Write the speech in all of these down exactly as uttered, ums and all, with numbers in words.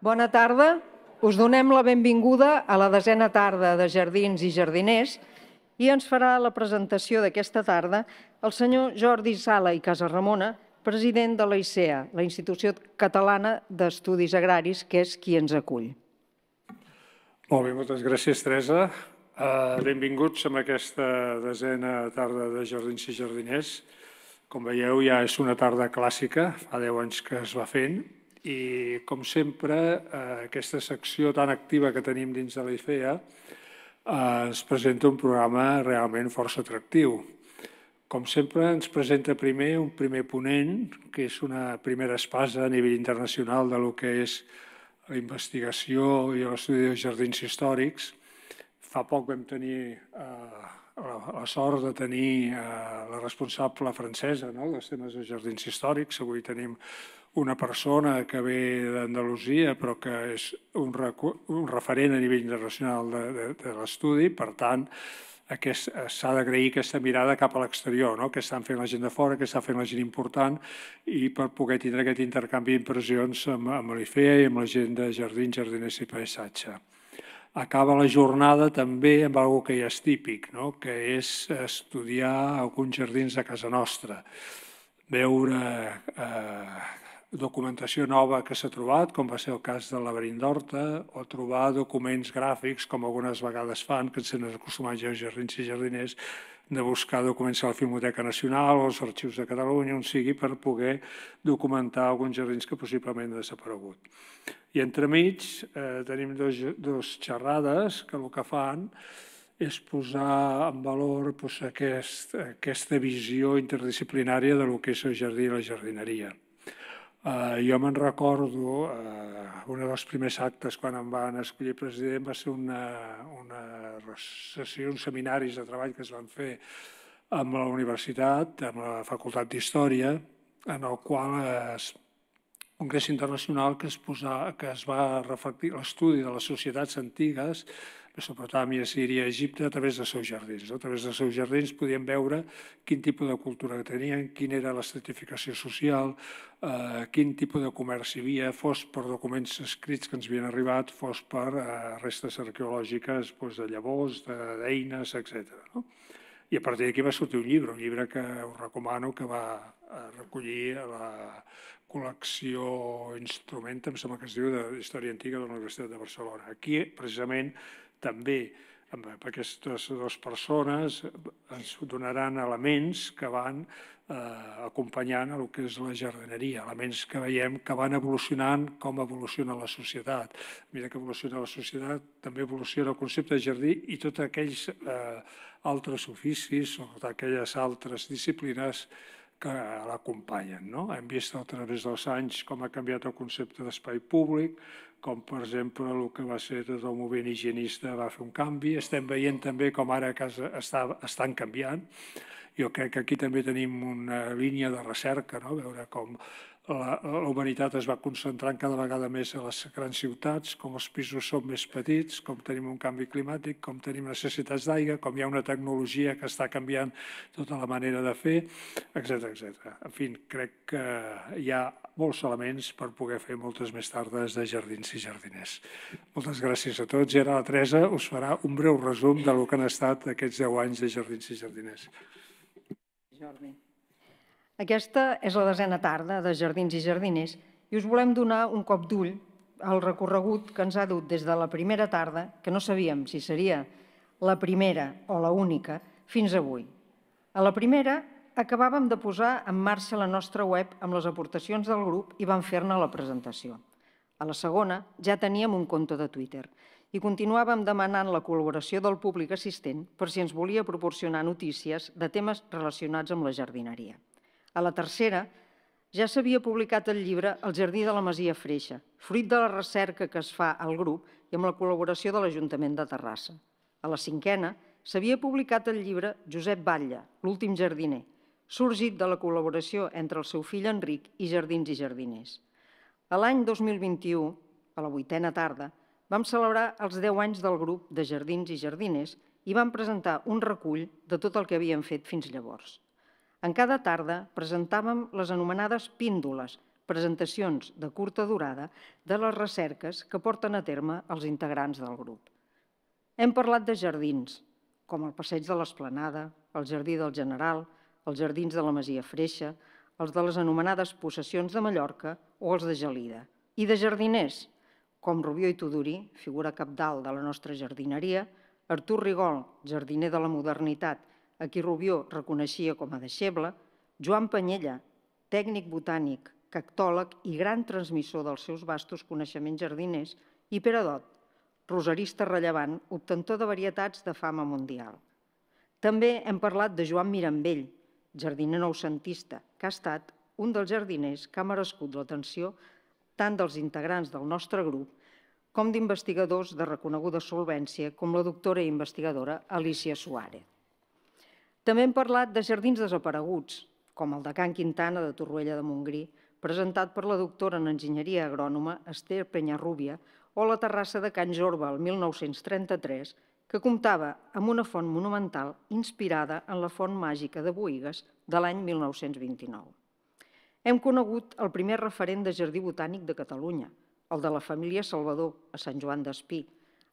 Bona tarda. Us donem la benvinguda a la desena tarda de Jardins i Jardiners i ens farà la presentació d'aquesta tarda el senyor Jordi Sala i Casarramona, president de l'I C E A, la Institució Catalana d'Estudis Agraris, que és qui ens acull. Molt bé, moltes gràcies, Teresa. Benvinguts a aquesta desena tarda de Jardins i Jardiners. Com veieu, ja és una tarda clàssica, fa deu anys que es va fent, i com sempre, aquesta secció tan activa que tenim dins de l'I C E A ens presenta un programa realment força atractiu. Com sempre, ens presenta primer un primer ponent, que és una primera espasa a nivell internacional del que és la investigació i l'estudi de jardins històrics. Fa poc vam tenir la sort de tenir la responsable francesa dels temes de jardins històrics. Avui tenim una persona que ve d'Andalusia però que és un referent a nivell internacional de l'estudi. Per tant, s'ha d'agrair aquesta mirada cap a l'exterior, què estan fent la gent de fora, què està fent la gent important, i per poder tindre aquest intercanvi d'impressions amb l'I C E A i amb la gent de jardins, jardiners i paisatge. Acaba la jornada també amb alguna cosa que ja és típic, que és estudiar alguns jardins de casa nostra, veure documentació nova que s'ha trobat, com va ser el cas del laberint d'Horta, o trobar documents gràfics, com algunes vegades fan, que ens hem acostumat ja als jardins i jardiners, de buscar documents a la Filmoteca Nacional o als arxius de Catalunya, on sigui, per poder documentar alguns jardins que possiblement han desaparegut. I entremig tenim dues xerrades que el que fan és posar en valor aquesta visió interdisciplinària del que és el jardí i la jardineria. Jo me'n recordo, un dels primers actes quan em van escollir president va ser uns seminaris de treball que es van fer amb la universitat, amb la Facultat d'Història, en el qual es Congrés Internacional que es va reflectir l'estudi de les societats antigues, Mesopotàmia, Síria, Egipte, a través dels seus jardins. A través dels seus jardins podíem veure quin tipus de cultura tenien, quina era l'estratificació social, quin tipus de comerç hi havia, fos per documents escrits que ens havien arribat, fos per restes arqueològiques de llavors, d'eines, etcètera. I a partir d'aquí va sortir un llibre, un llibre que us recomano, que va recollir la col·lecció Instrument, em sembla que es diu, d'Història Antiga de la Universitat de Barcelona. Aquí, precisament, també amb aquestes dues persones ens donaran elements que van acompanyant el que és la jardineria, elements que veiem que van evolucionant com evoluciona la societat. Mira que evoluciona la societat, també evoluciona el concepte de jardí i tots aquells altres oficis o aquelles altres disciplines que l'acompanyen. Hem vist a través dels anys com ha canviat el concepte d'espai públic, com per exemple el que va ser tot el moviment higienista va fer un canvi. Estem veient també com ara a casa estan canviant. Jo crec que aquí també tenim una línia de recerca, veure com la humanitat es va concentrant cada vegada més a les grans ciutats, com els pisos són més petits, com tenim un canvi climàtic, com tenim necessitats d'aigua, com hi ha una tecnologia que està canviant tota la manera de fer, etcètera. En fi, crec que hi ha molts elements per poder fer moltes més tardes de jardins i jardiners. Moltes gràcies a tots i ara la Teresa us farà un breu resum del que han estat aquests deu anys de jardins i jardiners. Jordi. Aquesta és la desena tarda de Jardins i Jardiners i us volem donar un cop d'ull al recorregut que ens ha dut des de la primera tarda, que no sabíem si seria la primera o la única, fins avui. A la primera acabàvem de posar en marxa la nostra web amb les aportacions del grup i vam fer-ne la presentació. A la segona ja teníem un compte de Twitter i continuàvem demanant la col·laboració del públic assistent per si ens volia proporcionar notícies de temes relacionats amb la jardineria. A la tercera, ja s'havia publicat el llibre El jardí de la Masia Freixa, fruit de la recerca que es fa al grup i amb la col·laboració de l'Ajuntament de Terrassa. A la cinquena, s'havia publicat el llibre Josep Batlla, l'últim jardiner, sorgit de la col·laboració entre el seu fill Enric i Jardins i Jardiners. A l'any dos mil vint-i-u, a la vuitena tarda, vam celebrar els deu anys del grup de Jardins i Jardiners i vam presentar un recull de tot el que havien fet fins llavors. En cada tarda presentàvem les anomenades píndoles presentacions de curta durada de les recerques que porten a terme els integrants del grup. Hem parlat de jardins, com el Passeig de l'Esplanada, el Jardí del General, els jardins de la Masia Freixa, els de les anomenades possessions de Mallorca o els de Gelida. I de jardiners, com Rubió i Tudorí, figura cabdal de la nostra jardineria, Artur Rigol, jardiner de la modernitat, a qui Rubió reconeixia com a deixeble, Joan Panyella, tècnic botànic, cactòleg i gran transmissor dels seus vastos coneixements jardiners, i Pere Adot, rosarista rellevant, obtentor de varietats de fama mundial. També hem parlat de Joan Mirambell, jardiner noucentista, que ha estat un dels jardiners que ha merescut l'atenció tant dels integrants del nostre grup com d'investigadors de reconeguda solvència com la doctora i investigadora Alicia Suárez. També hem parlat de jardins desapareguts, com el de Can Quintana de Torroella de Montgrí, presentat per la doctora en enginyeria agrònoma Esther Peñarrubia, o la terrassa de Can Jorba el mil nou-cents trenta-tres, que comptava amb una font monumental inspirada en la font màgica de Boïgues de l'any mil nou-cents vint-i-nou. Hem conegut el primer referent de jardí botànic de Catalunya, el de la família Salvador, a Sant Joan d'Espí,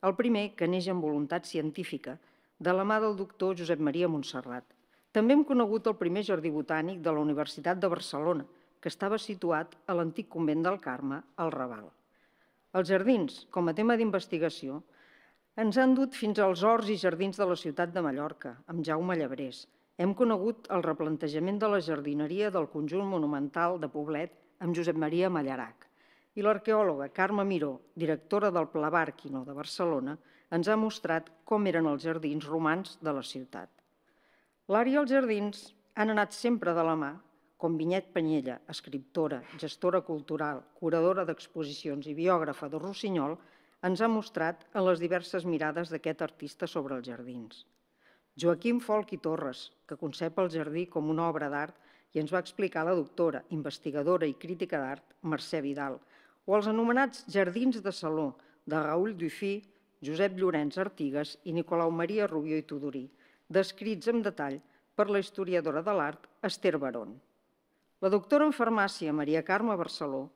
el primer que neix amb voluntat científica, de la mà del doctor Josep Maria Montserrat. També hem conegut el primer jardí botànic de la Universitat de Barcelona, que estava situat a l'antic convent del Carme, al Raval. Els jardins, com a tema d'investigació, ens han dut fins als horts i jardins de la ciutat de Mallorca, amb Jaume Llebrers. Hem conegut el replantejament de la jardineria del conjunt monumental de Poblet amb Josep Maria Mallarac. I l'arqueòloga Carme Miró, directora del Pla Bàrquino de Barcelona, ens ha mostrat com eren els jardins romans de la ciutat. L'art i els jardins han anat sempre de la mà, com Vinyet Panyella, escriptora, gestora cultural, curadora d'exposicions i biògrafa de Rossinyol, ens ha mostrat en les diverses mirades d'aquest artista sobre els jardins. Joaquim Folch i Torres, que concep el jardí com una obra d'art i ens va explicar la doctora, investigadora i crítica d'art Mercè Vidal, o els anomenats jardins de Saló de Raoul Dufy, Josep Llorenç Artigas i Nicolau Maria Rubió i Tudorí, descrits en detall per la historiadora de l'art Esther Barón. La doctora en farmàcia, Maria Carme Barceló,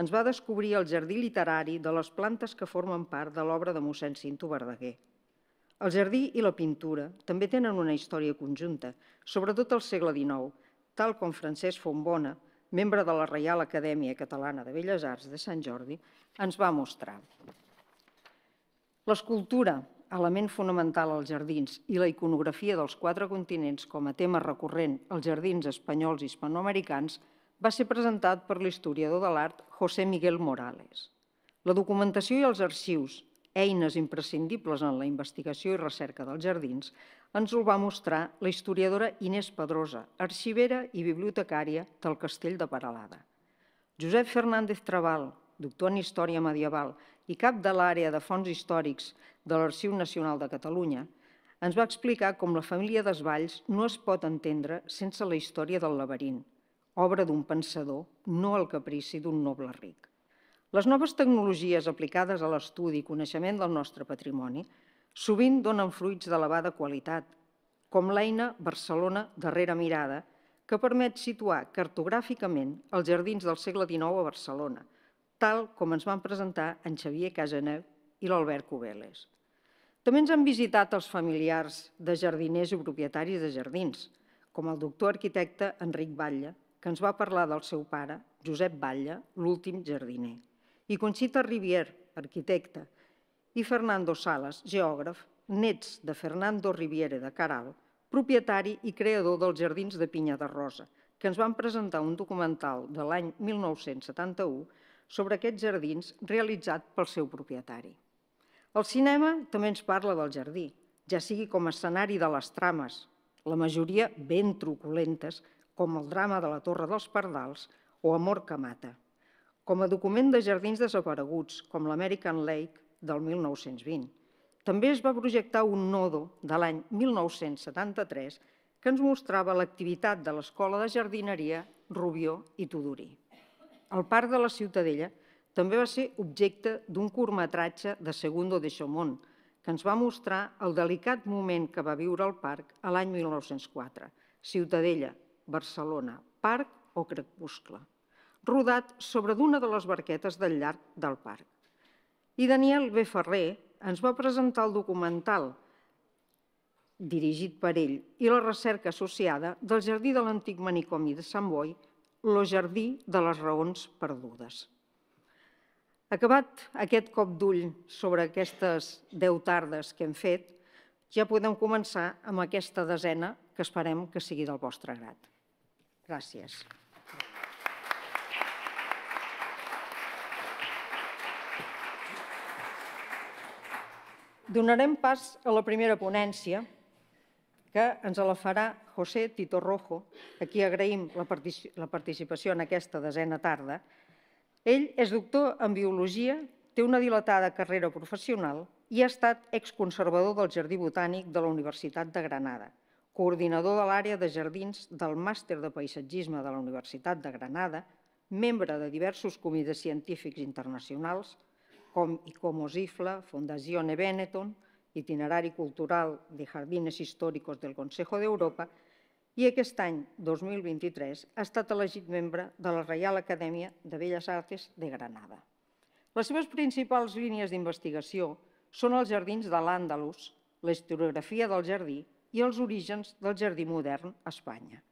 ens va descobrir el jardí literari de les plantes que formen part de l'obra de mossèn Cinto Verdaguer. El jardí i la pintura també tenen una història conjunta, sobretot al segle dinou, tal com Francesc Fontbona, membre de la Reial Acadèmia Catalana de Belles Arts de Sant Jordi, ens va mostrar. L'escultura, element fonamental als jardins, i la iconografia dels quatre continents com a tema recurrent als jardins espanyols i hispanoamericans, va ser presentat per l'historiador de l'art José Miguel Morales. La documentació i els arxius, eines imprescindibles en la investigació i recerca dels jardins, ens ho va mostrar la historiadora Inés Pedrosa, arxivera i bibliotecària del Castell de Peralada. Josep Fernández Trabal, doctor en Història Medieval i cap de l'àrea de fons històrics de l'Arxiu Nacional de Catalunya, ens va explicar com la família d'Esvalls no es pot entendre sense la història del laberint, obra d'un pensador, no al caprici d'un noble ric. Les noves tecnologies aplicades a l'estudi i coneixement del nostre patrimoni sovint donen fruits d'elevada qualitat, com l'eina Barcelona darrere mirada, que permet situar cartogràficament els jardins del segle dinou a Barcelona, tal com ens van presentar en Xavier Casaner i l'Albert Cubeles. També ens han visitat els familiars de jardiners i propietaris de jardins, com el doctor arquitecte Enric Batlla, que ens va parlar del seu pare, Josep Batlla, l'últim jardiner, i Conxita Rivier, arquitecta, i Fernando Salas, geògraf, nets de Fernando Riviere de Caral, propietari i creador dels jardins de Pinya de Rosa, que ens van presentar un documental de l'any mil nou-cents setanta-u sobre aquests jardins realitzat pel seu propietari. El cinema també ens parla del jardí, ja sigui com a escenari de les trames, la majoria ben truculentes, com el drama de la Torre dels Pardals o Amor que mata, com a document de jardins desapareguts, com l'American Lake del mil nou-cents vint. També es va projectar un nodo de l'any mil nou-cents setanta-tres que ens mostrava l'activitat de l'Escola de Jardineria Rubió i Tudorí. El parc de la Ciutadella també va ser objecte d'un curtmetratge de Segundo de Chaumont, que ens va mostrar el delicat moment que va viure el parc a l'any mil nou-cents quatre. Ciutadella, Barcelona, parc o crepuscle. rodat sobre d'una de les barquetes del llarg del parc. I Daniel B. Ferrer ens va presentar el documental dirigit per ell i la recerca associada del jardí de l'antic manicomi de Sant Boi, Lo jardí de les raons perdudes. Acabat aquest cop d'ull sobre aquestes deu tardes que hem fet, ja podem començar amb aquesta desena que esperem que sigui del vostre grat. Gràcies. Donarem pas a la primera ponència, que ens la farà José Tito Rojo, a qui agraïm la participació en aquesta desena tarda. Ell és doctor en biologia, té una dilatada carrera professional i ha estat exconservador del Jardí Botànic de la Universitat de Granada, coordinador de l'àrea de jardins del Màster de Paisatgisme de la Universitat de Granada, membre de diversos comitès científics internacionals, com Icomosifla, Fondazione Benetton, Itinerari Cultural de Jardines Históricos del Consejo d'Europa, i aquest any, dos mil vint-i-tres, ha estat elegit membre de la Reial Acadèmia de Belles Arts de Granada. Les seves principals línies d'investigació són els jardins de l'Àndalus, la historiografia del jardí i els orígens del jardí modern a Espanya.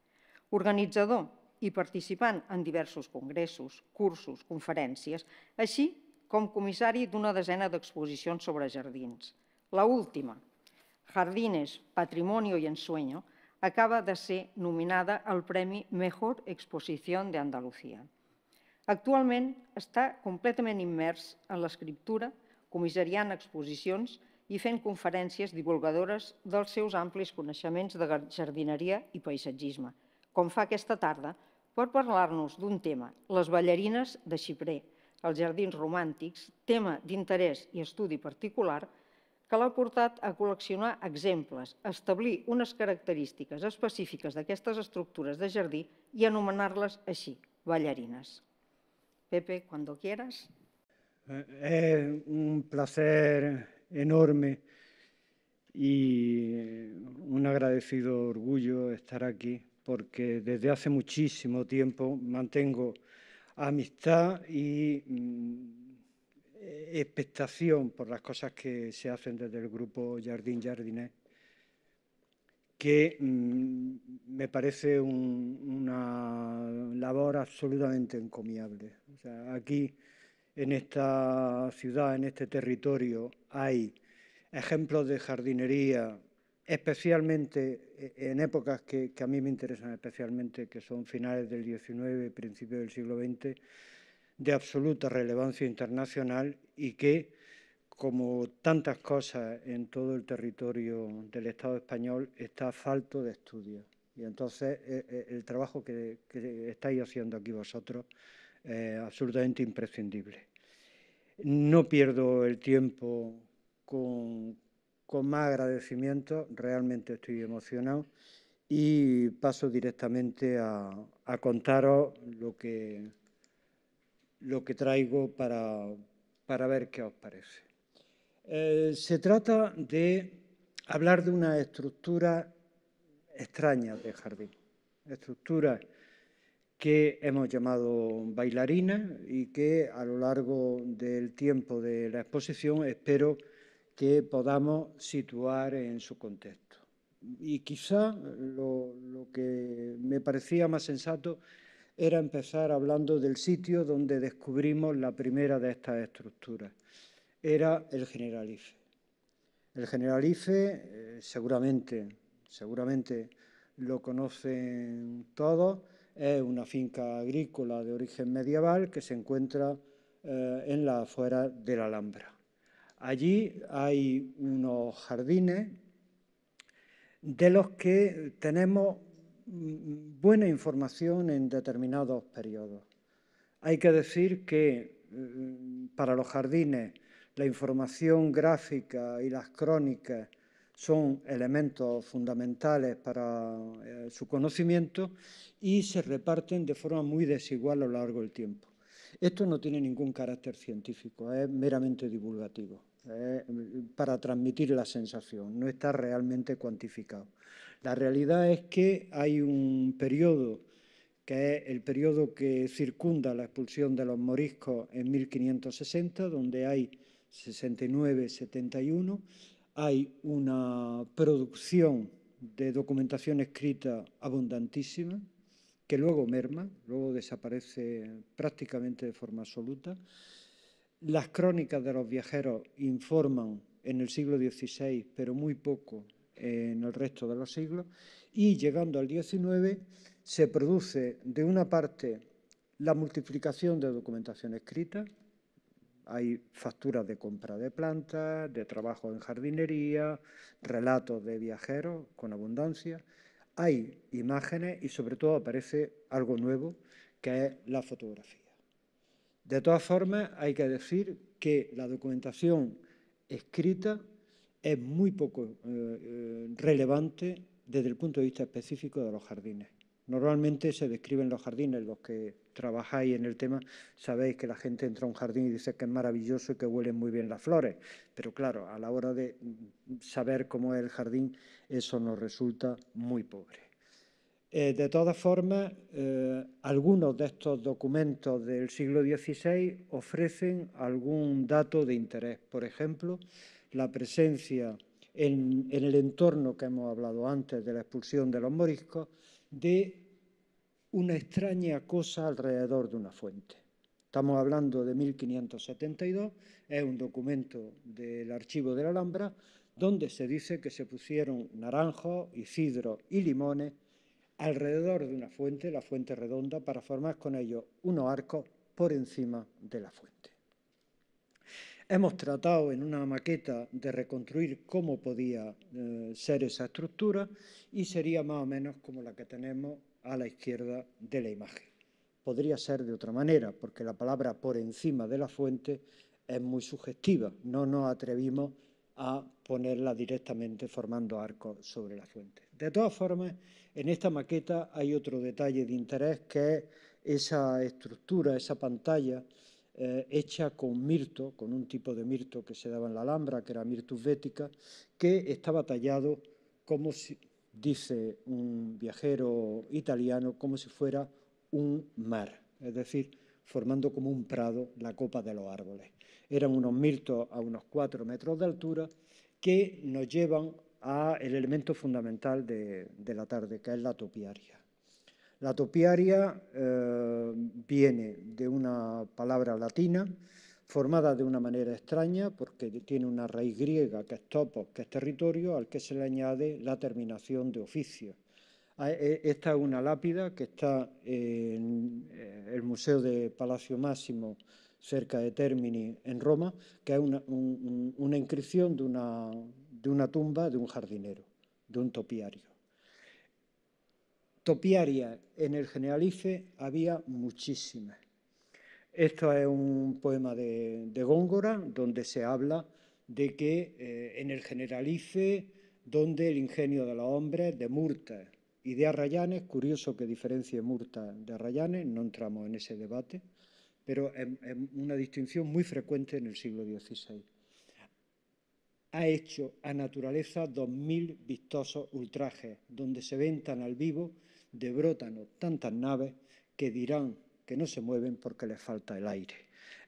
Organitzador i participant en diversos congressos, cursos, conferències, així com comissari d'una desena d'exposicions sobre jardins. La última, Jardines, Patrimonio y Ensueño, acaba de ser nominada al Premi Mejor Exposición de Andalucía. Actualment està completament immers en l'escriptura, comissariant exposicions i fent conferències divulgadores dels seus amplis coneixements de jardineria i paisatgisme, com fa aquesta tarda per parlar-nos d'un tema, les ballarines de xiprer, els jardins romàntics, tema d'interès i estudi particular que l'ha portat a col·leccionar exemples, a establir unes característiques específiques d'aquestes estructures de jardí i anomenar-les així, ballarines. Pepe, cuando quieras. Es un placer enorme y un agradecido orgullo estar aquí porque desde hace muchísimo tiempo mantengo amistad y expectación por las cosas que se hacen desde el grupo Jardín Jardinet, que mmm, me parece un, una labor absolutamente encomiable. O sea, aquí, en esta ciudad, en este territorio, hay ejemplos de jardinería, especialmente en épocas que, que a mí me interesan especialmente, que son finales del diecinueve y principios del siglo veinte, de absoluta relevancia internacional y que, como tantas cosas en todo el territorio del Estado español, está falto de estudios. Y entonces el trabajo que, que estáis haciendo aquí vosotros es absolutamente imprescindible. No pierdo el tiempo con, con más agradecimiento, realmente estoy emocionado y paso directamente a, a contaros lo que... lo que traigo para, para ver qué os parece. Eh, se trata de hablar de unas estructuras extrañas de jardín, estructuras que hemos llamado bailarinas y que a lo largo del tiempo de la exposición espero que podamos situar en su contexto. Y quizá lo, lo que me parecía más sensato era empezar hablando del sitio donde descubrimos la primera de estas estructuras. Era el Generalife. El Generalife, eh, seguramente, seguramente lo conocen todos, es una finca agrícola de origen medieval que se encuentra eh, en las afueras de la Alhambra. Allí hay unos jardines de los que tenemos buena información en determinados periodos. Hay que decir que para los jardines la información gráfica y las crónicas son elementos fundamentales para eh, su conocimiento y se reparten de forma muy desigual a lo largo del tiempo. Esto no tiene ningún carácter científico, es meramente divulgativo, eh, para transmitir la sensación, no está realmente cuantificado. La realidad es que hay un periodo que es el periodo que circunda la expulsión de los moriscos en mil quinientos sesenta, donde hay sesenta y nueve setenta y uno, hay una producción de documentación escrita abundantísima, que luego merma, luego desaparece prácticamente de forma absoluta. Las crónicas de los viajeros informan en el siglo dieciséis, pero muy poco en el resto de los siglos, y llegando al diecinueve se produce, de una parte, la multiplicación de documentación escrita. Hay facturas de compra de plantas, de trabajo en jardinería, relatos de viajeros con abundancia. Hay imágenes y, sobre todo, aparece algo nuevo, que es la fotografía. De todas formas, hay que decir que la documentación escrita es muy poco eh, relevante desde el punto de vista específico de los jardines. Normalmente se describen los jardines, los que trabajáis en el tema sabéis que la gente entra a un jardín y dice que es maravilloso y que huelen muy bien las flores, pero claro, a la hora de saber cómo es el jardín, eso nos resulta muy pobre. Eh, de todas formas, eh, algunos de estos documentos del siglo dieciséis ofrecen algún dato de interés. Por ejemplo, la presencia en, en el entorno que hemos hablado antes de la expulsión de los moriscos, de una extraña cosa alrededor de una fuente. Estamos hablando de mil quinientos setenta y dos, es un documento del archivo de la Alhambra, donde se dice que se pusieron naranjos y cidros y limones alrededor de una fuente, la fuente redonda, para formar con ellos unos arcos por encima de la fuente. Hemos tratado en una maqueta de reconstruir cómo podía eh, ser esa estructura y sería más o menos como la que tenemos a la izquierda de la imagen. Podría ser de otra manera, porque la palabra por encima de la fuente es muy sugestiva. No nos atrevimos a ponerla directamente formando arcos sobre la fuente. De todas formas, en esta maqueta hay otro detalle de interés, que es esa estructura, esa pantalla, Eh, hecha con mirto, con un tipo de mirto que se daba en la Alhambra, que era mirtus vética, que estaba tallado, como si, dice un viajero italiano, como si fuera un mar, es decir, formando como un prado la copa de los árboles. Eran unos mirtos a unos cuatro metros de altura que nos llevan al elemento fundamental de, de la tarde, que es la topiaria. La topiaria eh, viene de una palabra latina formada de una manera extraña, porque tiene una raíz griega que es topos, que es territorio, al que se le añade la terminación de oficio. Esta es una lápida que está en el Museo de Palacio Máximo, cerca de Termini, en Roma, que es una, un, una inscripción de una, de una tumba de un jardinero, de un topiario. Topiaria en el Generalife había muchísimas. Esto es un poema de, de Góngora, donde se habla de que eh, en el Generalife, donde el ingenio de los hombres, de Murtas y de Arrayanes, curioso que diferencie Murtas de Arrayanes, no entramos en ese debate, pero es, es una distinción muy frecuente en el siglo dieciséis. Ha hecho a naturaleza dos mil vistosos ultrajes, donde se ven tan al vivo de brótano tantas naves que dirán que no se mueven porque les falta el aire.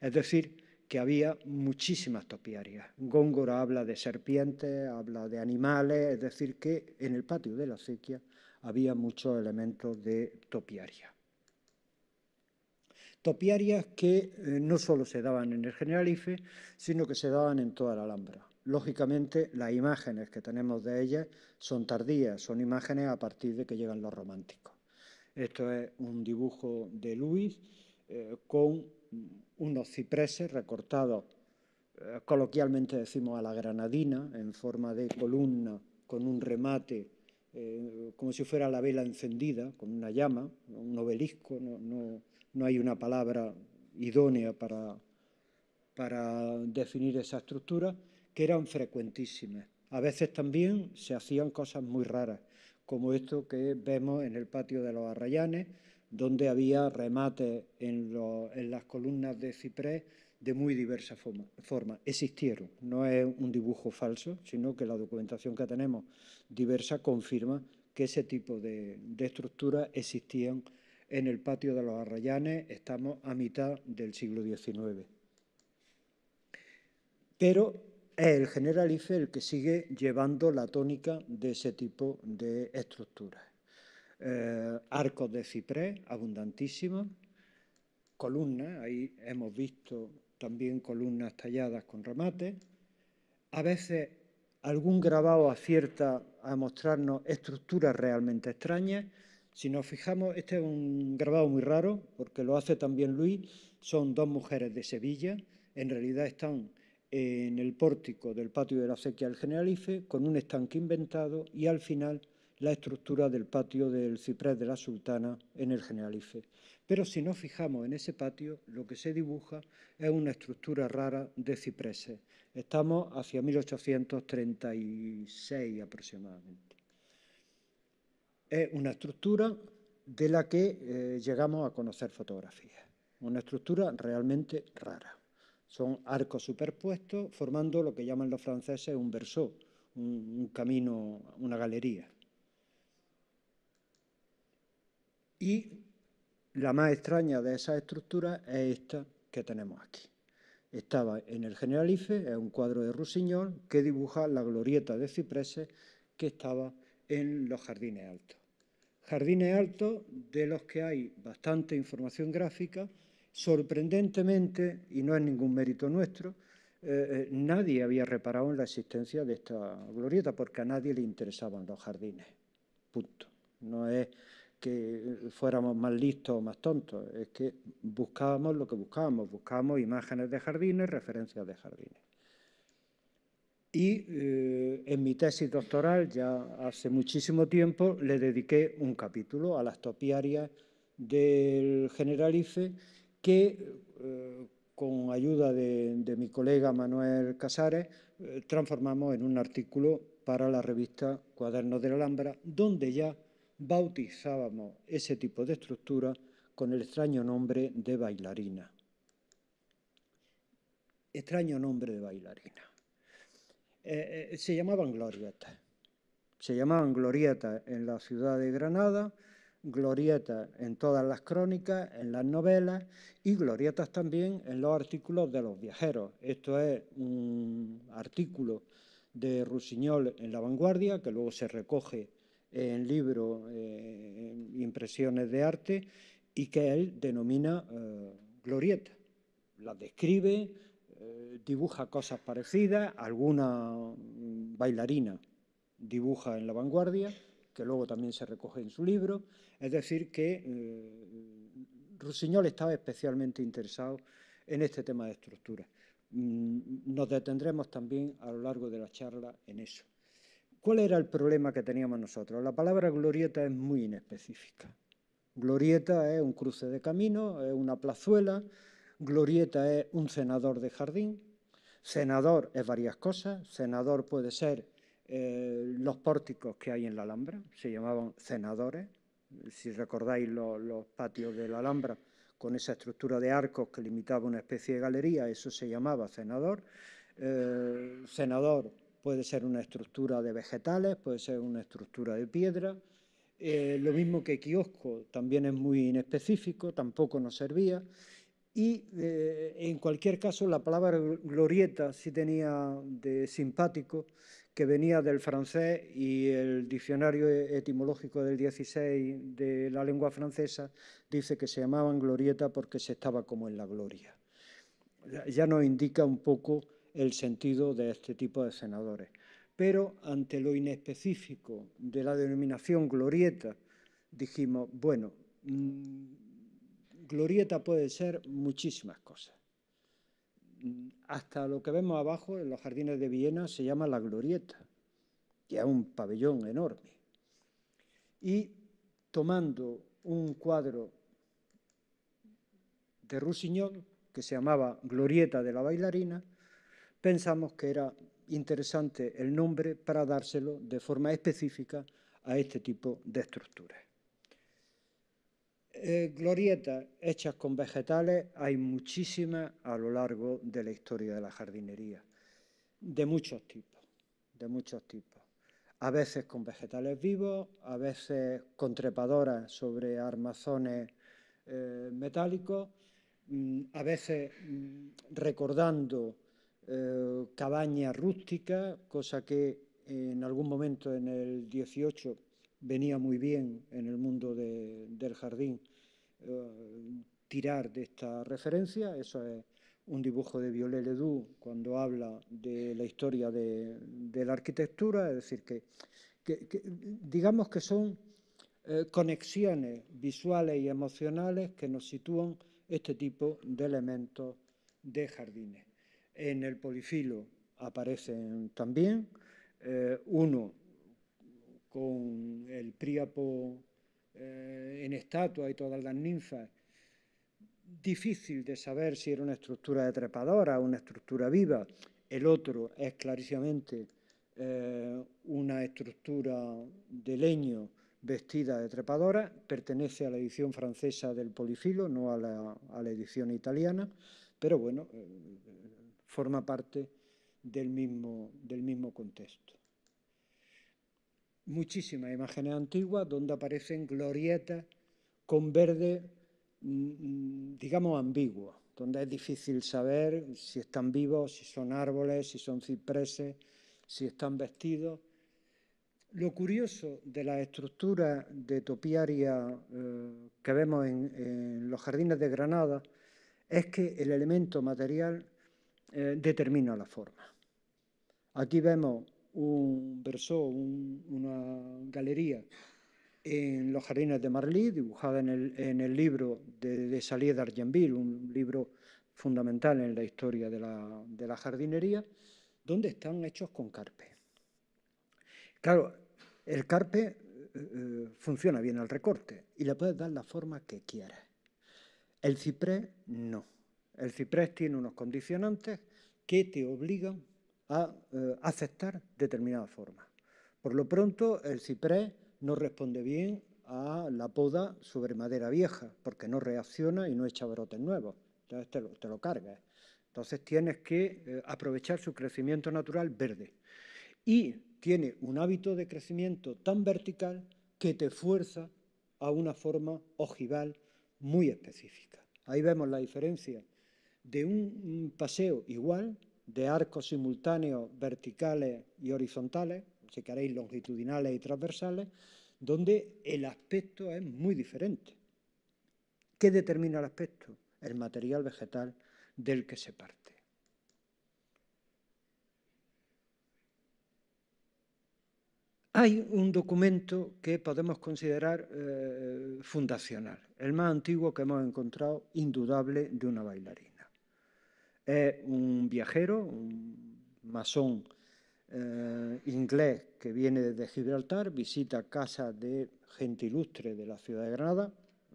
Es decir, que había muchísimas topiarias. Góngora habla de serpientes, habla de animales, es decir, que en el patio de la acequia había muchos elementos de topiaria. Topiarias que eh, no solo se daban en el Generalife, sino que se daban en toda la Alhambra. Lógicamente, las imágenes que tenemos de ellas son tardías, son imágenes a partir de que llegan los románticos. Esto es un dibujo de Luis eh, con unos cipreses recortados, eh, coloquialmente decimos a la granadina, en forma de columna, con un remate, eh, como si fuera la vela encendida, con una llama, un obelisco, no, no, no hay una palabra idónea para, para definir esa estructura, que eran frecuentísimas. A veces también se hacían cosas muy raras, como esto que vemos en el patio de los Arrayanes, donde había remates en, los, en las columnas de ciprés de muy diversas formas. Forma. Existieron, no es un dibujo falso, sino que la documentación que tenemos diversa confirma que ese tipo de, de estructuras existían en el patio de los Arrayanes, estamos a mitad del siglo diecinueve. Pero es el Generalife el que sigue llevando la tónica de ese tipo de estructuras. Eh, arcos de ciprés, abundantísimos, columnas, ahí hemos visto también columnas talladas con remates, a veces algún grabado acierta a mostrarnos estructuras realmente extrañas. Si nos fijamos, este es un grabado muy raro, porque lo hace también Luis, son dos mujeres de Sevilla, en realidad están en el pórtico del patio de la acequia del Generalife, con un estanque inventado y al final la estructura del patio del ciprés de la Sultana en el Generalife. Pero si nos fijamos en ese patio, lo que se dibuja es una estructura rara de cipreses. Estamos hacia mil ochocientos treinta y seis aproximadamente. Es una estructura de la que eh, llegamos a conocer fotografías. Una estructura realmente rara. Son arcos superpuestos formando lo que llaman los franceses un verso, un, un camino, una galería. Y la más extraña de esas estructuras es esta que tenemos aquí. Estaba en el Generalife, es un cuadro de Rusiñol que dibuja la glorieta de cipreses que estaba en los jardines altos. Jardines altos de los que hay bastante información gráfica. Sorprendentemente, y no es ningún mérito nuestro, eh, nadie había reparado en la existencia de esta glorieta porque a nadie le interesaban los jardines. Punto. No es que fuéramos más listos o más tontos, es que buscábamos lo que buscábamos, buscábamos imágenes de jardines, referencias de jardines. Y eh, en mi tesis doctoral, ya hace muchísimo tiempo, le dediqué un capítulo a las topiarias del Generalife, que eh, con ayuda de, de mi colega Manuel Casares eh, transformamos en un artículo para la revista Cuadernos de la Alhambra, donde ya bautizábamos ese tipo de estructura con el extraño nombre de bailarina. Extraño nombre de bailarina. Eh, eh, se llamaban glorietas. Se llamaban glorietas en la ciudad de Granada, glorietas en todas las crónicas, en las novelas y glorietas también en los artículos de los viajeros. Esto es un artículo de Rusiñol en La Vanguardia, que luego se recoge en libro eh, Impresiones de Arte y que él denomina eh, glorieta. Las describe, eh, dibuja cosas parecidas, alguna bailarina dibuja en La Vanguardia, que luego también se recoge en su libro. Es decir, que eh, Rusiñol estaba especialmente interesado en este tema de estructura. Mm, nos detendremos también a lo largo de la charla en eso. ¿Cuál era el problema que teníamos nosotros? La palabra glorieta es muy inespecífica. Glorieta es un cruce de camino, es una plazuela, glorieta es un cenador de jardín, cenador es varias cosas, cenador puede ser Eh, los pórticos que hay en la Alhambra, se llamaban cenadores. Si recordáis lo, los patios de la Alhambra, con esa estructura de arcos que limitaba una especie de galería, eso se llamaba cenador. Eh, cenador puede ser una estructura de vegetales, puede ser una estructura de piedra. Eh, lo mismo que kiosco, también es muy inespecífico, tampoco nos servía. Y, eh, en cualquier caso, la palabra glorieta sí tenía de simpático, que venía del francés y el diccionario etimológico del dieciséis de la lengua francesa dice que se llamaban glorieta porque se estaba como en la gloria. Ya nos indica un poco el sentido de este tipo de cenadores. Pero ante lo inespecífico de la denominación glorieta, dijimos, bueno, mmm, glorieta puede ser muchísimas cosas. Hasta lo que vemos abajo en los jardines de Viena se llama la glorieta, que es un pabellón enorme. Y tomando un cuadro de Rusiñol que se llamaba Glorieta de la bailarina, pensamos que era interesante el nombre para dárselo de forma específica a este tipo de estructuras. Eh, glorietas hechas con vegetales hay muchísimas a lo largo de la historia de la jardinería, de muchos tipos, de muchos tipos. A veces con vegetales vivos, a veces con trepadoras sobre armazones eh, metálicos, a veces recordando eh, cabañas rústicas, cosa que en algún momento en el dieciocho venía muy bien en el mundo de, del jardín eh, tirar de esta referencia. Eso es un dibujo de Viollet-le-Doux cuando habla de la historia de, de la arquitectura, es decir, que, que, que digamos que son eh, conexiones visuales y emocionales que nos sitúan este tipo de elementos de jardines. En el polifilo aparecen también, eh, uno con el Príapo eh, en estatua y todas las ninfas. Difícil de saber si era una estructura de trepadora o una estructura viva. El otro es clarísimamente eh, una estructura de leño vestida de trepadora, pertenece a la edición francesa del polifilo, no a la, a la edición italiana, pero bueno, eh, forma parte del mismo, del mismo contexto. Muchísimas imágenes antiguas donde aparecen glorietas con verde, digamos, ambiguo, donde es difícil saber si están vivos, si son árboles, si son cipreses, si están vestidos. Lo curioso de las estructuras de topiaria eh, que vemos en, en los jardines de Granada es que el elemento material eh, determina la forma. Aquí vemos un verso, un, una galería en los jardines de Marly, dibujada en el, en el libro de, de Salier d'Argenville, un libro fundamental en la historia de la, de la jardinería, donde están hechos con carpe. Claro, el carpe eh, funciona bien al recorte y le puedes dar la forma que quieras. El ciprés no. El ciprés tiene unos condicionantes que te obligan a eh, aceptar determinada forma. Por lo pronto, el ciprés no responde bien a la poda sobre madera vieja, porque no reacciona y no echa brotes nuevos, entonces te lo, te lo cargas. Entonces tienes que eh, aprovechar su crecimiento natural verde. Y tiene un hábito de crecimiento tan vertical que te fuerza a una forma ojival muy específica. Ahí vemos la diferencia de un paseo igual, de arcos simultáneos verticales y horizontales, si queréis, longitudinales y transversales, donde el aspecto es muy diferente. ¿Qué determina el aspecto? El material vegetal del que se parte. Hay un documento que podemos considerar eh, fundacional, el más antiguo que hemos encontrado, indudable, de una bailarina. Es un viajero, un masón, Eh, inglés que viene desde Gibraltar, visita casas de gente ilustre de la ciudad de Granada,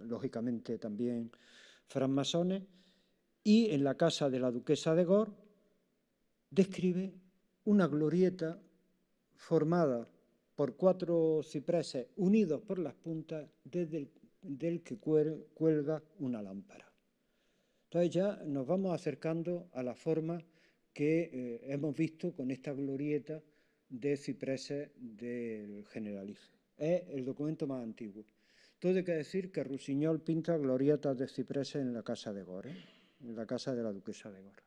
lógicamente también francmasones, y en la casa de la duquesa de Gore describe una glorieta formada por cuatro cipreses unidos por las puntas desde el del que cuelga una lámpara. Entonces ya nos vamos acercando a la forma que eh, hemos visto con esta glorieta de cipreses del Generalife. Es el documento más antiguo. Todo hay que decir que Rusiñol pinta glorietas de cipreses en la casa de Gore, ¿eh? en la casa de la duquesa de Gore.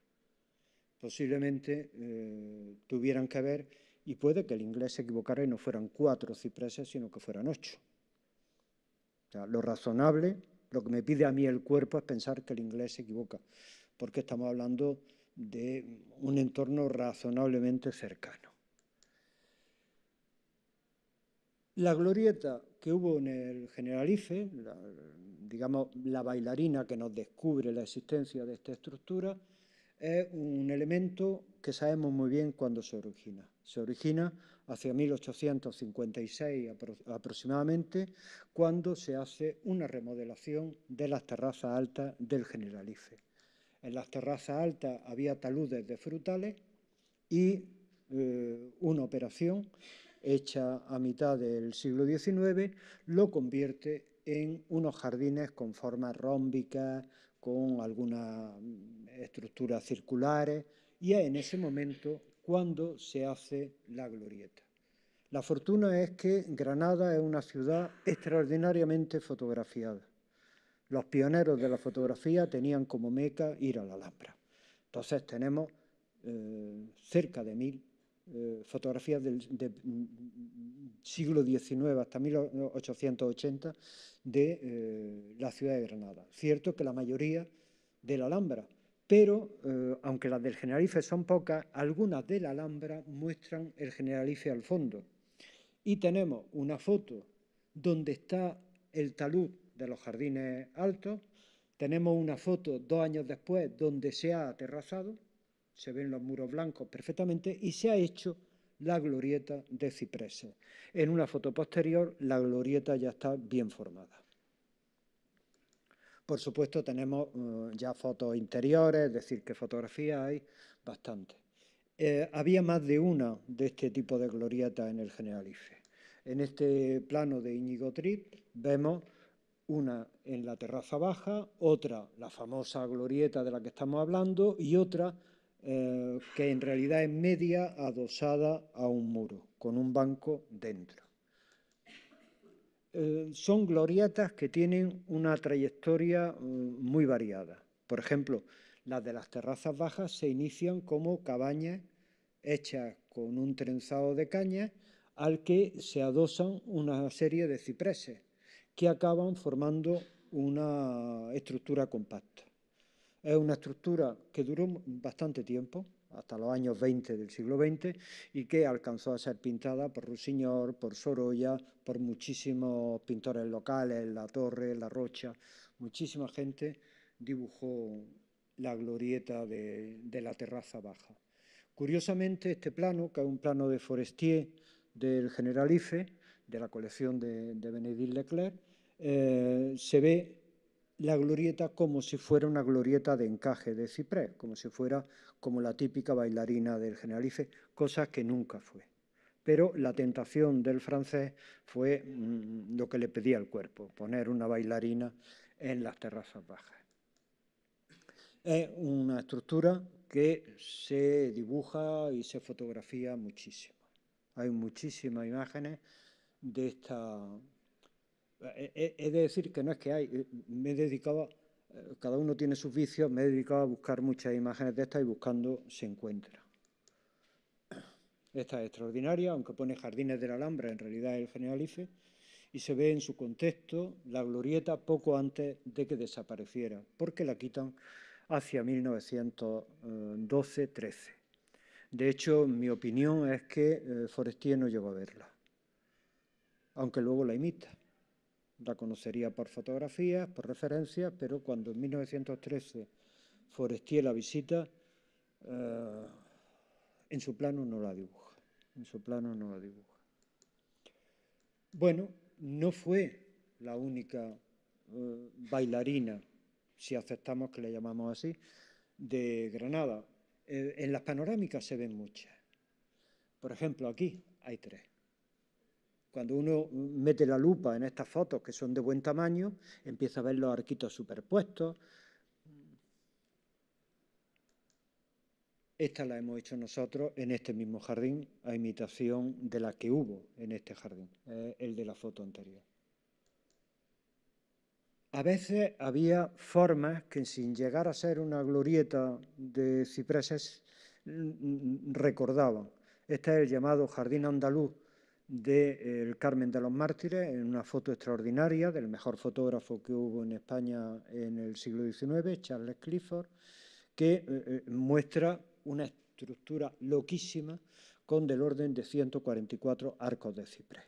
Posiblemente eh, tuvieran que ver, y puede que el inglés se equivocara y no fueran cuatro cipreses, sino que fueran ocho. O sea, lo razonable, lo que me pide a mí el cuerpo es pensar que el inglés se equivoca, porque estamos hablando de un entorno razonablemente cercano. La glorieta que hubo en el Generalife, la, digamos la bailarina que nos descubre la existencia de esta estructura, es un elemento que sabemos muy bien cuándo se origina. Se origina hacia mil ochocientos cincuenta y seis apro aproximadamente, cuando se hace una remodelación de las terrazas altas del Generalife. En las terrazas altas había taludes de frutales y eh, una operación hecha a mitad del siglo diecinueve lo convierte en unos jardines con formas rómbicas, con algunas estructuras circulares, y es en ese momento cuando se hace la glorieta. La fortuna es que Granada es una ciudad extraordinariamente fotografiada. Los pioneros de la fotografía tenían como meca ir a la Alhambra. Entonces tenemos eh, cerca de mil eh, fotografías del de, siglo diecinueve hasta mil ochocientos ochenta de eh, la ciudad de Granada. Cierto que la mayoría de la Alhambra, pero eh, aunque las del Generalife son pocas, algunas de la Alhambra muestran el Generalife al fondo. Y tenemos una foto donde está el talud de los jardines altos, tenemos una foto dos años después donde se ha aterrazado, se ven los muros blancos perfectamente, y se ha hecho la glorieta de cipreses. En una foto posterior la glorieta ya está bien formada. Por supuesto tenemos eh, ya fotos interiores, es decir, que fotografías hay bastante. Eh, había más de una de este tipo de glorietas en el Generalife. En este plano de Íñigo Trip vemos una en la terraza baja, otra, la famosa glorieta de la que estamos hablando, y otra eh, que en realidad es media adosada a un muro, con un banco dentro. Eh, son glorietas que tienen una trayectoria eh, muy variada. Por ejemplo, las de las terrazas bajas se inician como cabañas hechas con un trenzado de cañas al que se adosan una serie de cipreses, que acaban formando una estructura compacta. Es una estructura que duró bastante tiempo, hasta los años veinte del siglo veinte, y que alcanzó a ser pintada por Rusiñol, por Sorolla, por muchísimos pintores locales, La Torre, La Rocha. Muchísima gente dibujó la glorieta de, de la terraza baja. Curiosamente, este plano, que es un plano de Forestier del Generalife, de la colección de, de Benedict Leclerc, eh, se ve la glorieta como si fuera una glorieta de encaje de ciprés, como si fuera como la típica bailarina del Generalife, cosa que nunca fue. Pero la tentación del francés fue mmm, lo que le pedía el cuerpo, poner una bailarina en las terrazas bajas. Es una estructura que se dibuja y se fotografía muchísimo. Hay muchísimas imágenes de esta... He de decir que no es que hay, me he dedicado, cada uno tiene sus vicios, me he dedicado a buscar muchas imágenes de estas y buscando se encuentra. Esta es extraordinaria, aunque pone Jardines de la Alhambra, en realidad es el Generalife, y se ve en su contexto la glorieta poco antes de que desapareciera, porque la quitan hacia mil novecientos doce trece. De hecho, mi opinión es que Forestier no llegó a verla, aunque luego la imita. La conocería por fotografías, por referencias, pero cuando en mil novecientos trece Forestier la visita, eh, en su plano no la dibuja. En su plano no la dibuja. Bueno, no fue la única eh, bailarina, si aceptamos que le llamamos así, de Granada. Eh, en las panorámicas se ven muchas. Por ejemplo, aquí hay tres. Cuando uno mete la lupa en estas fotos, que son de buen tamaño, empieza a ver los arquitos superpuestos. Esta la hemos hecho nosotros en este mismo jardín, a imitación de la que hubo en este jardín, eh, el de la foto anterior. A veces había formas que, sin llegar a ser una glorieta de cipreses, recordaban. Este es el llamado Jardín Andaluz del Carmen de los Mártires, en una foto extraordinaria del mejor fotógrafo que hubo en España en el siglo diecinueve, Charles Clifford, que eh, muestra una estructura loquísima con del orden de ciento cuarenta y cuatro arcos de ciprés.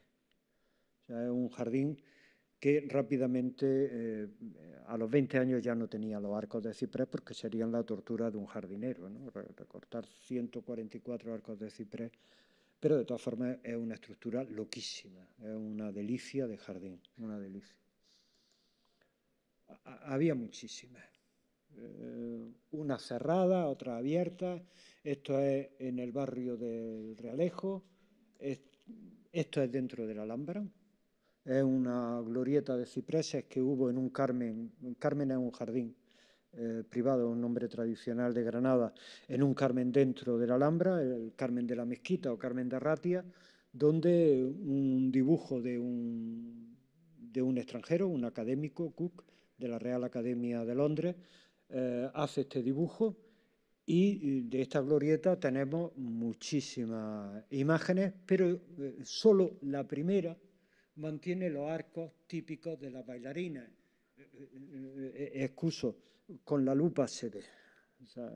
O sea, es un jardín que rápidamente, eh, a los veinte años ya no tenía los arcos de ciprés, porque serían la tortura de un jardinero, ¿no? Recortar ciento cuarenta y cuatro arcos de ciprés. Pero de todas formas es una estructura loquísima, es una delicia de jardín, una delicia. Había muchísimas, eh, una cerrada, otra abierta, esto es en el barrio del Realejo, es, esto es dentro de la Alhambra, es una glorieta de cipreses que hubo en un Carmen, un Carmen es un jardín Eh, privado, un nombre tradicional de Granada, en un Carmen dentro de la Alhambra, el Carmen de la Mezquita o Carmen de Arratia, donde un dibujo de un, de un extranjero, un académico, Cook, de la Real Academia de Londres, eh, hace este dibujo y de esta glorieta tenemos muchísimas imágenes, pero eh, solo la primera mantiene los arcos típicos de las bailarinas. Excuso, con la lupa se ve, o sea,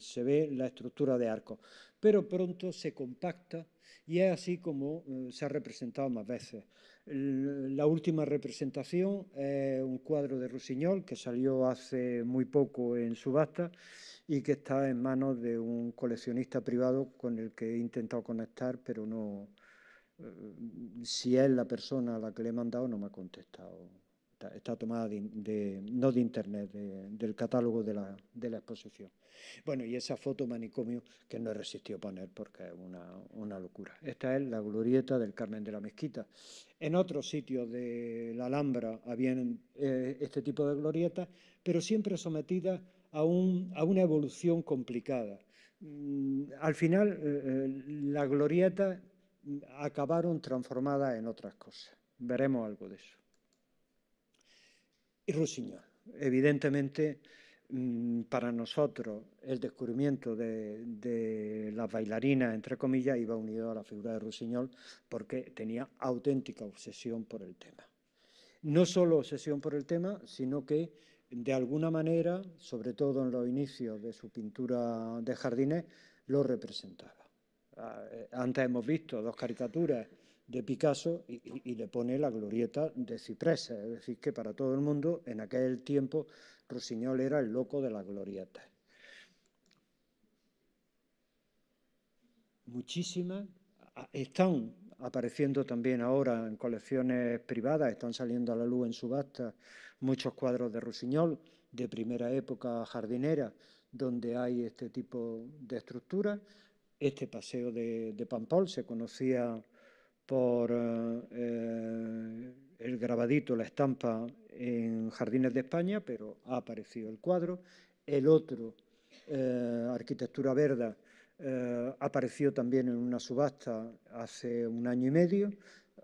se ve la estructura de arcos, pero pronto se compacta y es así como eh, se ha representado más veces. La última representación es un cuadro de Rusiñol que salió hace muy poco en subasta y que está en manos de un coleccionista privado con el que he intentado conectar, pero no, si es la persona a la que le he mandado no me ha contestado. Está, está tomada de, de, no de internet, de, del catálogo de la, de la exposición. Bueno, y esa foto manicomio que no he resistido poner porque es una, una locura. Esta es la glorieta del Carmen de la Mezquita. En otros sitios de la Alhambra habían eh, este tipo de glorietas, pero siempre sometidas a, un, a una evolución complicada. Mm, al final, eh, las glorietas acabaron transformadas en otras cosas. Veremos algo de eso. Y Rusiñol. Evidentemente, para nosotros, el descubrimiento de, de las bailarinas, entre comillas, iba unido a la figura de Rusiñol porque tenía auténtica obsesión por el tema. No solo obsesión por el tema, sino que, de alguna manera, sobre todo en los inicios de su pintura de jardines, lo representaba. Antes hemos visto dos caricaturas de Picasso y, y, y le pone la glorieta de cipreses, es decir, que para todo el mundo en aquel tiempo Rusiñol era el loco de las glorietas. Muchísimas están apareciendo también ahora en colecciones privadas, están saliendo a la luz en subasta muchos cuadros de Rusiñol de primera época jardinera, donde hay este tipo de estructuras. Este paseo de, de Pampol se conocía por eh, el grabadito, la estampa en Jardines de España, pero ha aparecido el cuadro. El otro, eh, Arquitectura Verda, eh, apareció también en una subasta hace un año y medio.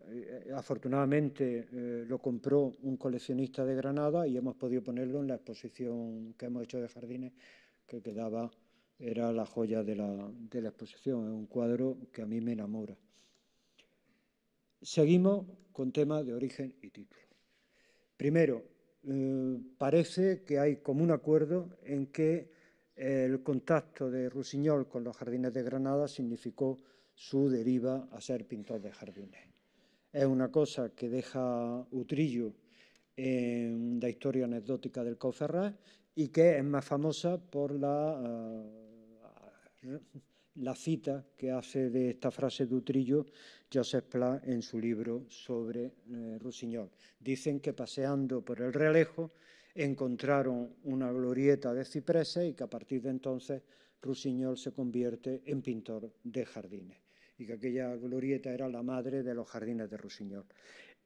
Eh, afortunadamente eh, lo compró un coleccionista de Granada y hemos podido ponerlo en la exposición que hemos hecho de jardines, que quedaba, era la joya de la, de la exposición. Es un cuadro que a mí me enamora. Seguimos con temas de origen y título. Primero, eh, parece que hay como un acuerdo en que el contacto de Rusiñol con los jardines de Granada significó su deriva a ser pintor de jardines. Es una cosa que deja Utrillo en la historia anecdótica del Cauferrás y que es más famosa por la... Uh, la cita que hace de esta frase de Utrillo Josep Pla en su libro sobre eh, Rusiñol. Dicen que paseando por el Realejo encontraron una glorieta de cipreses y que a partir de entonces Rusiñol se convierte en pintor de jardines y que aquella glorieta era la madre de los jardines de Rusiñol.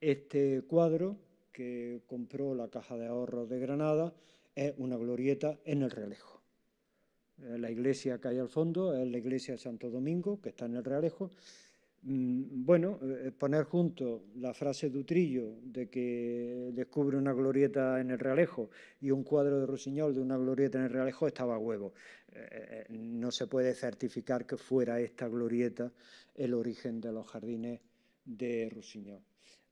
Este cuadro que compró la Caja de Ahorros de Granada es una glorieta en el Realejo. La iglesia que hay al fondo es la iglesia de Santo Domingo, que está en el Realejo. Bueno, poner junto la frase de Utrillo de que descubre una glorieta en el Realejo y un cuadro de Rusiñol de una glorieta en el Realejo estaba a huevo. No se puede certificar que fuera esta glorieta el origen de los jardines de Rusiñol.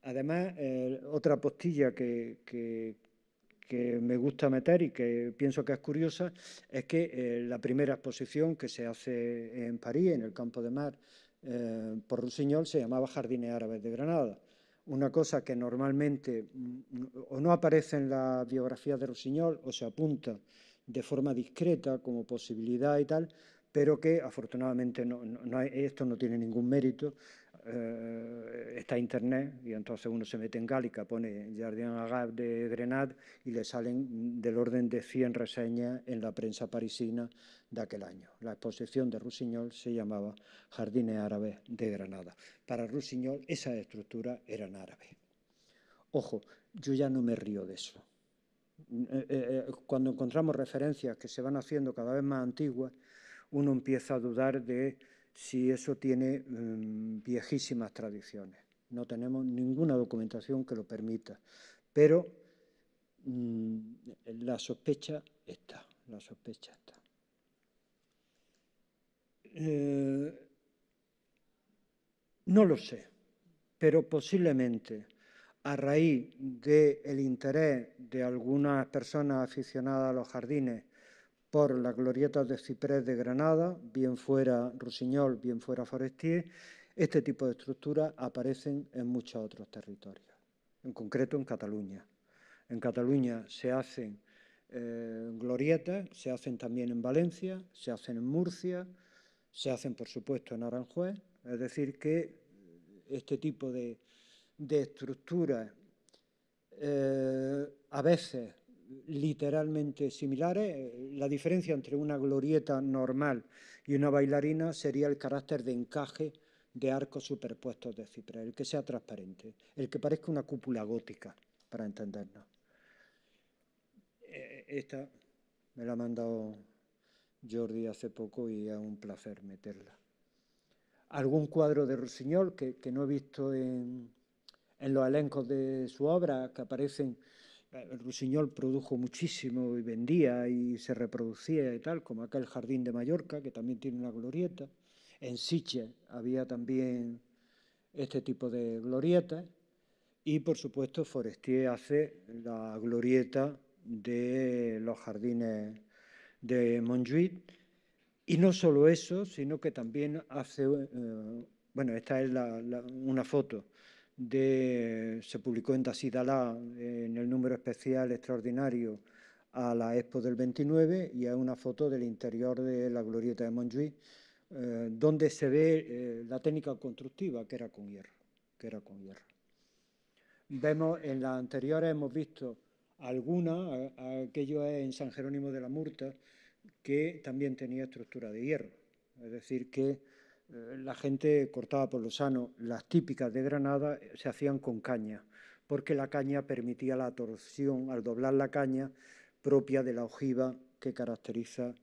Además, eh, otra postilla que... que que me gusta meter y que pienso que es curiosa, es que eh, la primera exposición que se hace en París, en el Campo de Mar, eh, por Rusiñol, se llamaba Jardines Árabes de Granada. Una cosa que normalmente o no aparece en la biografía de Rusiñol o se apunta de forma discreta como posibilidad y tal, pero que afortunadamente no, no, no hay, esto no tiene ningún mérito. Eh, está internet y entonces uno se mete en Gálica, pone Jardin Árabe de Grenade y le salen del orden de cien reseñas en la prensa parisina de aquel año. La exposición de Rusiñol se llamaba Jardines Árabes de Granada. Para Rusiñol esas estructuras eran árabes. Ojo, yo ya no me río de eso. Eh, eh, cuando encontramos referencias que se van haciendo cada vez más antiguas, uno empieza a dudar de si eso tiene mmm, viejísimas tradiciones. No tenemos ninguna documentación que lo permita, pero la sospecha está, la sospecha está. Eh, no lo sé, pero posiblemente a raíz del interés de algunas personas aficionadas a los jardines por las glorietas de ciprés de Granada, bien fuera Rusiñol, bien fuera Forestier, este tipo de estructuras aparecen en muchos otros territorios, en concreto en Cataluña. En Cataluña se hacen eh, glorietas, se hacen también en Valencia, se hacen en Murcia, se hacen, por supuesto, en Aranjuez. Es decir, que este tipo de, de estructuras, eh, a veces literalmente similares, la diferencia entre una glorieta normal y una bailarina sería el carácter de encaje de arcos superpuestos de ciprés, el que sea transparente, el que parezca una cúpula gótica, para entendernos. Esta me la ha mandado Jordi hace poco y es un placer meterla. Algún cuadro de Rusiñol que, que no he visto en, en los elencos de su obra, que aparecen. Rusiñol produjo muchísimo y vendía y se reproducía y tal, como aquel jardín de Mallorca, que también tiene una glorieta. En Sitges había también este tipo de glorietas. Y, por supuesto, Forestier hace la glorieta de los jardines de Montjuïc. Y no solo eso, sino que también hace... Eh, bueno, esta es la, la, una foto. De, se publicó en Dacidalá, en el número especial extraordinario a la Expo del veintinueve, y hay una foto del interior de la glorieta de Montjuïc, eh, donde se ve eh, la técnica constructiva, que era con hierro, que era con hierro. Vemos en las anteriores, hemos visto algunas, aquello es en San Jerónimo de la Murta, que también tenía estructura de hierro, es decir que la gente cortaba por lo sano. Las típicas de Granada se hacían con caña, porque la caña permitía la torsión al doblar la caña propia de la ojiva que caracteriza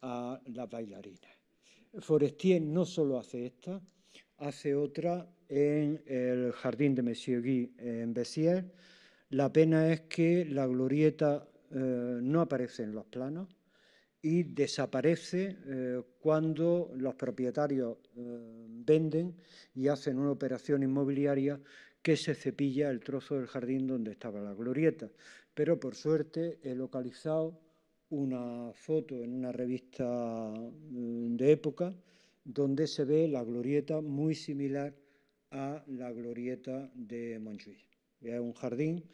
a las bailarinas. Forestier no solo hace esta, hace otra en el jardín de Monsieur Guy en Béziers. La pena es que la glorieta eh, no aparece en los planos, y desaparece eh, cuando los propietarios eh, venden y hacen una operación inmobiliaria que se cepilla el trozo del jardín donde estaba la glorieta. Pero, por suerte, he localizado una foto en una revista de época donde se ve la glorieta muy similar a la glorieta de Montjuïc. Es un jardín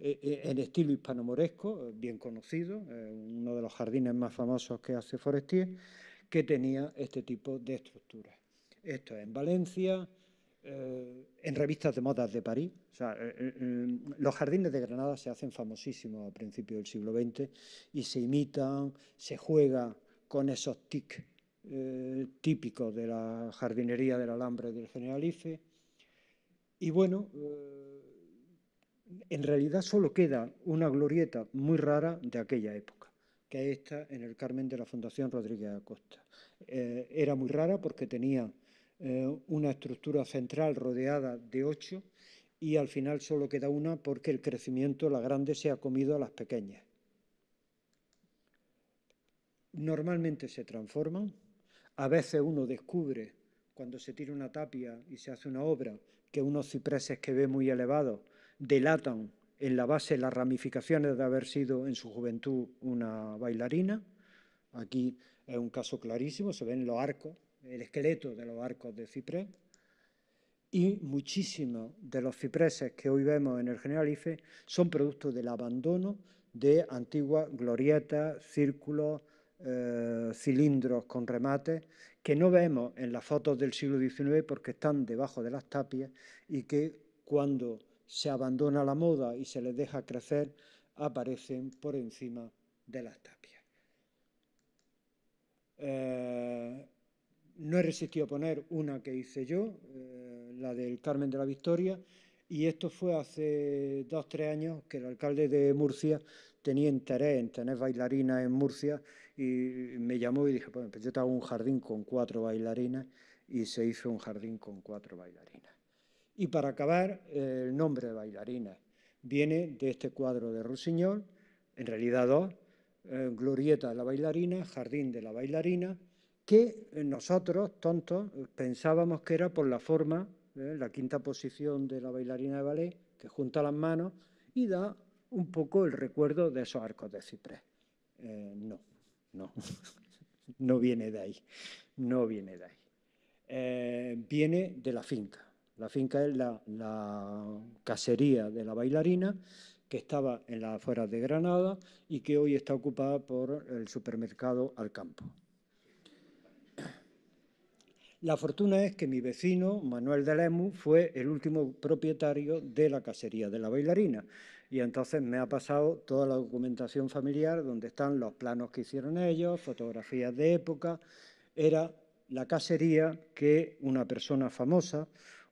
en estilo hispanomoresco, bien conocido, uno de los jardines más famosos que hace Forestier, que tenía este tipo de estructuras. Esto es en Valencia, eh, en revistas de modas de París. O sea, eh, eh, los jardines de Granada se hacen famosísimos a principios del siglo veinte y se imitan, se juega con esos tics eh, típicos de la jardinería del Alhambra y del Generalife. Y bueno... Eh, En realidad solo queda una glorieta muy rara de aquella época, que es esta en el Carmen de la Fundación Rodríguez Acosta. Eh, era muy rara porque tenía eh, una estructura central rodeada de ocho y al final solo queda una porque el crecimiento, la grande, se ha comido a las pequeñas. Normalmente se transforman. A veces uno descubre, cuando se tira una tapia y se hace una obra, que unos cipreses que ve muy elevados delatan en la base las ramificaciones de haber sido en su juventud una bailarina. Aquí es un caso clarísimo, se ven los arcos, el esqueleto de los arcos de ciprés, y muchísimos de los cipreses que hoy vemos en el Generalife son producto del abandono de antiguas glorietas, círculos, eh, cilindros con remates, que no vemos en las fotos del siglo diecinueve porque están debajo de las tapias y que cuando se abandona la moda y se les deja crecer, aparecen por encima de las tapias. Eh, no he resistido a poner una que hice yo, eh, la del Carmen de la Victoria, y esto fue hace dos o tres años que el alcalde de Murcia tenía interés en tener bailarinas en Murcia y me llamó y dije, pues yo te hago un jardín con cuatro bailarinas, y se hizo un jardín con cuatro bailarinas. Y para acabar, eh, el nombre de bailarinas. viene de este cuadro de Rusiñol, en realidad dos, eh, Glorieta de la bailarina, Jardín de la bailarina, que nosotros, tontos, pensábamos que era por la forma, eh, la quinta posición de la bailarina de ballet, que junta las manos y da un poco el recuerdo de esos arcos de ciprés. Eh, no, no, no viene de ahí, no viene de ahí. Eh, viene de la finca. La finca es la, la casería de la bailarina, que estaba en las afueras de Granada y que hoy está ocupada por el supermercado Al Campo. La fortuna es que mi vecino, Manuel de Lemus, fue el último propietario de la casería de la bailarina y entonces me ha pasado toda la documentación familiar donde están los planos que hicieron ellos, fotografías de época. Era la casería que una persona famosa,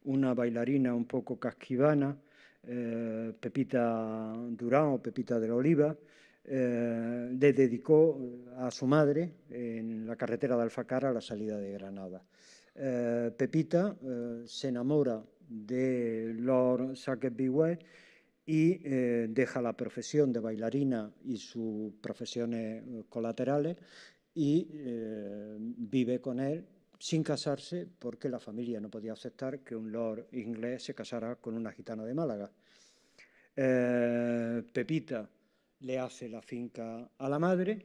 una bailarina un poco casquivana, Eh, Pepita Durán o Pepita de la Oliva, eh, le dedicó a su madre en la carretera de Alfacara a la salida de Granada. Eh, Pepita eh, se enamora de Lord Sackett-Beway y eh, deja la profesión de bailarina y sus profesiones colaterales y eh, vive con él sin casarse porque la familia no podía aceptar que un lord inglés se casara con una gitana de Málaga. Eh, Pepita le hace la finca a la madre,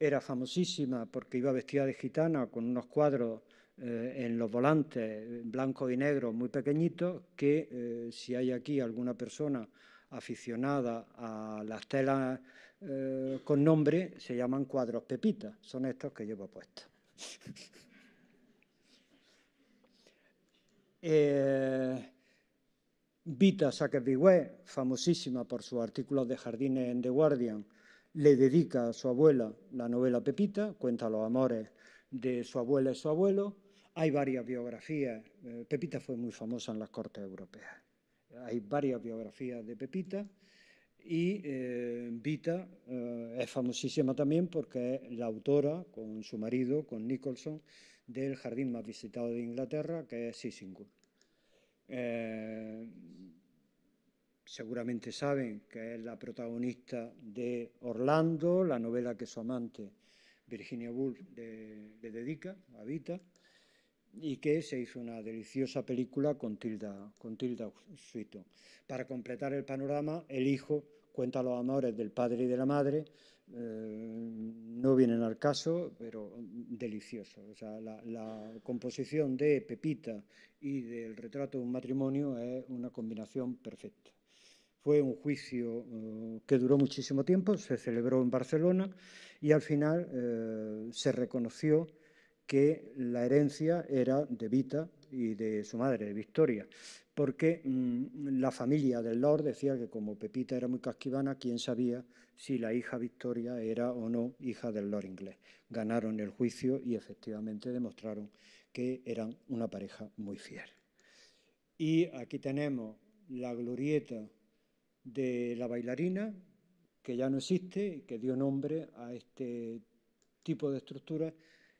era famosísima porque iba vestida de gitana con unos cuadros eh, en los volantes blancos y negros muy pequeñitos que eh, si hay aquí alguna persona aficionada a las telas eh, con nombre se llaman cuadros Pepita, son estos que llevo puestos. Eh, Vita Sackett-Beway, famosísima por sus artículos de jardines en The Guardian, le dedica a su abuela la novela Pepita, cuenta los amores de su abuela y su abuelo. Hay varias biografías, eh, Pepita fue muy famosa en las cortes europeas, hay varias biografías de Pepita y eh, Vita eh, es famosísima también porque es la autora con su marido, con Nicholson, del jardín más visitado de Inglaterra, que es Sissinghurst. Eh, seguramente saben que es la protagonista de Orlando, la novela que su amante Virginia Woolf le, le dedica, a Vita, y que se hizo una deliciosa película con Tilda, con Tilda Swinton. Para completar el panorama, el hijo cuenta los amores del padre y de la madre. Eh, no vienen al caso, pero delicioso. O sea, la, la composición de Pepita y del retrato de un matrimonio es una combinación perfecta. Fue un juicio eh, que duró muchísimo tiempo, se celebró en Barcelona y al final eh, se reconoció que la herencia era de Vita y de su madre, de Victoria, porque mmm, la familia del Lord decía que como Pepita era muy casquivana, quién sabía si la hija Victoria era o no hija del Lord inglés. Ganaron el juicio y efectivamente demostraron que eran una pareja muy fiel. Y aquí tenemos la glorieta de la bailarina, que ya no existe y que dio nombre a este tipo de estructuras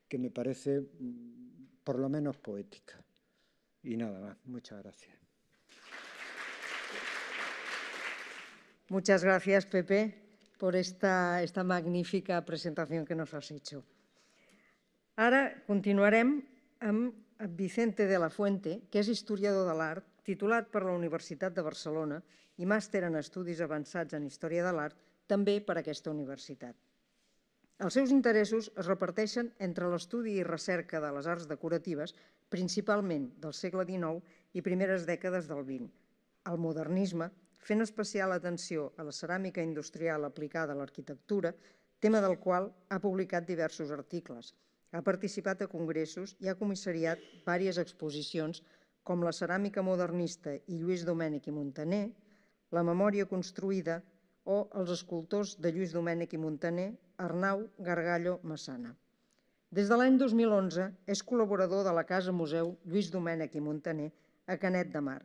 que me parece por lo menos poética. Y nada más, muchas gracias. Muchas gracias, Pepe, por esta, esta magnífica presentación que nos has hecho. Ara continuarem amb Vicente de la Fuente, que és historiador de l'art, titulat per la Universitat de Barcelona i màster en Estudis Avançats en Història de l'Art, també per aquesta universitat. Els seus interessos es reparteixen entre l'estudi i recerca de les arts decoratives, principalment del segle dinou i primeres dècades del vint, el modernisme, fent especial atenció a la ceràmica industrial aplicada a l'arquitectura, tema del qual ha publicat diversos articles, ha participat a congressos i ha comissariat diverses exposicions com la ceràmica modernista i Lluís Domènech i Montaner, la memòria construïda o els escultors de Lluís Domènech i Montaner, Arnau Gargallo Massana. Des de l'any dos mil onze és col·laborador de la Casa Museu Lluís Domènech i Montaner a Canet de Mar,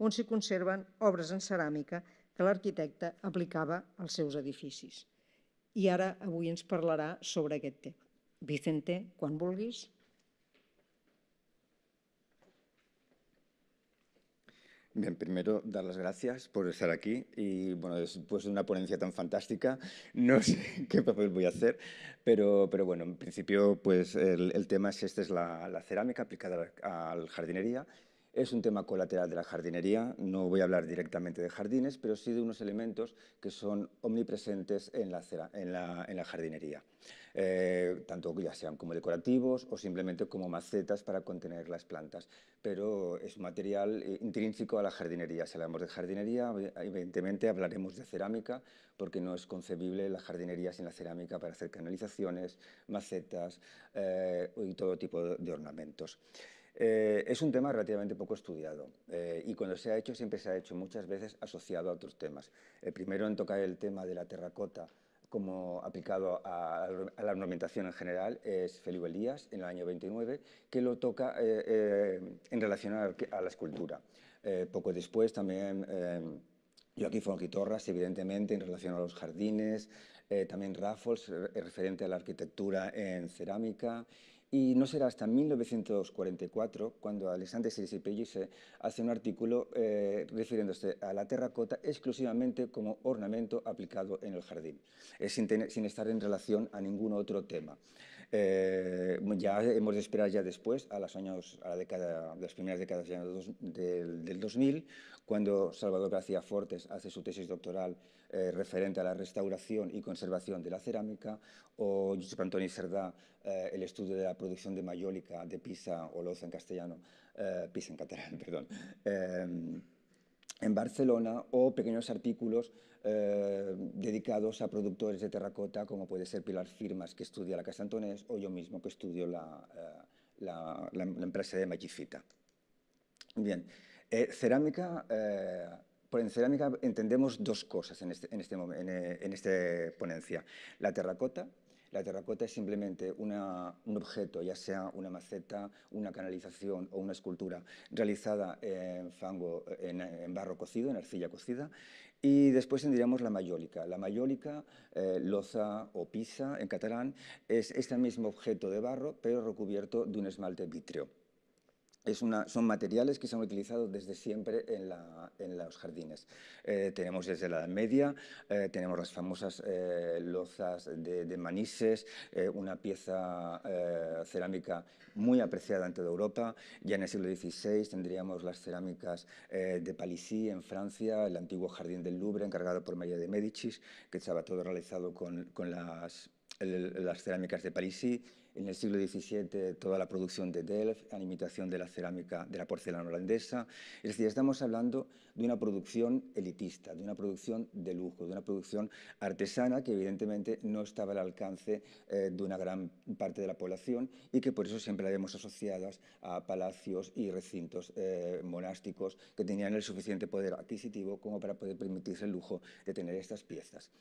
on s'hi conserven obres en ceràmica que l'arquitecte aplicava als seus edificis. I ara avui ens parlarà sobre aquest tema. Vicente, quan vulguis. Bien, primero, dar las gracias por estar aquí y, bueno, después de una ponencia tan fantástica, no sé qué papel voy a hacer, pero, pero bueno, en principio, pues el, el tema es este, es la, la cerámica aplicada a la jardinería. Es un tema colateral de la jardinería, no voy a hablar directamente de jardines, pero sí de unos elementos que son omnipresentes en la, en la, en la jardinería, eh, tanto ya sean como decorativos o simplemente como macetas para contener las plantas, pero es un material intrínseco a la jardinería. Si hablamos de jardinería, evidentemente hablaremos de cerámica, porque no es concebible la jardinería sin la cerámica para hacer canalizaciones, macetas eh, y todo tipo de, de ornamentos. Eh, es un tema relativamente poco estudiado eh, y cuando se ha hecho siempre se ha hecho muchas veces asociado a otros temas. Eh, primero en tocar el tema de la terracota como aplicado a, a la ornamentación en general es Feliu Elías en el año veintinueve que lo toca eh, eh, en relación a, a la escultura. Eh, poco después también eh, Joaquim Folch i Torres, evidentemente en relación a los jardines, eh, también Rafols eh, referente a la arquitectura en cerámica. Y no será hasta mil novecientos cuarenta y cuatro cuando Alexandre Cirici-Pellicer hace un artículo eh, refiriéndose a la terracota exclusivamente como ornamento aplicado en el jardín, eh, sin, tener, sin estar en relación a ningún otro tema. Eh, ya hemos de esperar ya después, a, los años, a la década, las primeras décadas del, del dos mil, cuando Salvador García Fortes hace su tesis doctoral eh, referente a la restauración y conservación de la cerámica, o Josep Antoni Cerdà, eh, el estudio de la producción de mayólica de Pisa o Loza en castellano, eh, Pisa en catalán, perdón, eh, en Barcelona, o pequeños artículos eh, dedicados a productores de terracota, como puede ser Pilar Firmas, que estudia la Casa Antonés, o yo mismo, que estudio la, eh, la, la, la empresa de Magifita. Bien, eh, cerámica... Eh, Por en cerámica entendemos dos cosas en, este, en, este, en, en esta ponencia. La terracota. La terracota es simplemente una, un objeto, ya sea una maceta, una canalización o una escultura realizada en fango, en, en barro cocido, en arcilla cocida. Y después tendríamos la mayólica. La mayólica, eh, loza o pisa en catalán, es este mismo objeto de barro, pero recubierto de un esmalte vítreo. Es una, son materiales que se han utilizado desde siempre en, la, en los jardines. Eh, tenemos desde la Edad Media, eh, tenemos las famosas eh, lozas de, de Manises, eh, una pieza eh, cerámica muy apreciada en toda Europa. Ya en el siglo dieciséis tendríamos las cerámicas eh, de Palissy en Francia, el antiguo jardín del Louvre, encargado por María de Médicis, que estaba todo realizado con, con las... las cerámicas de Palissy. En el siglo diecisiete toda la producción de Delft, a imitación de la cerámica de la porcelana holandesa. Es decir, estamos hablando de una producción elitista, de una producción de lujo, de una producción artesana que evidentemente no estaba al alcance eh, de una gran parte de la población y que por eso siempre la vemos asociadas a palacios y recintos eh, monásticos que tenían el suficiente poder adquisitivo como para poder permitirse el lujo de tener estas piezas.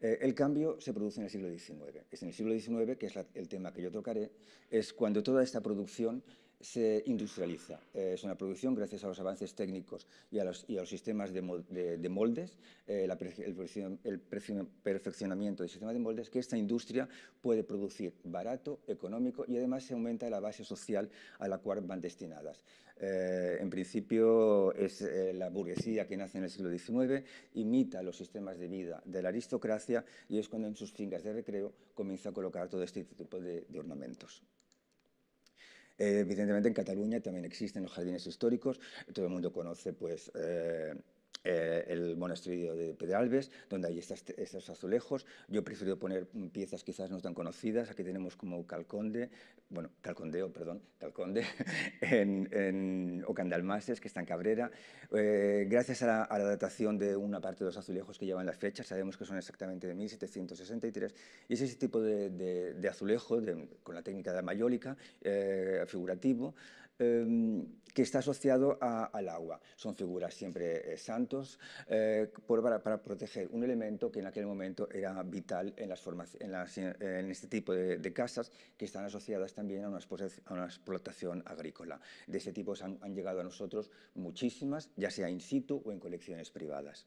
Eh, el cambio se produce en el siglo diecinueve. Es en el siglo diecinueve, que es la, el tema que yo tocaré, es cuando toda esta producción se industrializa. Eh, es una producción, gracias a los avances técnicos y a los, y a los sistemas de, de, de moldes, eh, la, el, el perfeccionamiento del sistema de moldes, que esta industria puede producir barato, económico y además se aumenta la base social a la cual van destinadas. Eh, en principio es eh, la burguesía que nace en el siglo diecinueve, imita los sistemas de vida de la aristocracia y es cuando en sus fincas de recreo comienza a colocar todo este tipo de, de ornamentos. Eh, evidentemente en Cataluña también existen los jardines históricos, todo el mundo conoce pues, eh, eh, el monasterio de Pedralbes, donde hay estas, estos azulejos. Yo prefiero poner piezas quizás no tan conocidas, aquí tenemos como Calconde, bueno, Calcondeo, perdón, Calconde, en, en, o Candalmases, que está en Cabrera. Eh, gracias a la, a la datación de una parte de los azulejos que llevan las fechas, sabemos que son exactamente de mil setecientos sesenta y tres, y es ese tipo de, de, de azulejo, de, con la técnica de la mayólica, eh, figurativo, eh, que está asociado a, al agua. Son figuras siempre eh, santos, eh, por, para, para proteger un elemento que en aquel momento era vital en, las en, las, en este tipo de, de casas, que están asociadas también a una, a una explotación agrícola. De ese tipo han, han llegado a nosotros muchísimas, ya sea in situ o en colecciones privadas.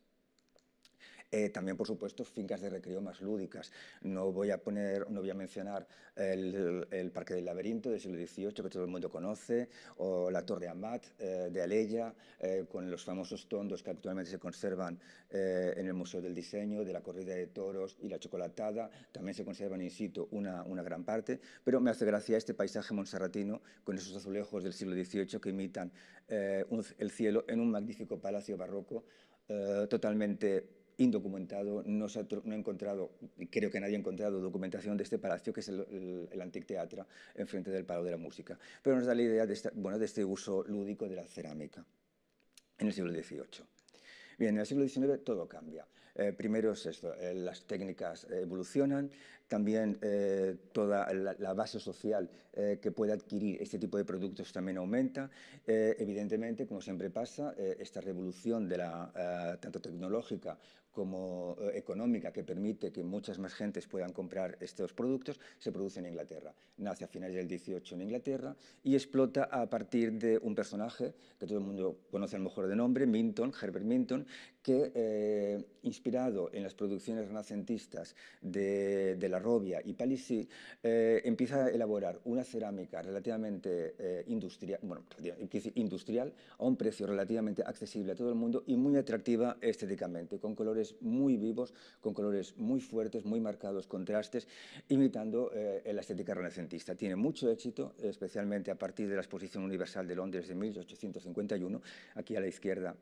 Eh, también, por supuesto, fincas de recreo más lúdicas. No voy a, poner, no voy a mencionar el, el Parque del Laberinto del siglo dieciocho, que todo el mundo conoce, o la Torre Amat eh, de Alella, eh, con los famosos tondos que actualmente se conservan eh, en el Museo del Diseño, de la corrida de toros y la chocolatada. También se conservan in situ una, una gran parte, pero me hace gracia este paisaje montserratino con esos azulejos del siglo dieciocho que imitan eh, un, el cielo en un magnífico palacio barroco eh, totalmente indocumentado. No, se ha, no he encontrado, creo que nadie ha encontrado documentación de este palacio, que es el, el, el Antic Teatre, enfrente del Palau de la Música. Pero nos da la idea de, esta, bueno, de este uso lúdico de la cerámica en el siglo dieciocho. Bien, en el siglo diecinueve todo cambia. Eh, primero es esto, eh, las técnicas evolucionan, también eh, toda la, la base social eh, que puede adquirir este tipo de productos también aumenta. Eh, evidentemente, como siempre pasa, eh, esta revolución de la, eh, tanto tecnológica como eh, económica, que permite que muchas más gentes puedan comprar estos productos, se produce en Inglaterra. Nace a finales del dieciocho en Inglaterra y explota a partir de un personaje que todo el mundo conoce a lo mejor de nombre, Minton, Herbert Minton, que eh, inspirado en las producciones renacentistas de, de La Robia y Palissy, eh, empieza a elaborar una cerámica relativamente eh, industrial, bueno, industrial, a un precio relativamente accesible a todo el mundo y muy atractiva estéticamente, con colores muy vivos, con colores muy fuertes, muy marcados contrastes, imitando eh, la estética renacentista. Tiene mucho éxito, especialmente a partir de la Exposición Universal de Londres de mil ochocientos cincuenta y uno, aquí a la izquierda,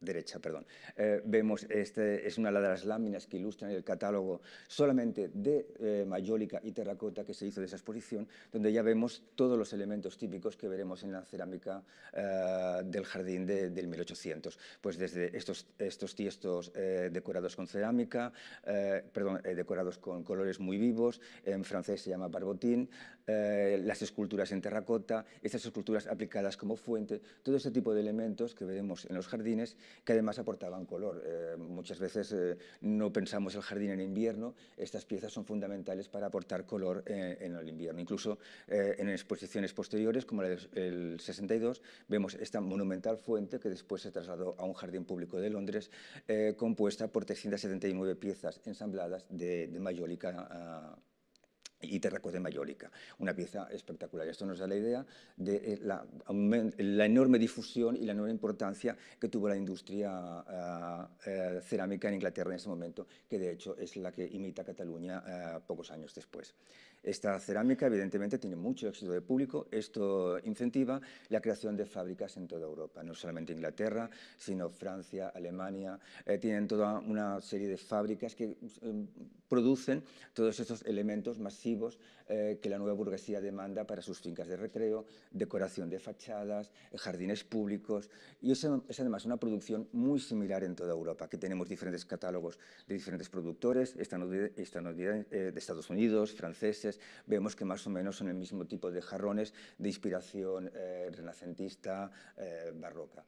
derecha, perdón. Eh, vemos, este es una de las láminas que ilustran el catálogo solamente de eh, mayólica y terracota que se hizo de esa exposición, donde ya vemos todos los elementos típicos que veremos en la cerámica eh, del jardín de, del mil ochocientos. Pues desde estos, estos tiestos eh, decorados con cerámica, eh, perdón, eh, decorados con colores muy vivos, en francés se llama barbotín, eh, las esculturas en terracota, estas esculturas aplicadas como fuente, todo este tipo de elementos que veremos en los jardines, que además aportaban color. Eh, muchas veces eh, no pensamos el jardín en invierno, estas piezas son fundamentales para aportar color eh, en el invierno. Incluso eh, en exposiciones posteriores, como la del sesenta y dos, vemos esta monumental fuente que después se trasladó a un jardín público de Londres, eh, compuesta por trescientas setenta y nueve piezas ensambladas de, de mayólica eh, y terracota mayólica, una pieza espectacular. Esto nos da la idea de la, la enorme difusión y la enorme importancia que tuvo la industria uh, uh, cerámica en Inglaterra en ese momento, que de hecho es la que imita Cataluña uh, pocos años después. Esta cerámica, evidentemente, tiene mucho éxito de público. Esto incentiva la creación de fábricas en toda Europa, no solamente Inglaterra, sino Francia, Alemania. Eh, tienen toda una serie de fábricas que eh, producen todos estos elementos masivos eh, que la nueva burguesía demanda para sus fincas de recreo, decoración de fachadas, jardines públicos. Y es, es además una producción muy similar en toda Europa, que tenemos diferentes catálogos de diferentes productores, estadounidenses, eh, de Estados Unidos, franceses. Vemos que más o menos son el mismo tipo de jarrones de inspiración eh, renacentista, eh, barroca.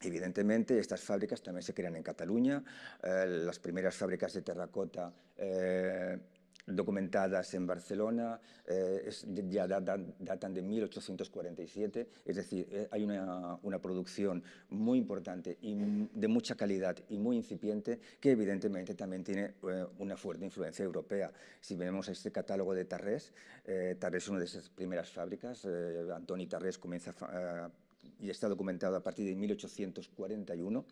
Evidentemente, estas fábricas también se crean en Cataluña. Eh, las primeras fábricas de terracota eh, documentadas en Barcelona eh, es, ya datan, datan de mil ochocientos cuarenta y siete, es decir, eh, hay una, una producción muy importante y de mucha calidad y muy incipiente, que evidentemente también tiene eh, una fuerte influencia europea. Si vemos este catálogo de Tarrés, eh, Tarrés es una de esas primeras fábricas, eh, Antoni Tarrés comienza a... y está documentado a partir de mil ochocientos cuarenta y uno,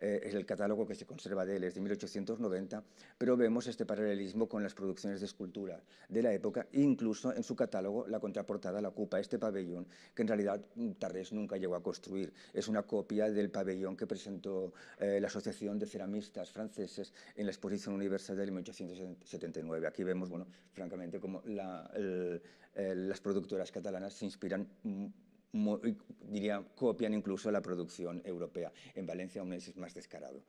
eh, es el catálogo que se conserva de él, es de mil ochocientos noventa, pero vemos este paralelismo con las producciones de escultura de la época. Incluso en su catálogo la contraportada la ocupa este pabellón, que en realidad Tarrés nunca llegó a construir, es una copia del pabellón que presentó eh, la Asociación de Ceramistas Franceses en la Exposición Universal de mil ochocientos setenta y nueve. Aquí vemos, bueno, francamente, cómo la, el, el, las productoras catalanas se inspiran, Muy, diría, copian incluso la producción europea. En Valencia aún es más descarado.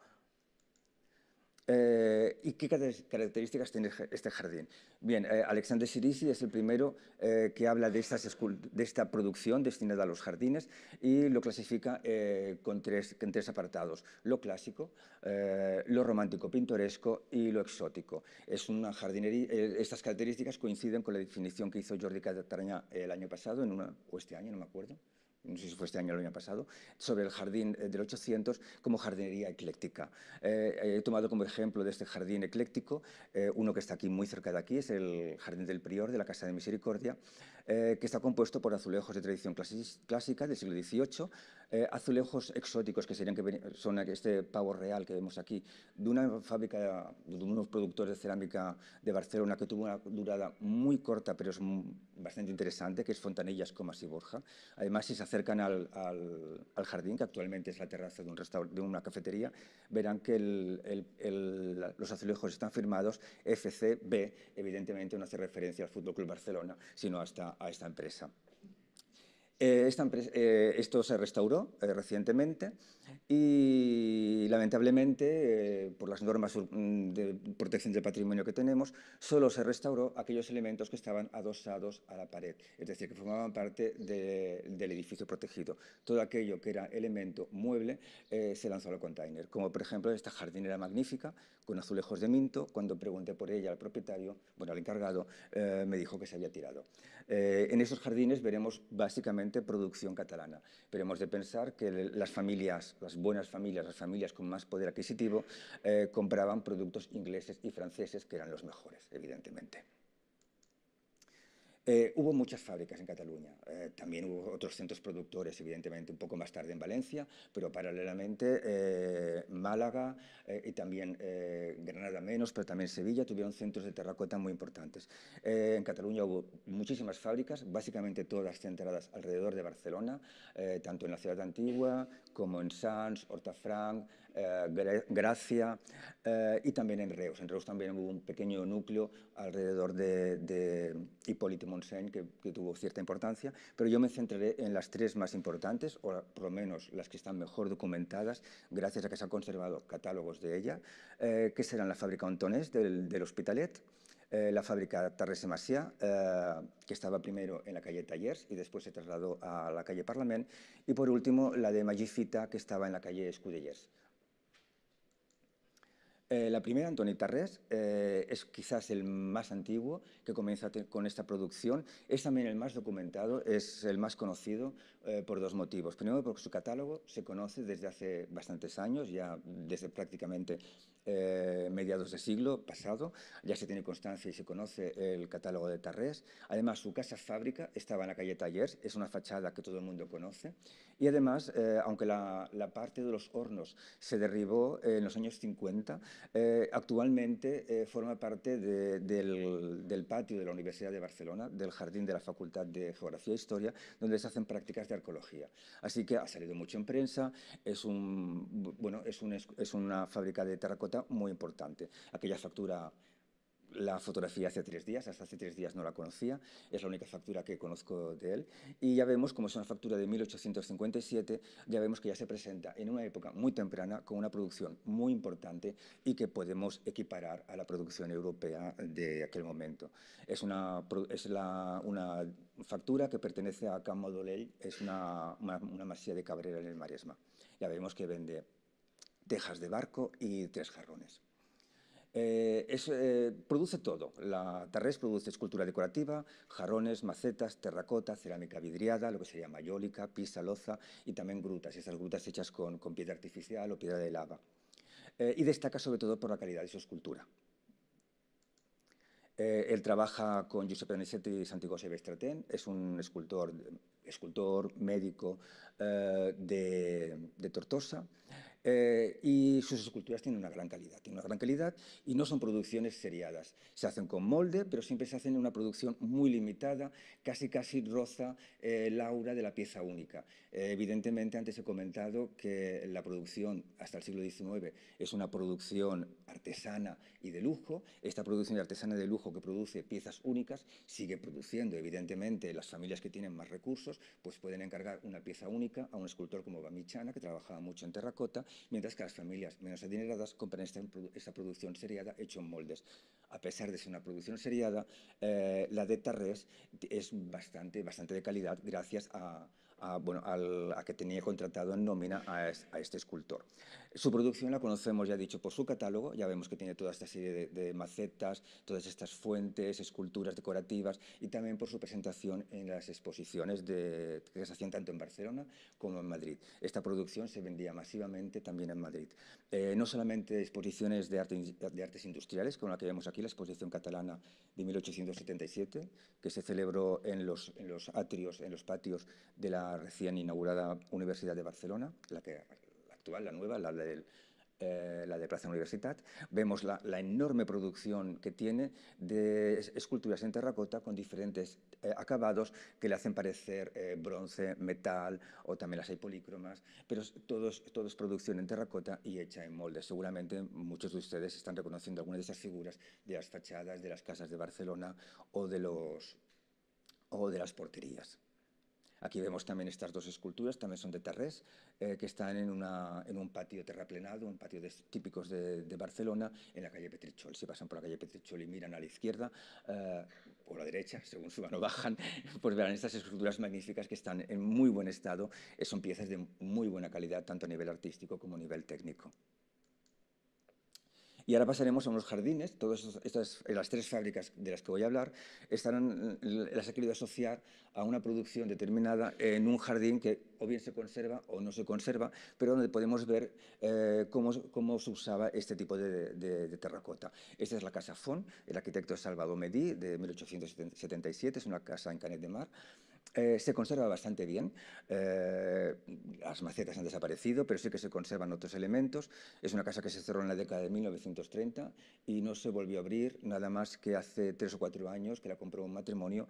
Eh, ¿Y qué características tiene este jardín? Bien, eh, Alexandre Sirici es el primero eh, que habla de, estas de esta producción destinada a los jardines y lo clasifica eh, con tres, en tres apartados: lo clásico, eh, lo romántico pintoresco y lo exótico. Es una jardinería, eh, estas características coinciden con la definición que hizo Jordi Catarañá el año pasado, en una, o este año, no me acuerdo, no sé si fue este año o el año pasado, sobre el jardín del ochocientos como jardinería ecléctica. Eh, he tomado como ejemplo de este jardín ecléctico eh, uno que está aquí, muy cerca de aquí, es el Jardín del Prior de la Casa de Misericordia, eh, que está compuesto por azulejos de tradición clásica del siglo dieciocho, eh, azulejos exóticos que serían que son este pavo real que vemos aquí, de una fábrica, de unos productores de cerámica de Barcelona que tuvo una durada muy corta, pero es bastante interesante, que es Fontanillas, Comas y Borja. Además, si se acercan al, al, al jardín, que actualmente es la terraza de, un de una cafetería, verán que el, el, el, los azulejos están firmados F C B, evidentemente no hace referencia al Fútbol Club Barcelona, sino hasta a esta empresa. Eh, esta empresa eh, esto se restauró eh, recientemente y, lamentablemente, eh, por las normas de protección del patrimonio que tenemos, solo se restauró aquellos elementos que estaban adosados a la pared, es decir, que formaban parte de, del edificio protegido. Todo aquello que era elemento mueble eh, se lanzó al container, como por ejemplo esta jardinera magnífica con azulejos de Minto. Cuando pregunté por ella al propietario, bueno, al encargado, eh, me dijo que se había tirado. Eh, en esos jardines veremos básicamente producción catalana, pero hemos de pensar que las familias, las buenas familias, las familias con más poder adquisitivo, eh, compraban productos ingleses y franceses, que eran los mejores, evidentemente. Eh, hubo muchas fábricas en Cataluña, eh, también hubo otros centros productores, evidentemente, un poco más tarde en Valencia, pero paralelamente eh, Málaga eh, y también eh, Granada menos, pero también Sevilla tuvieron centros de terracota muy importantes. Eh, en Cataluña hubo muchísimas fábricas, básicamente todas centradas alrededor de Barcelona, eh, tanto en la ciudad antigua como en Sants, Hortafranc, eh, Gracia eh, y también en Reus. En Reus también hubo un pequeño núcleo alrededor de, de Hipólito Montseny, que, que tuvo cierta importancia, pero yo me centraré en las tres más importantes, o por lo menos las que están mejor documentadas, gracias a que se han conservado catálogos de ella, eh, que serán la fábrica Ontonés del, del Hospitalet, eh, la fábrica Tarrés i Macià, eh, que estaba primero en la calle Tallers y después se trasladó a la calle Parlament, y por último la de Magifita, que estaba en la calle Escudellers. Eh, la primera, Antoni Tarrés, eh, es quizás el más antiguo que comienza con esta producción. Es también el más documentado, es el más conocido eh, por dos motivos. Primero, porque su catálogo se conoce desde hace bastantes años, ya desde prácticamente eh, mediados de siglo pasado. Ya se tiene constancia y se conoce el catálogo de Tarrés. Además, su casa fábrica estaba en la calle Tallers, es una fachada que todo el mundo conoce. Y además, eh, aunque la, la parte de los hornos se derribó eh, en los años cincuenta, Eh, actualmente eh, forma parte de, del, del patio de la Universidad de Barcelona, del jardín de la Facultad de Geografía e Historia, donde se hacen prácticas de arqueología. Así que ha salido mucho en prensa, es, un, bueno, es, un, es una fábrica de terracota muy importante. Aquella factura la fotografía hace tres días, hasta hace tres días no la conocía, es la única factura que conozco de él, y ya vemos como es una factura de mil ochocientos cincuenta y siete, ya vemos que ya se presenta en una época muy temprana con una producción muy importante y que podemos equiparar a la producción europea de aquel momento. Es una, es la, una factura que pertenece a Can Modolell, es una, una, una masía de Cabrera en el Maresma. Ya vemos que vende tejas de barco y tres jarrones. Eh, es, eh, produce todo. La Tarrés produce escultura decorativa, jarrones, macetas, terracota, cerámica vidriada, lo que sería mayólica, pisa, loza y también grutas, esas grutas hechas con, con piedra artificial o piedra de lava. Eh, y destaca sobre todo por la calidad de su escultura. Eh, él trabaja con Giuseppe Donizetti y Santiago Bestratén, es un escultor, escultor médico eh, de, de Tortosa. Eh, y sus esculturas tienen una gran calidad, tienen una gran calidad y no son producciones seriadas. Se hacen con molde, pero siempre se hacen en una producción muy limitada, casi casi roza eh, el aura de la pieza única. Eh, evidentemente, antes he comentado que la producción hasta el siglo diecinueve es una producción artesana y de lujo. Esta producción artesana de lujo que produce piezas únicas sigue produciendo. Evidentemente, las familias que tienen más recursos pues pueden encargar una pieza única a un escultor como Bamichana, que trabajaba mucho en terracota, mientras que las familias menos adineradas compran esta, esta producción seriada hecha en moldes. A pesar de ser una producción seriada, eh, la de Tarrés es bastante, bastante de calidad gracias a, a, bueno, al, a que tenía contratado en nómina a, es, a este escultor. Su producción la conocemos, ya he dicho, por su catálogo. Ya vemos que tiene toda esta serie de, de macetas, todas estas fuentes, esculturas decorativas, y también por su presentación en las exposiciones de, que se hacían tanto en Barcelona como en Madrid. Esta producción se vendía masivamente también en Madrid. Eh, no solamente exposiciones de, arte, de artes industriales, como la que vemos aquí, la exposición catalana de mil ochocientos setenta y siete, que se celebró en los, en los atrios, en los patios de la recién inaugurada Universidad de Barcelona, la, que, la actual, la nueva, la del... Eh, la de Plaza Universitat. Vemos la, la enorme producción que tiene de esculturas en terracota con diferentes eh, acabados que le hacen parecer eh, bronce, metal, o también las hay polícromas, pero todo es producción en terracota y hecha en molde. Seguramente muchos de ustedes están reconociendo algunas de esas figuras de las fachadas de las casas de Barcelona o de, los, o de las porterías. Aquí vemos también estas dos esculturas, también son de Tarrés, eh, que están en, una, en un patio terraplenado, un patio de, típicos de, de Barcelona, en la calle Petritxol. Si pasan por la calle Petritxol y miran a la izquierda eh, o a la derecha, según suban o bajan, pues verán estas esculturas magníficas que están en muy buen estado. Eh, son piezas de muy buena calidad, tanto a nivel artístico como a nivel técnico. Y ahora pasaremos a unos jardines. Todas estas, las tres fábricas de las que voy a hablar, están, las he querido asociar a una producción determinada en un jardín que o bien se conserva o no se conserva, pero donde podemos ver eh, cómo, cómo se usaba este tipo de, de, de terracota. Esta es la Casa Font, el arquitecto Salvador Medí, de mil ochocientos setenta y siete, es una casa en Canet de Mar. Eh, se conserva bastante bien, eh, las macetas han desaparecido, pero sí que se conservan otros elementos. Es una casa que se cerró en la década de mil novecientos treinta y no se volvió a abrir nada más que hace tres o cuatro años, que la compró un matrimonio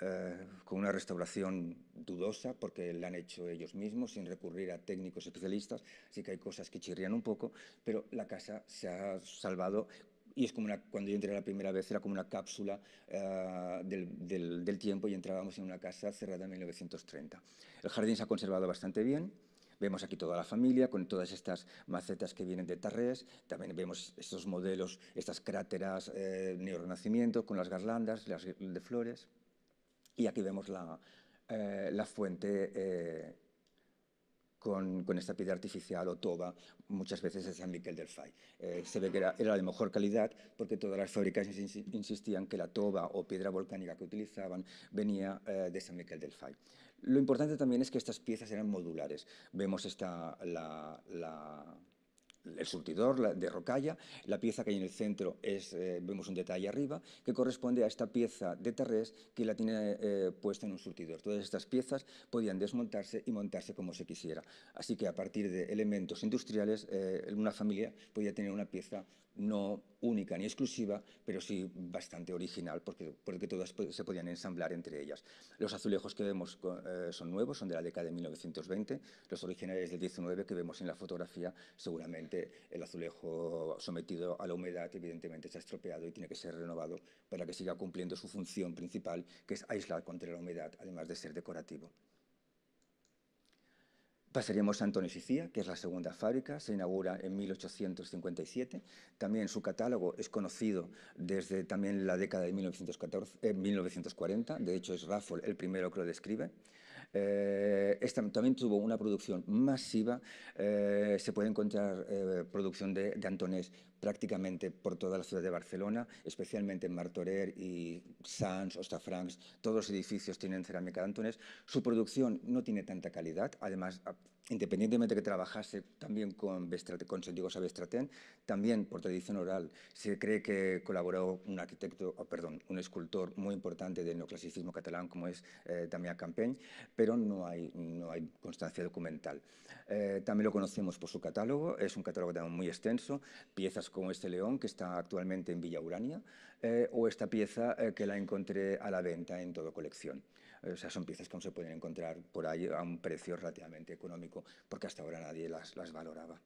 eh, con una restauración dudosa, porque la han hecho ellos mismos sin recurrir a técnicos especialistas, así que hay cosas que chirrían un poco, pero la casa se ha salvado. Y es como una, cuando yo entré la primera vez, era como una cápsula uh, del, del, del tiempo, y entrábamos en una casa cerrada en mil novecientos treinta. El jardín se ha conservado bastante bien. Vemos aquí toda la familia, con todas estas macetas que vienen de Tarrés. También vemos estos modelos, estas cráteras eh, neorrenacimiento, con las garlandas, las de flores. Y aquí vemos la, eh, la fuente eh, Con, con esta piedra artificial o toba, muchas veces de San Miquel del Fai. Eh, se ve que era, era de mejor calidad, porque todas las fábricas insistían que la toba o piedra volcánica que utilizaban venía eh, de San Miquel del Fai. Lo importante también es que estas piezas eran modulares. Vemos esta, la, la, el surtidor la, de rocalla, la pieza que hay en el centro, es, eh, vemos un detalle arriba, que corresponde a esta pieza de Tarrés que la tiene eh, puesta en un surtidor. Todas estas piezas podían desmontarse y montarse como se quisiera. Así que a partir de elementos industriales, eh, una familia podía tener una pieza no única ni exclusiva, pero sí bastante original, porque, porque todas se podían ensamblar entre ellas. Los azulejos que vemos eh, son nuevos, son de la década de mil novecientos veinte, los originales del diecinueve que vemos en la fotografía. Seguramente el azulejo sometido a la humedad evidentemente se ha estropeado y tiene que ser renovado para que siga cumpliendo su función principal, que es aislar contra la humedad, además de ser decorativo. Pasaríamos a Antonios y Cía, que es la segunda fábrica, se inaugura en mil ochocientos cincuenta y siete. También su catálogo es conocido desde también la década de mil novecientos cuarenta, de hecho es Raffol el primero que lo describe. Eh, esta también tuvo una producción masiva, eh, se puede encontrar eh, producción de, de Antonés prácticamente por toda la ciudad de Barcelona, especialmente en Martorell y Sants, Hostafrancs. Todos los edificios tienen cerámica de Antonés. Su producción no tiene tanta calidad, además, independientemente de que trabajase también con, con Santiago Bestratén, también por tradición oral se cree que colaboró un arquitecto, oh, perdón, un escultor muy importante del neoclasicismo catalán como es eh, Damià Campeny, pero no hay, no hay constancia documental. Eh, también lo conocemos por su catálogo, es un catálogo también muy extenso, piezas como este león que está actualmente en Villa Urania eh, o esta pieza eh, que la encontré a la venta en Todo Colección. O sea, son piezas que aún se pueden encontrar por ahí a un precio relativamente económico, porque hasta ahora nadie las, las valoraba.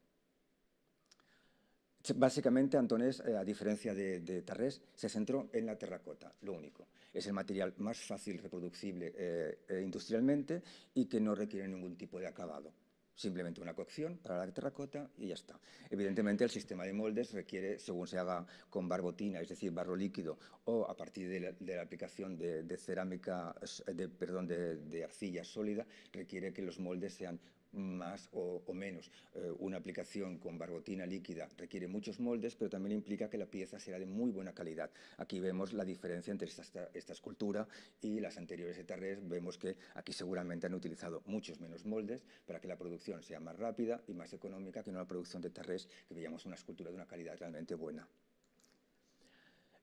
Básicamente, Antonés, eh, a diferencia de, de Tarrés, se centró en la terracota, lo único. Es el material más fácil reproducible eh, eh, industrialmente y que no requiere ningún tipo de acabado. simplemente una cocción para la terracota y ya está. Evidentemente el sistema de moldes requiere, según se haga con barbotina, es decir, barro líquido, o a partir de la, de la aplicación de, de cerámica, de, perdón, de, de arcilla sólida, requiere que los moldes sean más o, o menos. Eh, una aplicación con barbotina líquida requiere muchos moldes, pero también implica que la pieza será de muy buena calidad. Aquí vemos la diferencia entre esta, esta, esta escultura y las anteriores etarrés. Vemos que aquí seguramente han utilizado muchos menos moldes para que la producción sea más rápida y más económica que una producción de etarrés que veíamos una escultura de una calidad realmente buena.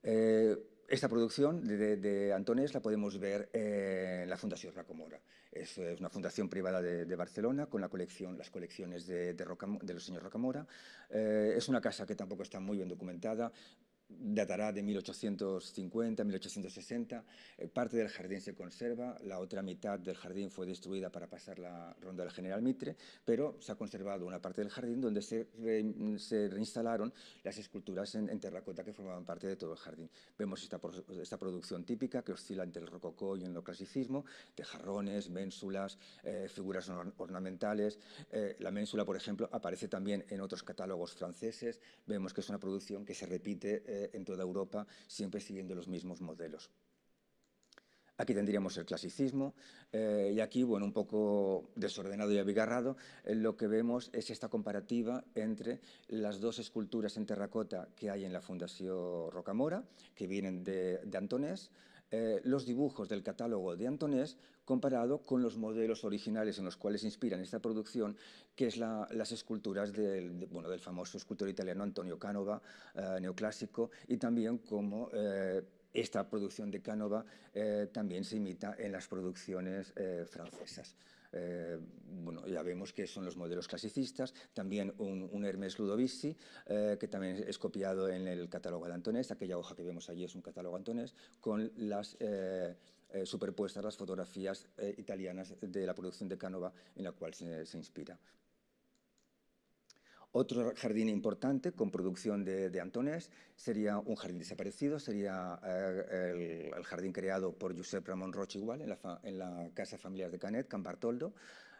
Eh, Esta producción de, de Antonés la podemos ver eh, en la Fundació Rocamora. Es, es una fundación privada de, de Barcelona con la colección, las colecciones de, de, Rocam de los señores Rocamora. Eh, es una casa que tampoco está muy bien documentada. Datará de mil ochocientos cincuenta a mil ochocientos sesenta, parte del jardín se conserva, la otra mitad del jardín fue destruida para pasar la ronda del General Mitre, pero se ha conservado una parte del jardín donde se, re, se reinstalaron las esculturas en, en terracota que formaban parte de todo el jardín. Vemos esta, esta producción típica que oscila entre el rococó y el neoclasicismo, de jarrones, ménsulas, eh, figuras or, ornamentales. Eh, la ménsula, por ejemplo, aparece también en otros catálogos franceses. Vemos que es una producción que se repite eh, en toda Europa, siempre siguiendo los mismos modelos. Aquí tendríamos el clasicismo eh, y aquí, bueno, un poco desordenado y abigarrado, eh, lo que vemos es esta comparativa entre las dos esculturas en terracota que hay en la Fundació Rocamora, que vienen de, de Antonés, eh, los dibujos del catálogo de Antonés, comparado con los modelos originales en los cuales inspiran esta producción, que es la, las esculturas del, de, bueno, del famoso escultor italiano Antonio Canova, eh, neoclásico, y también como eh, esta producción de Canova eh, también se imita en las producciones eh, francesas. Eh, bueno, ya vemos que son los modelos clasicistas, también un, un Hermes Ludovici, eh, que también es copiado en el catálogo de Antonés, aquella hoja que vemos allí es un catálogo Antonés, con las eh, eh, superpuestas las fotografías eh, italianas de la producción de Canova en la cual se, se inspira. Otro jardín importante con producción de, de Antonés sería un jardín desaparecido, sería eh, el, el jardín creado por Josep Ramon Roig i Gual en la, fa, en la Casa Familiar de Canet, Can Bartoldo,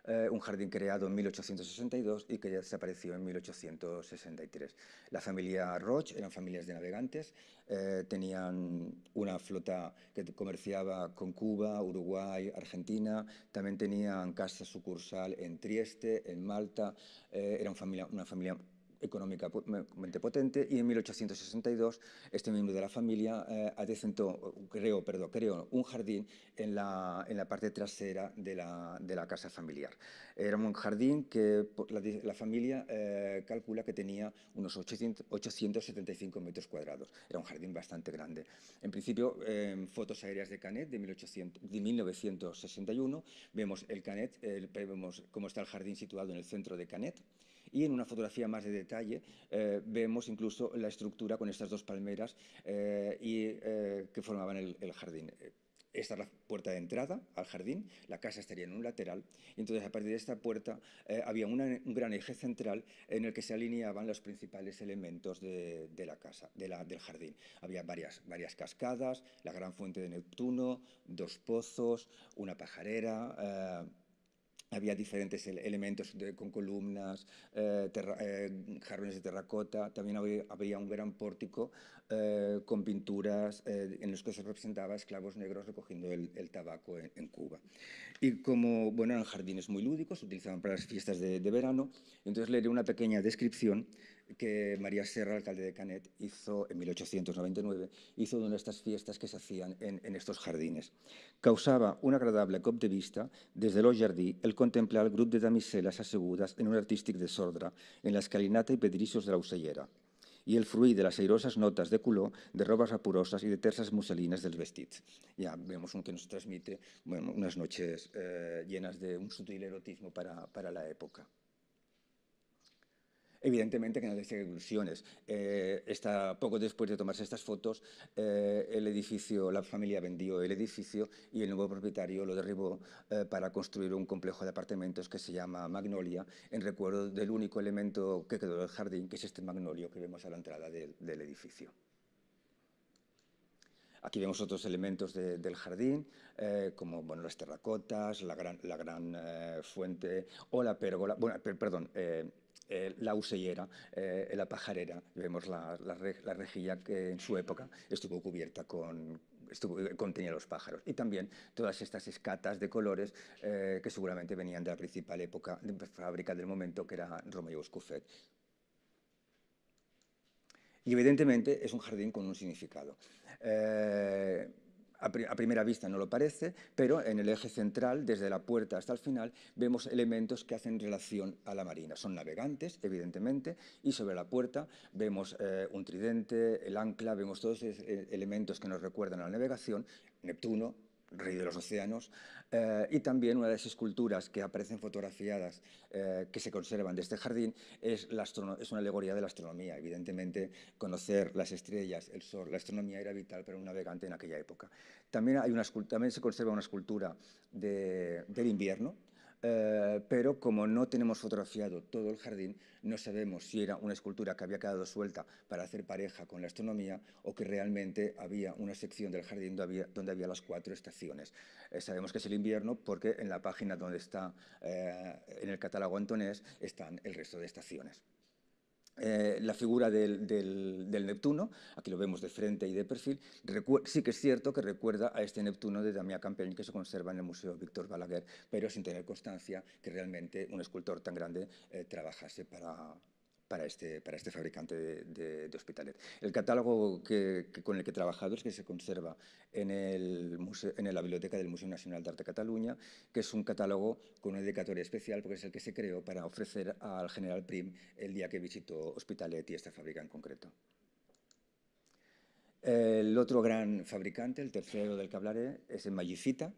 eh, un jardín creado en mil ochocientos sesenta y dos y que ya desapareció en mil ochocientos sesenta y tres. La familia Roig eran familias de navegantes, eh, tenían una flota que comerciaba con Cuba, Uruguay, Argentina, también tenían casa sucursal en Trieste, en Malta, eh, era una familia, una familia económicamente potente, y en mil ochocientos sesenta y dos este miembro de la familia eh, adecentó, creo, perdón, creo, un jardín en la, en la parte trasera de la, de la casa familiar. Era un jardín que la, la familia eh, calcula que tenía unos ochocientos setenta y cinco metros cuadrados. Era un jardín bastante grande. En principio, en eh, fotos aéreas de Canet de, mil novecientos sesenta y uno, vemos el Canet, eh, vemos cómo está el jardín situado en el centro de Canet. Y en una fotografía más de detalle eh, vemos incluso la estructura con estas dos palmeras eh, y, eh, que formaban el, el jardín. Esta es la puerta de entrada al jardín, la casa estaría en un lateral, y entonces a partir de esta puerta eh, había una, un gran eje central en el que se alineaban los principales elementos de, de la casa, de la, del jardín. Había varias, varias cascadas, la gran fuente de Neptuno, dos pozos, una pajarera. Eh, Había diferentes elementos de, con columnas, eh, terra, eh, jarrones de terracota, también había, había un gran pórtico eh, con pinturas eh, en los que se representaba esclavos negros recogiendo el, el tabaco en, en Cuba. Y como, bueno, eran jardines muy lúdicos, se utilizaban para las fiestas de, de verano, entonces leeré una pequeña descripción que María Serra, alcalde de Canet, hizo en mil ochocientos noventa y nueve, hizo de una de estas fiestas que se hacían en, en estos jardines. Causaba un agradable cop de vista desde el jardí el contemplar el grup de damiseles assegudes en un artístic desordre, en l'escalinata i pedrissos de l'ocellera, i el fruit de les airoses notes de color de robes vaporoses i de terces musselines dels vestits. Ya vemos un que nos transmite, bueno, unas noches eh, llenas de un sutil erotismo para, para la época. Evidentemente que no deja ilusiones. Eh, está, poco después de tomarse estas fotos, eh, el edificio, la familia vendió el edificio y el nuevo propietario lo derribó eh, para construir un complejo de apartamentos que se llama Magnolia, en recuerdo del único elemento que quedó del jardín, que es este magnolio que vemos a la entrada de, del edificio. Aquí vemos otros elementos de, del jardín, eh, como bueno, las terracotas, la gran, la gran eh, fuente o la pérgola, bueno, per, perdón, eh, eh, la usellera, eh, la pajarera. Vemos la, la, re, la rejilla que en su época estuvo cubierta con, estuvo, contenía los pájaros. Y también todas estas escatas de colores eh, que seguramente venían de la principal época, de fábrica del momento, que era Romeu Escofet. Y evidentemente es un jardín con un significado. Eh, a, pri a primera vista no lo parece, pero en el eje central, desde la puerta hasta el final, vemos elementos que hacen relación a la marina. Son navegantes, evidentemente, y sobre la puerta vemos eh, un tridente, el ancla, vemos todos esos elementos que nos recuerdan a la navegación, Neptuno, rey de los océanos, eh, y también una de las esculturas que aparecen fotografiadas eh, que se conservan de este jardín es, la es una alegoría de la astronomía. Evidentemente, conocer las estrellas, el sol, la astronomía era vital para un navegante en aquella época. También, hay una también se conserva una escultura de, del invierno, eh, pero como no tenemos fotografiado todo el jardín, no sabemos si era una escultura que había quedado suelta para hacer pareja con la astronomía o que realmente había una sección del jardín donde había, donde había las cuatro estaciones. Eh, sabemos que es el invierno porque en la página donde está, eh, en el catálogo antonés, están el resto de estaciones. Eh, la figura del, del, del Neptuno, aquí lo vemos de frente y de perfil, sí que es cierto que recuerda a este Neptuno de Damià Campeny que se conserva en el Museo Víctor Balaguer, pero sin tener constancia que realmente un escultor tan grande eh, trabajase para... Para este, para este fabricante de, de, de Hospitalet. El catálogo que, que con el que he trabajado es que se conserva en, el museo, en la biblioteca del Museo Nacional de Arte de Cataluña, que es un catálogo con una dedicatoria especial porque es el que se creó para ofrecer al general Prim el día que visitó Hospitalet y esta fábrica en concreto. El otro gran fabricante, el tercero del que hablaré, es el Magifita.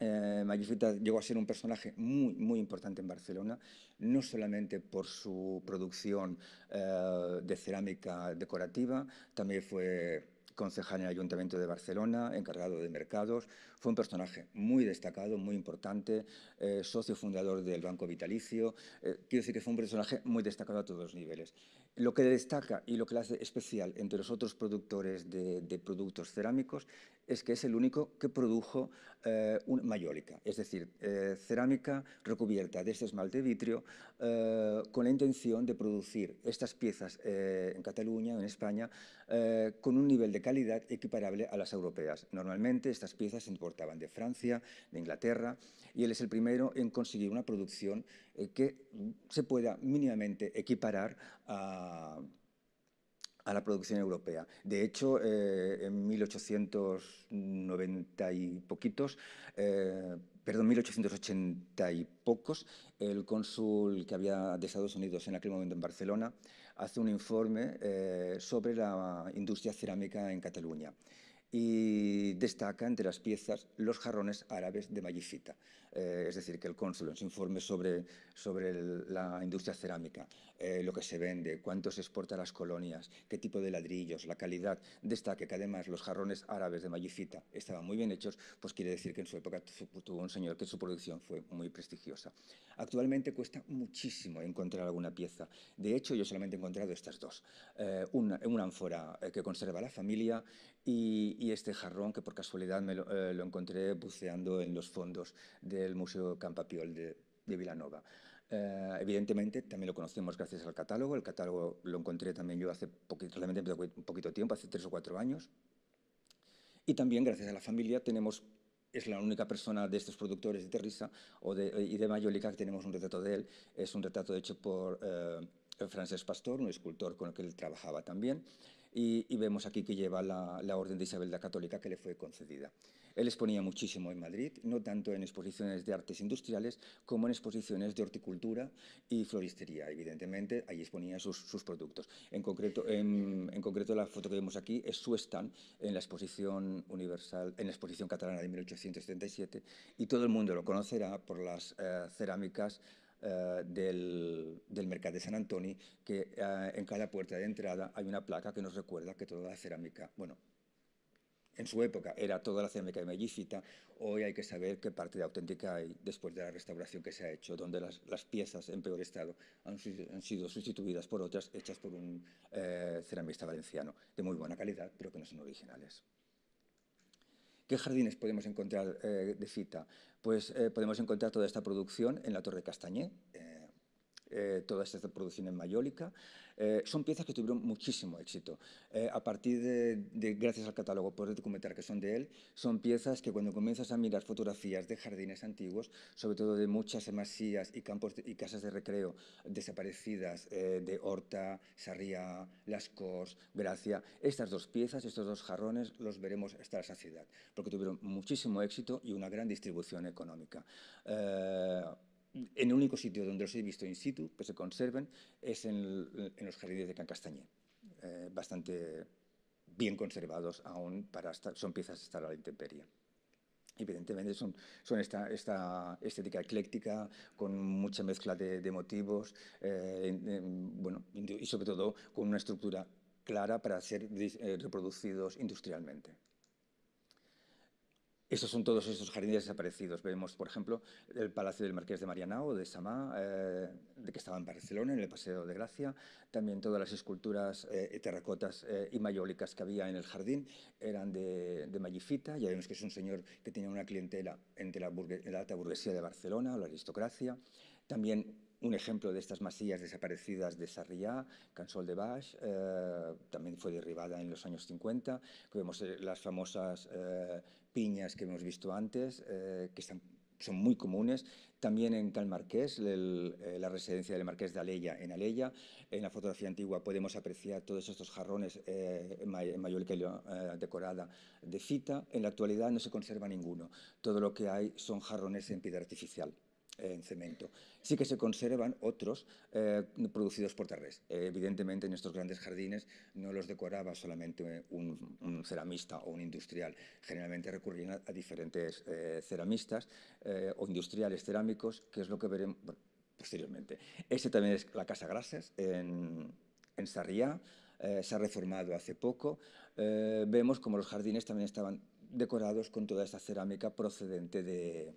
Eh, Magifita llegó a ser un personaje muy, muy importante en Barcelona, no solamente por su producción eh, de cerámica decorativa, también fue concejal en el Ayuntamiento de Barcelona, encargado de mercados, fue un personaje muy destacado, muy importante, eh, socio fundador del Banco Vitalicio, eh, quiero decir que fue un personaje muy destacado a todos los niveles. Lo que destaca y lo que le hace especial entre los otros productores de, de productos cerámicos es que es el único que produjo eh, una mayólica, es decir, eh, cerámica recubierta de este esmalte vitrio eh, con la intención de producir estas piezas eh, en Cataluña, en España, eh, con un nivel de calidad equiparable a las europeas. Normalmente estas piezas se importaban de Francia, de Inglaterra, y él es el primero en conseguir una producción eh, que se pueda mínimamente equiparar a a la producción europea. De hecho, eh, en mil ochocientos noventa y poquitos, eh, perdón, mil ochocientos ochenta y pocos, el cónsul que había de Estados Unidos en aquel momento en Barcelona hace un informe eh, sobre la industria cerámica en Cataluña y destaca entre las piezas los jarrones árabes de Magifita. Eh, es decir, que el cónsul en su informe sobre, sobre el, la industria cerámica, eh, lo que se vende, cuánto se exporta a las colonias, qué tipo de ladrillos, la calidad, destaque que además los jarrones árabes de Magifita estaban muy bien hechos, pues quiere decir que en su época tuvo un señor que su producción fue muy prestigiosa. Actualmente cuesta muchísimo encontrar alguna pieza. De hecho, yo solamente he encontrado estas dos. Eh, una, una ánfora eh, que conserva la familia y, y este jarrón que por casualidad me lo, eh, lo encontré buceando en los fondos del Museo Campapiol de, de Vilanova. Eh, evidentemente también lo conocemos gracias al catálogo. El catálogo lo encontré también yo hace poquito, realmente un poquito tiempo, hace tres o cuatro años. Y también gracias a la familia tenemos... Es la única persona de estos productores de terrissa o de, y de mayólica que tenemos un retrato de él. Es un retrato hecho por eh, Francesc Pastor, un escultor con el que él trabajaba también. Y, y vemos aquí que lleva la, la Orden de Isabel la Católica que le fue concedida. Él exponía muchísimo en Madrid, no tanto en exposiciones de artes industriales como en exposiciones de horticultura y floristería. Evidentemente, ahí exponía sus, sus productos. En concreto, en, en concreto, la foto que vemos aquí es su stand en la Exposición Universal, en la Exposición Catalana de mil ochocientos setenta y siete, y todo el mundo lo conocerá por las eh, cerámicas Del, del Mercat de Sant Antoni, que eh, en cada puerta de entrada hay una placa que nos recuerda que toda la cerámica, bueno, en su época era toda la cerámica de Magifita, hoy hay que saber qué parte de auténtica hay después de la restauración que se ha hecho, donde las, las piezas en peor estado han, han sido sustituidas por otras hechas por un eh, ceramista valenciano de muy buena calidad, pero que no son originales. ¿Qué jardines podemos encontrar eh, de cita? Pues eh, podemos encontrar toda esta producción en la Torre Castañé, eh, eh, toda esta producción en Mayólica. Eh, son piezas que tuvieron muchísimo éxito. Eh, a partir de, de, gracias al catálogo, poder documentar que son de él, son piezas que cuando comienzas a mirar fotografías de jardines antiguos, sobre todo de muchas masías y campos de, y casas de recreo desaparecidas eh, de Horta, Sarriá, Las Corts, Gracia, estas dos piezas, estos dos jarrones, los veremos hasta la saciedad, porque tuvieron muchísimo éxito y una gran distribución económica. Eh, En el único sitio donde los he visto in situ, que se conserven, es en, el, en los jardines de Can Castañé, eh, bastante bien conservados aún, para estar, son piezas de estar a la intemperie. Evidentemente son, son esta, esta estética ecléctica, con mucha mezcla de, de motivos, eh, eh, bueno, y sobre todo con una estructura clara para ser eh, reproducidos industrialmente. Estos son todos esos jardines desaparecidos. Vemos, por ejemplo, el Palacio del Marqués de Marianao, de Samá, eh, que estaba en Barcelona, en el Paseo de Gracia. También todas las esculturas eh, terracotas eh, y mayólicas que había en el jardín eran de, de Mallifita. Ya vemos que es un señor que tenía una clientela entre la, la alta burguesía de Barcelona, la aristocracia. También un ejemplo de estas masías desaparecidas de Sarriá, Cansol de Baix, eh, también fue derribada en los años cincuenta. Vemos eh, las famosas eh, piñas que hemos visto antes, eh, que están, son muy comunes. También en Cal Marqués, el, eh, la residencia del Marqués de Alella, en Alella. En la fotografía antigua podemos apreciar todos estos jarrones eh, en, may en mayólica eh, decorada de cita. En la actualidad no se conserva ninguno. Todo lo que hay son jarrones en piedra artificial, en cemento. Sí que se conservan otros eh, producidos por Tarrés. Eh, evidentemente en estos grandes jardines no los decoraba solamente un, un ceramista o un industrial, generalmente recurrían a, a diferentes eh, ceramistas eh, o industriales cerámicos, que es lo que veremos bueno, posteriormente. Este también es la Casa Grases en, en Sarriá, eh, se ha reformado hace poco. Eh, vemos como los jardines también estaban decorados con toda esta cerámica procedente de...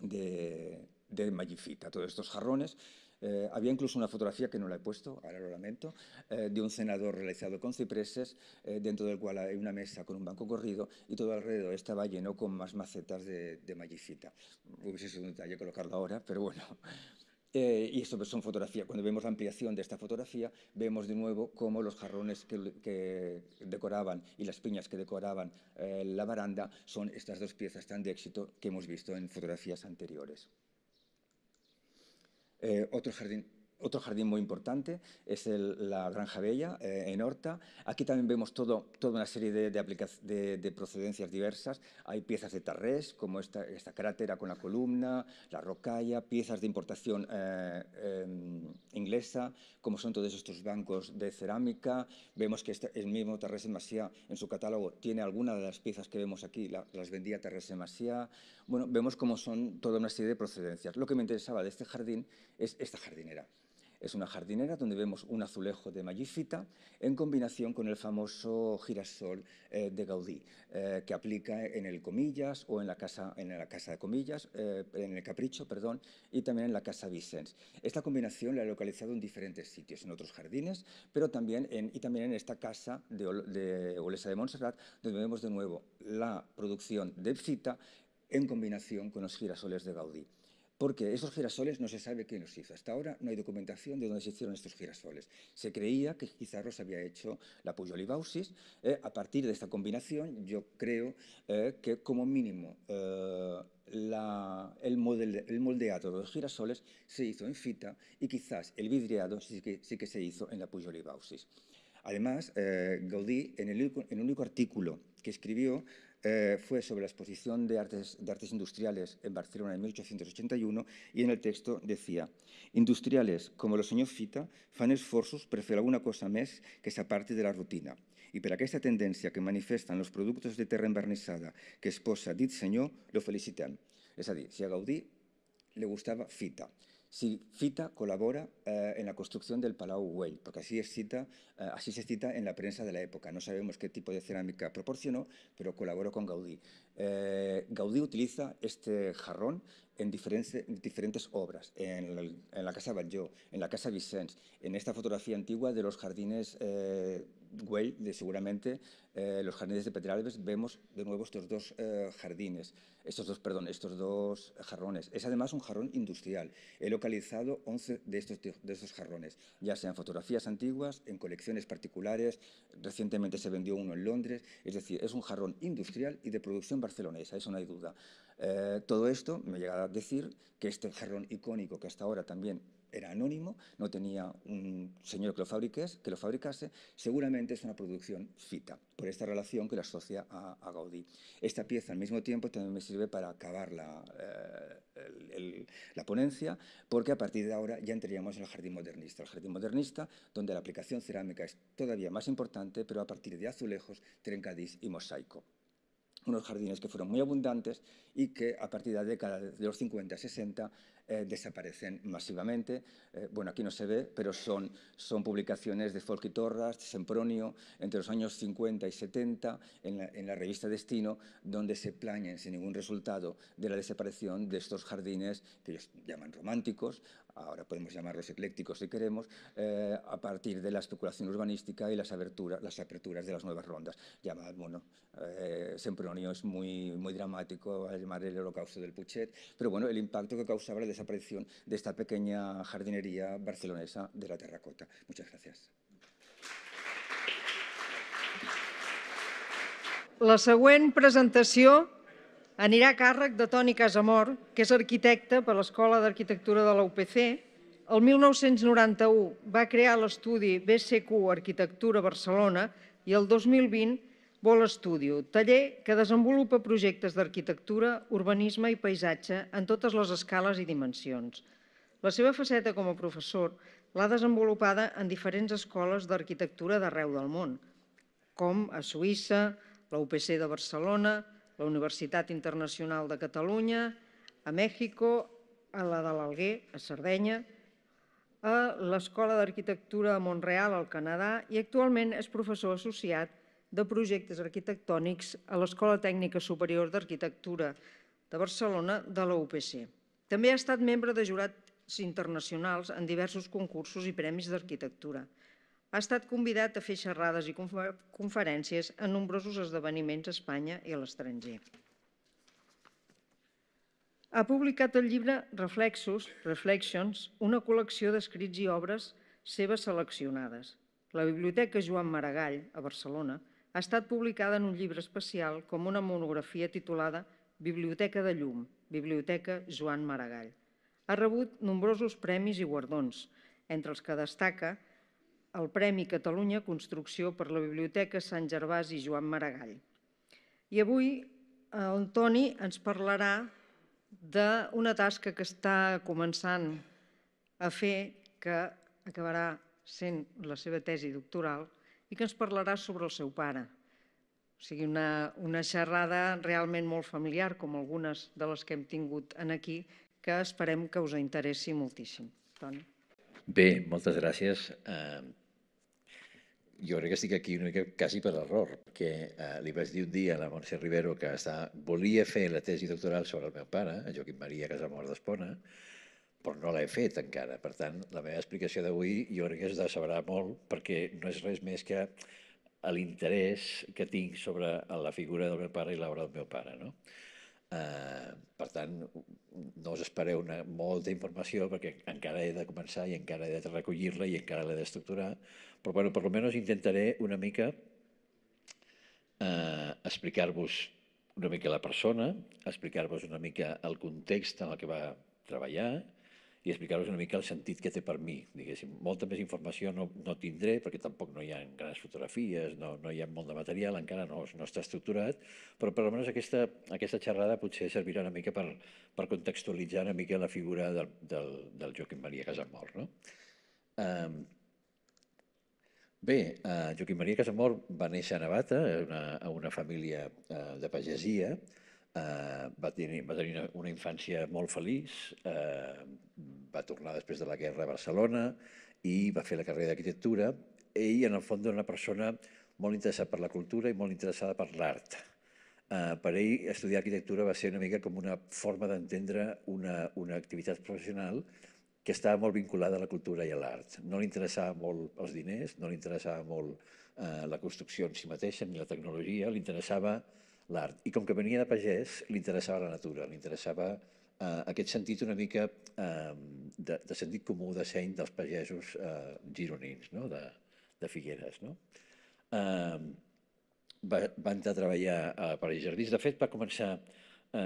de, de Mallifita, todos estos jarrones. Eh, había incluso una fotografía, que no la he puesto, ahora lo lamento, eh, de un cenador realizado con cipreses, eh, dentro del cual hay una mesa con un banco corrido y todo alrededor estaba lleno con más macetas de, de Mallifita. Hubiese sido un detalle colocarlo ahora, pero bueno. Eh, y esto son fotografías. Cuando vemos la ampliación de esta fotografía, vemos de nuevo cómo los jarrones que, que decoraban y las piñas que decoraban eh, la baranda son estas dos piezas tan de éxito que hemos visto en fotografías anteriores. Eh, otro jardín... Otro jardín muy importante es el, la Granja Vella, eh, en Horta. Aquí también vemos todo, toda una serie de, de, de, de procedencias diversas. Hay piezas de Tarrés, como esta, esta crátera con la columna, la rocalla, piezas de importación eh, eh, inglesa, como son todos estos bancos de cerámica. Vemos que este, el mismo Tarrés en Macià, en su catálogo, tiene alguna de las piezas que vemos aquí, la, las vendía Tarrés en Macià. Bueno, vemos cómo son toda una serie de procedencias. Lo que me interesaba de este jardín es esta jardinera. Es una jardinera donde vemos un azulejo de Mallifita en combinación con el famoso girasol eh, de Gaudí, eh, que aplica en el Comillas o en la casa, en la casa de Comillas, eh, en el Capricho, perdón, y también en la Casa Vicens. Esta combinación la he localizado en diferentes sitios, en otros jardines, pero también en, y también en esta casa de, Ol de Olesa de Montserrat, donde vemos de nuevo la producción de cita en combinación con los girasoles de Gaudí. Porque esos girasoles no se sabe quién los hizo. Hasta ahora no hay documentación de dónde se hicieron estos girasoles. Se creía que quizás los había hecho la Pujol i Baucis. Eh, a partir de esta combinación, yo creo eh, que como mínimo eh, la, el, model, el moldeado de los girasoles se hizo en fita y quizás el vidriado sí que, sí que se hizo en la Pujol i Baucis. Además, eh, Gaudí, en el, en el único artículo que escribió, Eh, fue sobre la exposición de artes, de artes industriales en Barcelona en mil ochocientos ochenta y uno, y en el texto decía: «Industriales, como el senyor Fita, fan esforços per fer alguna cosa més que s'aparti de la rutina. I per aquesta tendència que manifesten els productes de terra envernissada que es posa dit senyor, lo felicitem». És a dir, si a Gaudí le gustava Fita. Si Fita colabora eh, en la construcción del Palau Güell, porque así, es cita, eh, así se cita en la prensa de la época. No sabemos qué tipo de cerámica proporcionó, pero colaboró con Gaudí. Eh, Gaudí utiliza este jarrón en diferentes, en diferentes obras, en, el, en la Casa Batlló, en la Casa Vicens, en esta fotografía antigua de los jardines eh, Güell de seguramente eh, los jardines de Pedralbes, vemos de nuevo estos dos eh, jardines, estos dos, perdón, estos dos jarrones. Es además un jarrón industrial. He localizado once de estos, de estos jarrones, ya sean fotografías antiguas, en colecciones particulares, recientemente se vendió uno en Londres, es decir, es un jarrón industrial y de producción barcelonesa, eso no hay duda. Eh, todo esto me llega a decir que este jarrón icónico que hasta ahora también era anónimo, no tenía un señor que lo, fabriques, que lo fabricase, seguramente es una producción fita, por esta relación que la asocia a, a Gaudí. Esta pieza al mismo tiempo también me sirve para acabar la, eh, el, el, la ponencia, porque a partir de ahora ya entraríamos en el jardín modernista, el jardín modernista donde la aplicación cerámica es todavía más importante, pero a partir de azulejos, trencadís y mosaico. Unos jardines que fueron muy abundantes y que a partir de la década de los cincuenta sesenta eh, desaparecen masivamente. Eh, bueno, aquí no se ve, pero son, son publicaciones de Folch i Torres, Sempronio, entre los años cincuenta y setenta, en la, en la revista Destino, donde se plañen sin ningún resultado de la desaparición de estos jardines que ellos llaman románticos, ahora podemos llamarlos eclécticos si queremos, eh, a partir de la especulación urbanística y las, abertura, las aperturas de las nuevas rondas. Llamad, bueno, eh, Sempronio es muy, muy dramático, a llamar el holocausto del Puchet, pero bueno, el impacto que causaba la desaparición de esta pequeña jardinería barcelonesa de la terracota. Muchas gracias. La següent presentació anirà a càrrec de Toni Casamor, que és arquitecte per l'Escola d'Arquitectura de la U P C. El mil nou-cents noranta-u va crear l'estudi B C Q Arquitectura Barcelona i el dos mil vint Vol Estudio, taller que desenvolupa projectes d'arquitectura, urbanisme i paisatge en totes les escales i dimensions. La seva faceta com a professor l'ha desenvolupada en diferents escoles d'arquitectura d'arreu del món, com a Suïssa, la U P C de Barcelona, la Universitat Internacional de Catalunya, a Mèxico, a la de l'Alguer, a Sardenya, a l'Escola d'Arquitectura de Montreal, al Canadà, i actualment és professor associat de projectes arquitectònics a l'Escola Tècnica Superior d'Arquitectura de Barcelona de la U P C. També ha estat membre de jurats internacionals en diversos concursos i premis d'arquitectura. Ha estat convidat a fer xerrades i conferències en nombrosos esdeveniments a Espanya i a l'estranger. Ha publicat el llibre Reflexos, Reflections, una col·lecció d'escrits i obres seves seleccionades. La Biblioteca Joan Maragall, a Barcelona, ha estat publicada en un llibre especial com una monografia titulada Biblioteca de Llum, Biblioteca Joan Maragall. Ha rebut nombrosos premis i guardons, entre els que destaca el Premi Catalunya Construcció per la Biblioteca Sant Gervasi i Joan Maragall. I avui el Toni ens parlarà d'una tasca que està començant a fer, que acabarà sent la seva tesi doctoral, i que ens parlarà sobre el seu pare. O sigui, una, una xerrada realment molt familiar, com algunes de les que hem tingut aquí, que esperem que us interessi moltíssim. Toni. Bé, moltes gràcies. Jo crec que estic aquí una mica quasi per error, perquè li vaig dir un dia a la Montse Rivero que volia fer la tesi doctoral sobre el meu pare, a Joaquim Maria Casamor d'Espona, però no l'he fet encara. Per tant, la meva explicació d'avui jo crec que es decebrà molt, perquè no és res més que l'interès que tinc sobre la figura del meu pare i l'obra del meu pare. Uh, per tant, no us espereu una, molta informació, perquè encara he de començar i encara he de recollir-la i encara l'he d'estructurar, però bueno, per almenys intentaré una mica uh, explicar-vos una mica la persona, explicar-vos una mica el context en el que va treballar i explicar-vos una mica el sentit que té per mi. Diguéssim, molta més informació no, no tindré, perquè tampoc no hi ha grans fotografies, no, no hi ha molt de material, encara no, no està estructurat, però per almenys aquesta, aquesta xerrada potser servirà una mica per, per contextualitzar una mica la figura del, del, del Joaquim Maria Casamor. No? Um, bé, uh, Joaquim Maria Casamor va néixer a Navata, a una, a una família uh, de pagesia. Uh, va tenir, va tenir una, una infància molt feliç, uh, va tornar després de la guerra a Barcelona i va fer la carrera d'arquitectura. Ell, en el fons, era una persona molt interessada per la cultura i molt interessada per l'art. Uh, per ell, estudiar arquitectura va ser una mica com una forma d'entendre una, una activitat professional que estava molt vinculada a la cultura i a l'art. No li interessava molt els diners, no li interessava molt la construcció en si mateixa ni la tecnologia, li interessava l'art. I com que venia de pagès, li interessava la natura, li interessava aquest sentit una mica de sentit comú, de seny dels pagesos gironins, de Figueres. Va entrar a treballar a París Jardins. De fet, va començar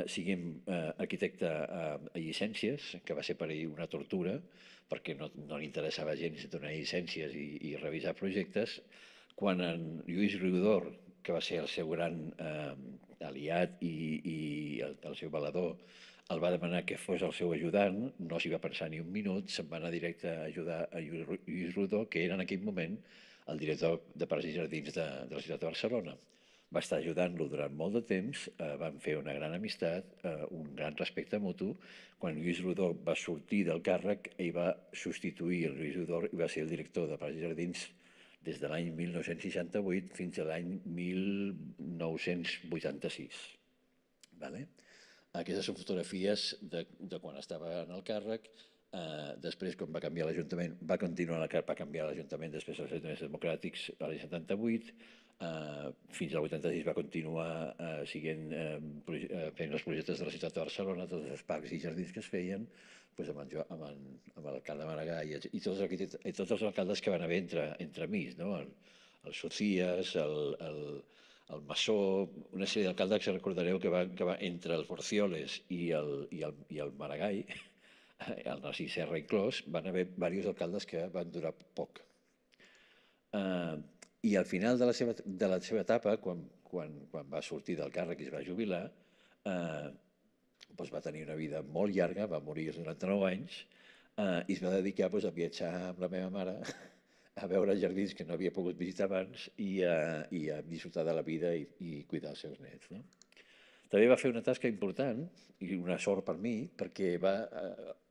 siguem arquitecte a llicències, que va ser per ell una tortura, perquè no li interessava gens donar llicències i revisar projectes, quan en Lluís Riudor, que va ser el seu gran aliat i el seu valedor, el va demanar que fos el seu ajudant, no s'hi va pensar ni un minut, se'n va anar directe a ajudar a Lluís Riudor, que era en aquell moment el director de Parcs i Jardins de la ciutat de Barcelona. Va estar ajudant-lo durant molt de temps, van fer una gran amistat, un gran respecte mutu. Quan Lluís Riudor va sortir del càrrec, ell va substituir el Lluís Riudor i va ser el director de Parcs i Jardins des de l'any mil nou-cents seixanta-vuit fins a l'any mil nou-cents vuitanta-sis. Aquestes són fotografies de quan estava en el càrrec. Després, quan va canviar l'Ajuntament, va continuar a canviar l'Ajuntament després dels Ajuntaments Democràtics a l'any setanta-vuit, fins al vuitanta-sis va continuar fent els projectes de la ciutat de Barcelona, tots els parcs i jardins que es feien, amb l'alcalde Maragall i tots els alcaldes que van haver entre mig, el Socias, el Massó, una sèrie d'alcaldes que recordareu que va entre el Porcioles i el Maragall, el Narcís Serra inclòs, van haver diversos alcaldes que van durar poc. I al final de la seva etapa, quan va sortir del càrrec i es va jubilar, va tenir una vida molt llarga, va morir als noranta-nou anys, i es va dedicar a viatjar amb la meva mare, a veure jardins que no havia pogut visitar abans i a disfrutar de la vida i cuidar els seus nets. També va fer una tasca important, i una sort per mi, perquè va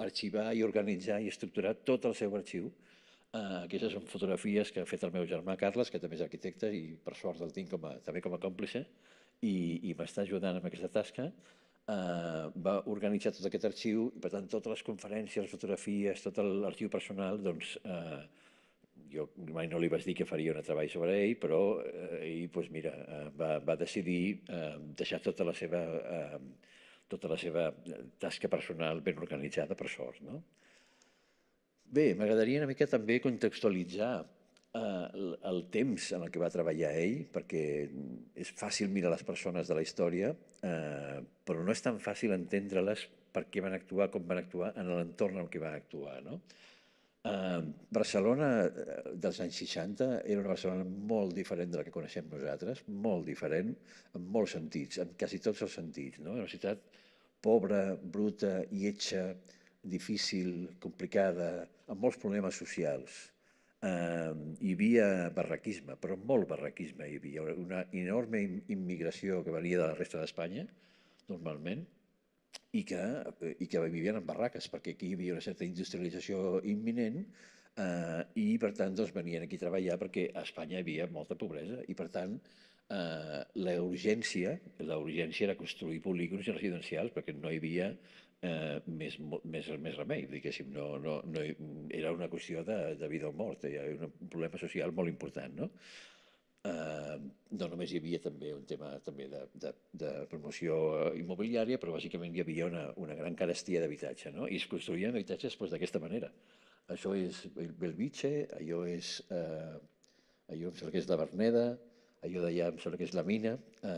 arxivar i organitzar i estructurar tot el seu arxiu. Aquestes són fotografies que ha fet el meu germà Carles, que també és arquitecte i per sort el tinc també com a còmplice, i m'està ajudant amb aquesta tasca. Va organitzar tot aquest arxiu, i per tant totes les conferències, les fotografies, tot l'arxiu personal, doncs jo mai no li vaig dir que faria un treball sobre ell, però ell mira, va decidir deixar tota la seva tasca personal ben organitzada, per sort. Bé, m'agradaria una mica també contextualitzar el temps en el que va treballar ell, perquè és fàcil mirar les persones de la història, però no és tan fàcil entendre-les per què van actuar, com van actuar, en l'entorn en què van actuar. Barcelona dels anys seixanta era una Barcelona molt diferent de la que coneixem nosaltres, molt diferent en molts sentits, en quasi tots els sentits. Era una ciutat pobra, bruta, lletja, difícil, complicada, amb molts problemes socials. Hi havia barraquisme, però molt barraquisme. Hi havia una enorme immigració que venia de la resta d'Espanya, normalment, i que vivien en barraques, perquè aquí hi havia una certa industrialització imminent i, per tant, venien aquí a treballar perquè a Espanya hi havia molta pobresa i, per tant, la urgència era construir polígons residencials perquè no hi havia més remei, diguéssim, era una qüestió de vida o mort, hi havia un problema social molt important, no? No només hi havia també un tema de promoció immobiliària, però bàsicament hi havia una gran carestia d'habitatge, i es construïen habitatges d'aquesta manera. Això és Belvitge, allò em sembla que és la Verneda, allò d'allà em sembla que és la Mina,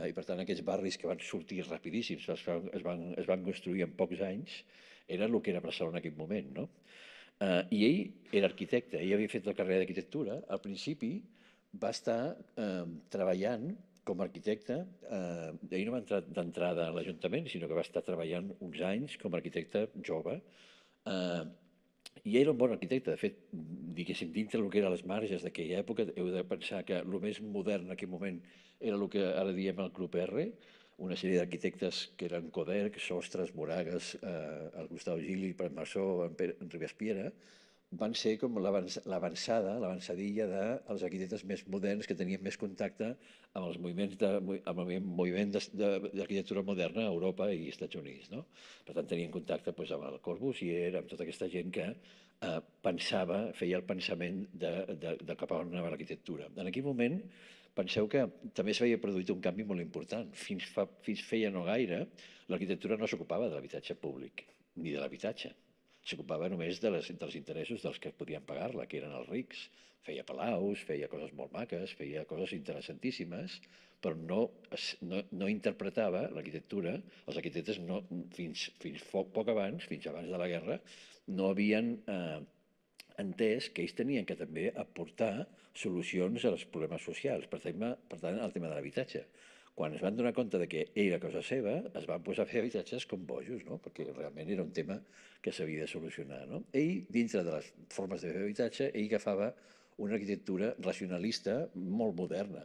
i per tant aquests barris que van sortir rapidíssims, es van construir en pocs anys, era el que era Barcelona en aquell moment. I ell era arquitecte, ell havia fet la carrera d'arquitectura. Al principi va estar treballant com a arquitecte, ell no va entrar d'entrada a l'Ajuntament, sinó que va estar treballant uns anys com a arquitecte jove, i ell era un bon arquitecte. De fet, diguéssim, dintre del que eren les marges d'aquella època, heu de pensar que el més modern en aquell moment era el que ara diem el Club R, una sèrie d'arquitectes que eren Coderc, Sostres, Moragues, el Gustau Gili, Prat Massó, en Ribespiera, van ser com l'avançada, l'avançadilla dels arquitectes més moderns que tenien més contacte amb el moviment d'arquitectura moderna a Europa i als Estats Units. Per tant, tenien contacte amb el Corbusier, amb tota aquesta gent que pensava, feia el pensament de cap a una nova arquitectura. En aquell moment, penseu que també s'havia produït un canvi molt important. Fins feia no gaire, l'arquitectura no s'ocupava de l'habitatge públic, ni de l'habitatge. S'ocupava només dels interessos dels que podien pagar-la, que eren els rics. Feia palaus, feia coses molt maques, feia coses interessantíssimes, però no interpretava l'arquitectura. Els arquitectes, fins poc abans, fins abans de la guerra, no havien entès que ells havien de també aportar solucions als problemes socials, per tant, al tema de l'habitatge. Quan es van donar compte que era cosa seva, es van posar a fer habitatges com bojos, perquè realment era un tema que s'havia de solucionar. Ell, dintre de les formes de fer habitatge, ell agafava una arquitectura racionalista molt moderna.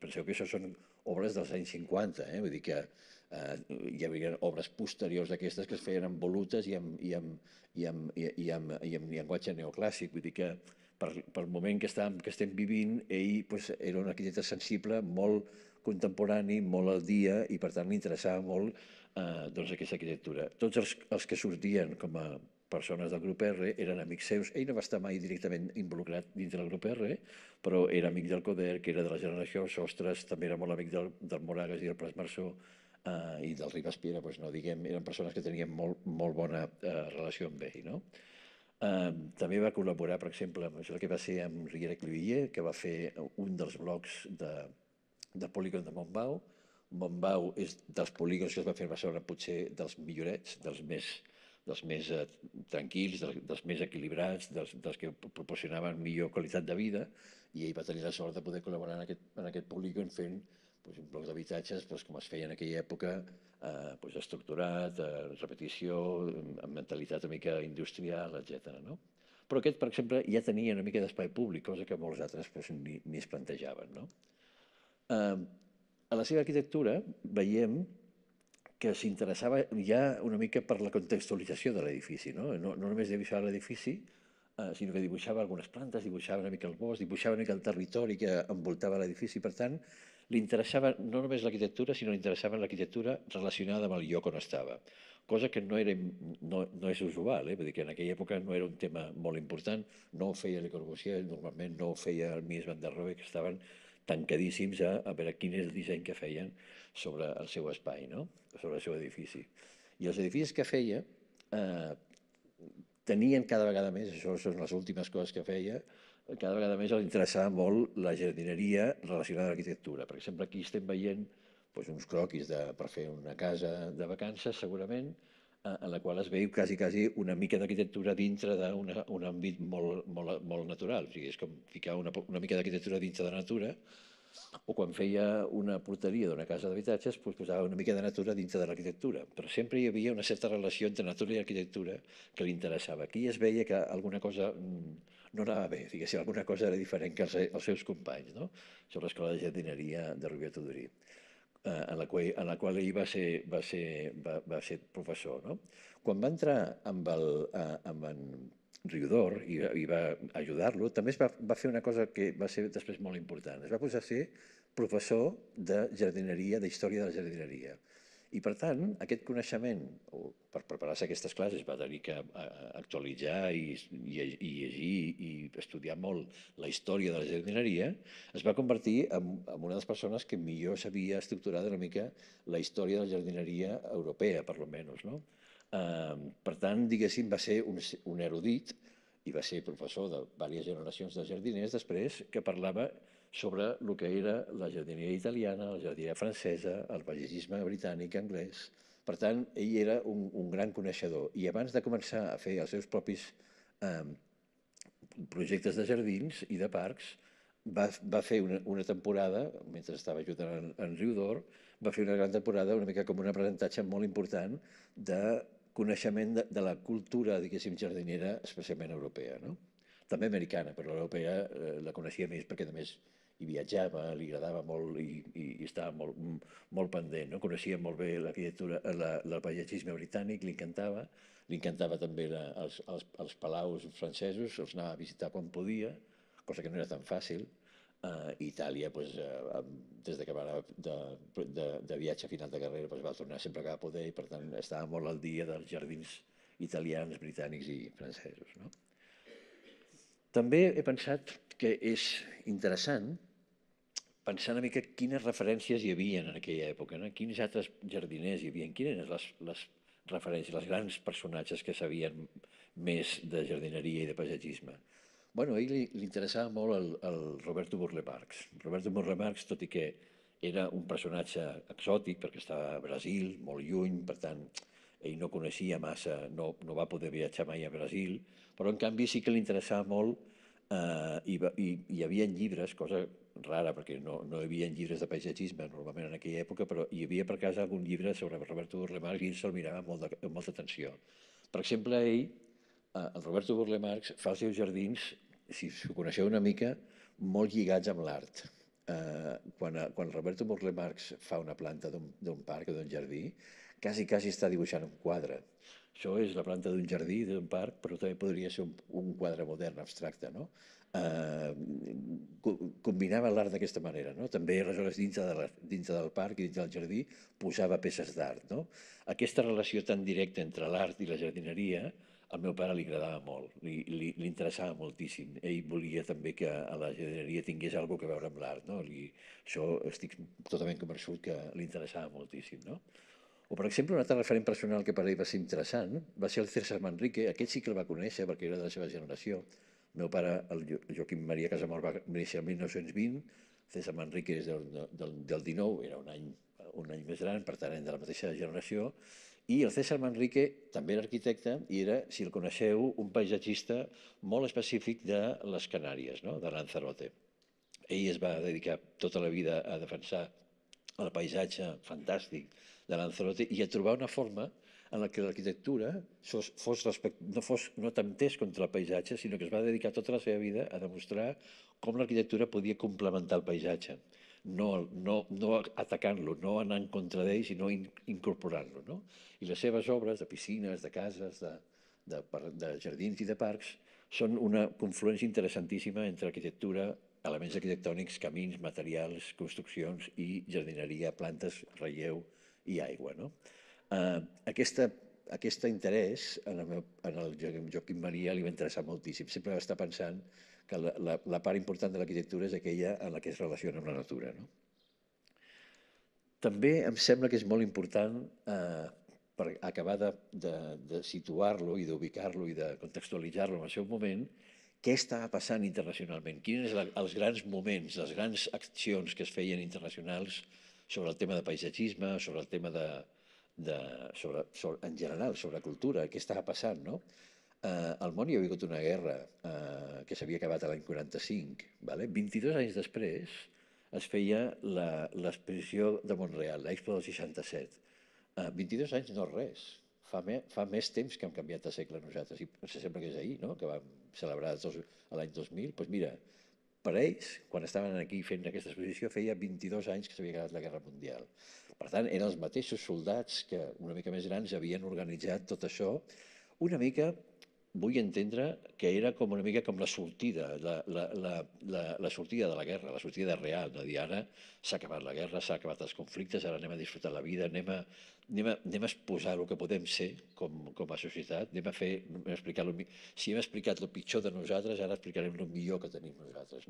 Penseu que això són obres dels anys cinquanta, vull dir que hi havia obres posteriors d'aquestes que es feien amb volutes i amb llenguatge neoclàssic, vull dir que pel moment que estem vivint, ell era un arquitecte sensible, molt contemporani, molt al dia, i per tant m'interessava molt aquesta arquitectura. Tots els que sortien com a persones del grup R eren amics seus. Ell no va estar mai directament involucrat dins del grup R, però era amic del Coder, que era de la generació Sostres, també era molt amic del Moragas i del Plas Marçó, i del Ribaspiera, eren persones que tenien molt bona relació amb ell. També va col·laborar, per exemple, amb això que va ser amb Riera Cliviller, que va fer un dels blocs de polígon de Montbau. Montbau és dels polígons que es va fer a Barcelona potser dels millorets, dels més tranquils, dels més equilibrats, dels que proporcionaven millor qualitat de vida, i ell va tenir la sort de poder col·laborar en aquest polígon fent blocs d'habitatges com es feia en aquella època, estructurat, repetició, amb mentalitat una mica industrial, etcètera. Però aquest, per exemple, ja tenia una mica d'espai públic, cosa que molts altres ni es plantejaven. A la seva arquitectura veiem que s'interessava ja una mica per la contextualització de l'edifici. No només dibuixava l'edifici, sinó que dibuixava algunes plantes, dibuixava una mica el bosc, dibuixava una mica el territori que envoltava l'edifici. Per tant, li interessava no només l'arquitectura, sinó que li interessava l'arquitectura relacionada amb el lloc on estava, cosa que no és usual, vull dir que en aquella època no era un tema molt important, no ho feia Le Corbusier, normalment no ho feia el Mies van der Rohe, que estaven tancadíssims a veure quin és el disseny que feien sobre el seu espai, sobre el seu edifici. I els edificis que feia tenien cada vegada més, això són les últimes coses que feia, cada vegada més els interessava molt la jardineria relacionada amb l'arquitectura. Per exemple, aquí estem veient uns croquis per fer una casa de vacances, segurament, en la qual es veu quasi una mica d'arquitectura dintre d'un àmbit molt natural. És com ficar una mica d'arquitectura dintre de la natura, o quan feia una porteria d'una casa d'habitatges posava una mica de natura dintre de l'arquitectura, però sempre hi havia una certa relació entre natura i arquitectura que li interessava. Aquí es veia que alguna cosa no anava bé, diguéssim, alguna cosa era diferent que els seus companys, no? Sobre l'Escola de Jardineria de Rubió i Tudorí, en la qual ell va ser professor, no? Quan va entrar amb en Riudor i va ajudar-lo, també va fer una cosa que va ser després molt important. Es va posar a ser professor de jardineria, d'història de la jardineria. I, per tant, aquest coneixement, per preparar-se a aquestes classes, va haver d'actualitzar i llegir i estudiar molt la història de la jardineria, es va convertir en una de les persones que millor s'havia estructurat una mica la història de la jardineria europea, per almenys. Per tant, diguéssim, va ser un erudit i va ser professor de diverses generacions de jardiners després que parlava sobre el que era la jardineria italiana, la jardineria francesa, el paisatgisme britànic, anglès. Per tant, ell era un gran coneixedor. I abans de començar a fer els seus propis projectes de jardins i de parcs, va fer una temporada, mentre estava ajudant en Riudor, va fer una gran temporada, una mica com un aprenentatge molt important de coneixement de la cultura, diguéssim, jardinera, especialment europea, no? També americana, però l'europea la coneixia més perquè, a més, hi viatjava, li agradava molt i estava molt pendent. Coneixia molt bé l'arquitectura, el paisatgisme britànic, li encantava. Li encantava també els palaus francesos, els anava a visitar quan podia, cosa que no era tan fàcil. A Itàlia, des que va anar de viatge a final de carrera, va tornar sempre que va poder i, per tant, estava molt al dia dels jardins italians, britànics i francesos. També he pensat que és interessant pensar una mica quines referències hi havia en aquella època, quins altres jardiners hi havia, quines eren les referències, els grans personatges que sabien més de jardineria i de paisatgisme. A ell li interessava molt el Roberto Burle Marx. Roberto Burle Marx, tot i que era un personatge exòtic perquè estava a Brasil, molt lluny, per tant, ell no coneixia massa, no va poder viatjar mai a Brasil, però en canvi sí que li interessava molt i hi havia llibres, cosa rara perquè no hi havia llibres de paisatgisme normalment en aquella època, però hi havia per casa algun llibre sobre Roberto Burle Marx i ell se'l mirava amb molta atenció. Per exemple, ell, el Roberto Burle Marx, fa els seus jardins, si ho coneixeu una mica, molt lligats amb l'art. Quan el Roberto Burle Marx fa una planta d'un parc o d'un jardí, quasi, quasi està dibuixant un quadre. Això és la planta d'un jardí, d'un parc, però també podria ser un quadre modern, abstracte, no? Combinava l'art d'aquesta manera, no? També, aleshores, dintre del parc i dintre del jardí posava peces d'art, no? Aquesta relació tan directa entre l'art i la jardineria al meu pare li agradava molt, li interessava moltíssim. Ell volia també que la jardineria tingués alguna cosa a veure amb l'art, no? Això estic totalment convençut que li interessava moltíssim, no? O, per exemple, un altre referent personal que per ell va ser interessant va ser el César Manrique. Aquest sí que el va conèixer perquè era de la seva generació. El meu pare, el Joaquim Maria Casamor, va néixer el mil nou-cents vint, César Manrique és del dinou, era un any més gran, per tant, de la mateixa generació, i el César Manrique també era arquitecte i era, si el coneixeu, un paisatgista molt específic de les Canàries, de Lanzarote. Ell es va dedicar tota la vida a defensar el paisatge fantàstic de Lanzarote i a trobar una forma en què l'arquitectura no temptés contra el paisatge, sinó que es va dedicar tota la seva vida a demostrar com l'arquitectura podia complementar el paisatge, no atacant-lo, no anant contra d'ell, sinó incorporant-lo. I les seves obres de piscines, de cases, de jardins i de parcs són una confluència interessantíssima entre arquitectura, elements arquitectònics, camins, materials, construccions i jardineria, plantes, relleu i aigua. Aquest interès en el Joaquim Maria li va interessar moltíssim. Sempre va estar pensant que la part important de l'arquitectura és aquella en la que es relaciona amb la natura. També em sembla que és molt important, per acabar de situar-lo i d'ubicar-lo i de contextualitzar-lo en el seu moment, què estava passant internacionalment, quins eren els grans moments, les grans accions que es feien internacionals sobre el tema de paisatgisme, sobre el tema de... en general, sobre cultura, què estava passant, no? Al món hi ha hagut una guerra que s'havia acabat l'any quaranta-cinc, vint-i-dos anys després es feia l'exposició de Montreal, l'Expo del seixanta-set. vint-i-dos anys no és res. Fa més temps que hem canviat de segle nosaltres, i sembla que és ahir, no?, que vam celebrar l'any dos mil. Doncs mira, per ells, quan estaven aquí fent aquesta exposició, feia vint-i-dos anys que s'havia acabat la Guerra Mundial. Per tant, eren els mateixos soldats que, una mica més grans, havien organitzat tot això. Una mica, vull entendre, que era com una mica com la sortida, la sortida de la guerra, la sortida real, de dir ara s'ha acabat la guerra, s'ha acabat els conflictes, ara anem a disfrutar la vida, anem a... anem a exposar el que podem ser com a societat, anem a fer, si hem explicat el pitjor de nosaltres, ara explicarem el millor que tenim nosaltres.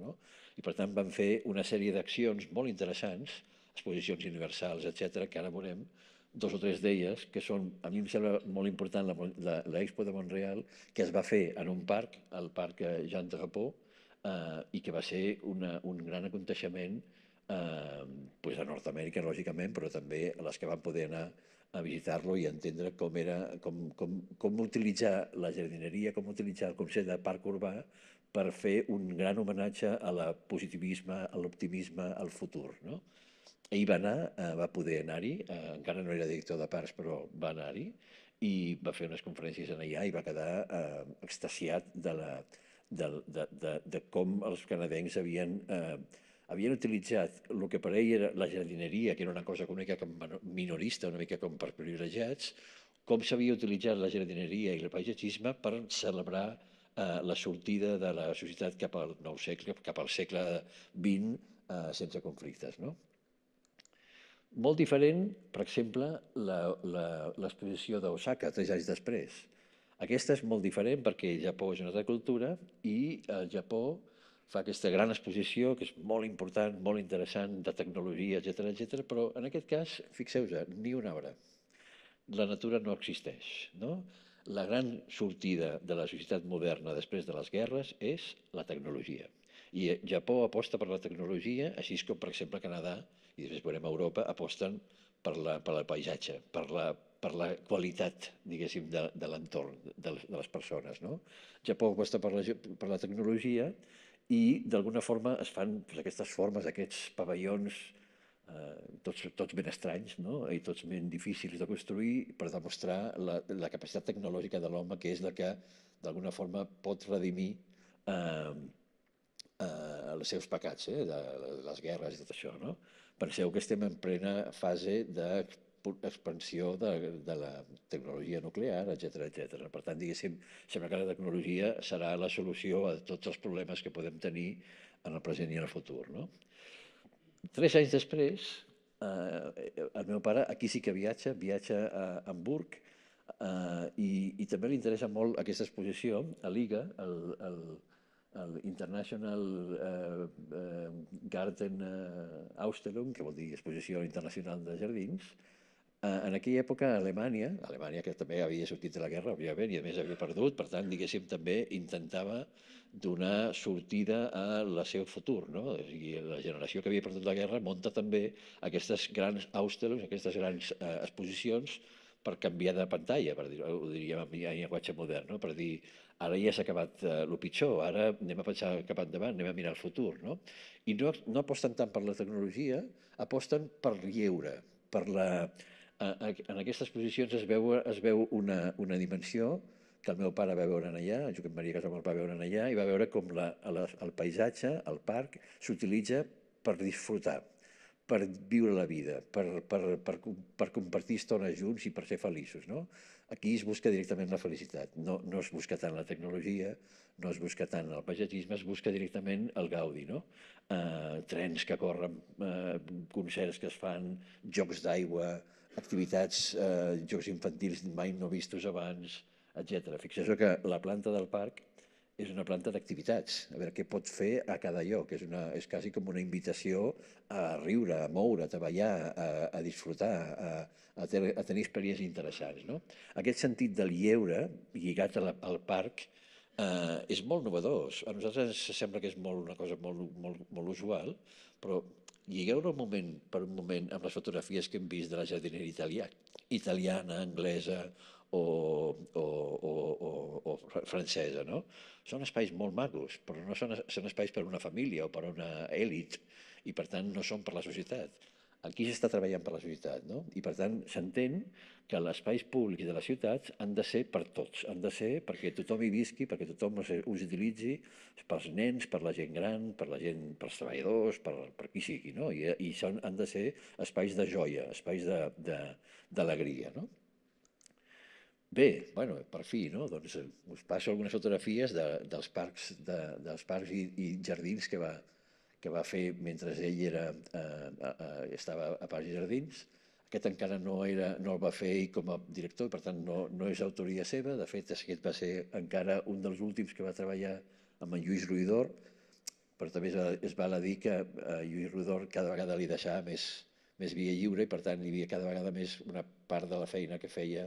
I per tant vam fer una sèrie d'accions molt interessants, exposicions universals, etcètera, que ara veurem dos o tres d'elles, que són, a mi em sembla molt important, l'Expo de Montreal, que es va fer en un parc, el parc Jean Drapeau, i que va ser un gran aconteixement a Nord-Amèrica, lògicament, però també a les que van poder anar a visitar-lo i entendre com utilitzar la jardineria, com utilitzar el concepte de parc urbà per fer un gran homenatge al positivisme, a l'optimisme, al futur. Ell va anar, va poder anar-hi, encara no era director de parcs, però va anar-hi i va fer unes conferències allà i va quedar extasiat de com els canadencs havien... havien utilitzat el que per ell era la jardineria, que era una cosa una mica minorista, una mica com per privilegiats, com s'havia utilitzat la jardineria i el paisatgisme per celebrar la sortida de la societat cap al nou segle, cap al segle vint, sense conflictes. Molt diferent, per exemple, l'exposició d'Osaka, tres anys després. Aquesta és molt diferent perquè Japó és una altra cultura i el Japó fa aquesta gran exposició que és molt important, molt interessant, de tecnologia, etcètera, etcètera, però en aquest cas, fixeu-vos, ni una obra. La natura no existeix. La gran sortida de la societat moderna després de les guerres és la tecnologia. I Japó aposta per la tecnologia, així com, per exemple, Canadà, i després veurem a Europa, aposten per el paisatge, per la qualitat, diguéssim, de l'entorn, de les persones. Japó aposta per la tecnologia i d'alguna forma es fan aquestes formes, aquests pavellons, tots ben estranys i tots ben difícils de construir per demostrar la capacitat tecnològica de l'home, que és la que d'alguna forma pot redimir els seus pecats, les guerres i tot això. Penseu que estem en plena fase d'expansió de la tecnologia nuclear, etcètera. Per tant, diguéssim, sembla que la tecnologia serà la solució a tots els problemes que podem tenir en el present i en el futur. Tres anys després, el meu pare aquí sí que viatja, viatja a Hamburg, i també li interessa molt aquesta exposició, a l'I G A, l'International Garden Ausstellung, que vol dir Exposició Internacional de Jardins. En aquella època, a Alemanya, Alemanya que també havia sortit de la guerra, òbviament, i a més havia perdut, per tant, diguéssim, també intentava donar sortida al seu futur. La generació que havia perdut la guerra munta també aquestes grans ausstellungs, aquestes grans exposicions per canviar de pantalla, ho diríem en llenguatge modern, per dir ara ja s'ha acabat el pitjor, ara anem a pensar cap endavant, anem a mirar el futur. I no aposten tant per la tecnologia, aposten per lliure. En aquestes exposicions es veu una dimensió que el meu pare va veure allà, el Josep Maria Casarramona va veure allà, i va veure com el paisatge, el parc, s'utilitza per disfrutar, per viure la vida, per compartir estones junts i per ser feliços. Aquí es busca directament la felicitat, no es busca tant la tecnologia, no es busca tant el paisatgisme, es busca directament el gaudi. Trens que corren, concerts que es fan, jocs d'aigua, activitats, jocs infantils mai no vistos abans, etcètera. Fixeu-vos que la planta del parc és una planta d'activitats, a veure què pots fer a cada lloc. És quasi com una invitació a riure, a moure, a treballar, a disfrutar, a tenir experiències interessants. Aquest sentit del lleure lligat al parc és molt novedós. A nosaltres ens sembla que és una cosa molt usual, però lligueu-ho per un moment amb les fotografies que hem vist de la jardineria italiana, anglesa, o francesa. Són espais molt macos, però no són espais per a una família o per a una èlit, i per tant no són per la societat. Aquí s'està treballant per la societat, i per tant s'entén que els espais públics de les ciutats han de ser per tots, han de ser perquè tothom hi visqui, perquè tothom els utilitzi, pels nens, per la gent gran, pels treballadors, per qui sigui, i han de ser espais de joia, espais d'alegria. Bé, per fi, doncs us passo algunes fotografies dels parcs i jardins que va fer mentre ell estava a Parcs i Jardins. Aquest encara no el va fer ell com a director, per tant no és autoria seva. De fet, aquest va ser encara un dels últims que va treballar amb en Lluís Roidor, però també es val a dir que a Lluís Roidor cada vegada li deixava més via lliure i per tant hi havia cada vegada més una part de la feina que feia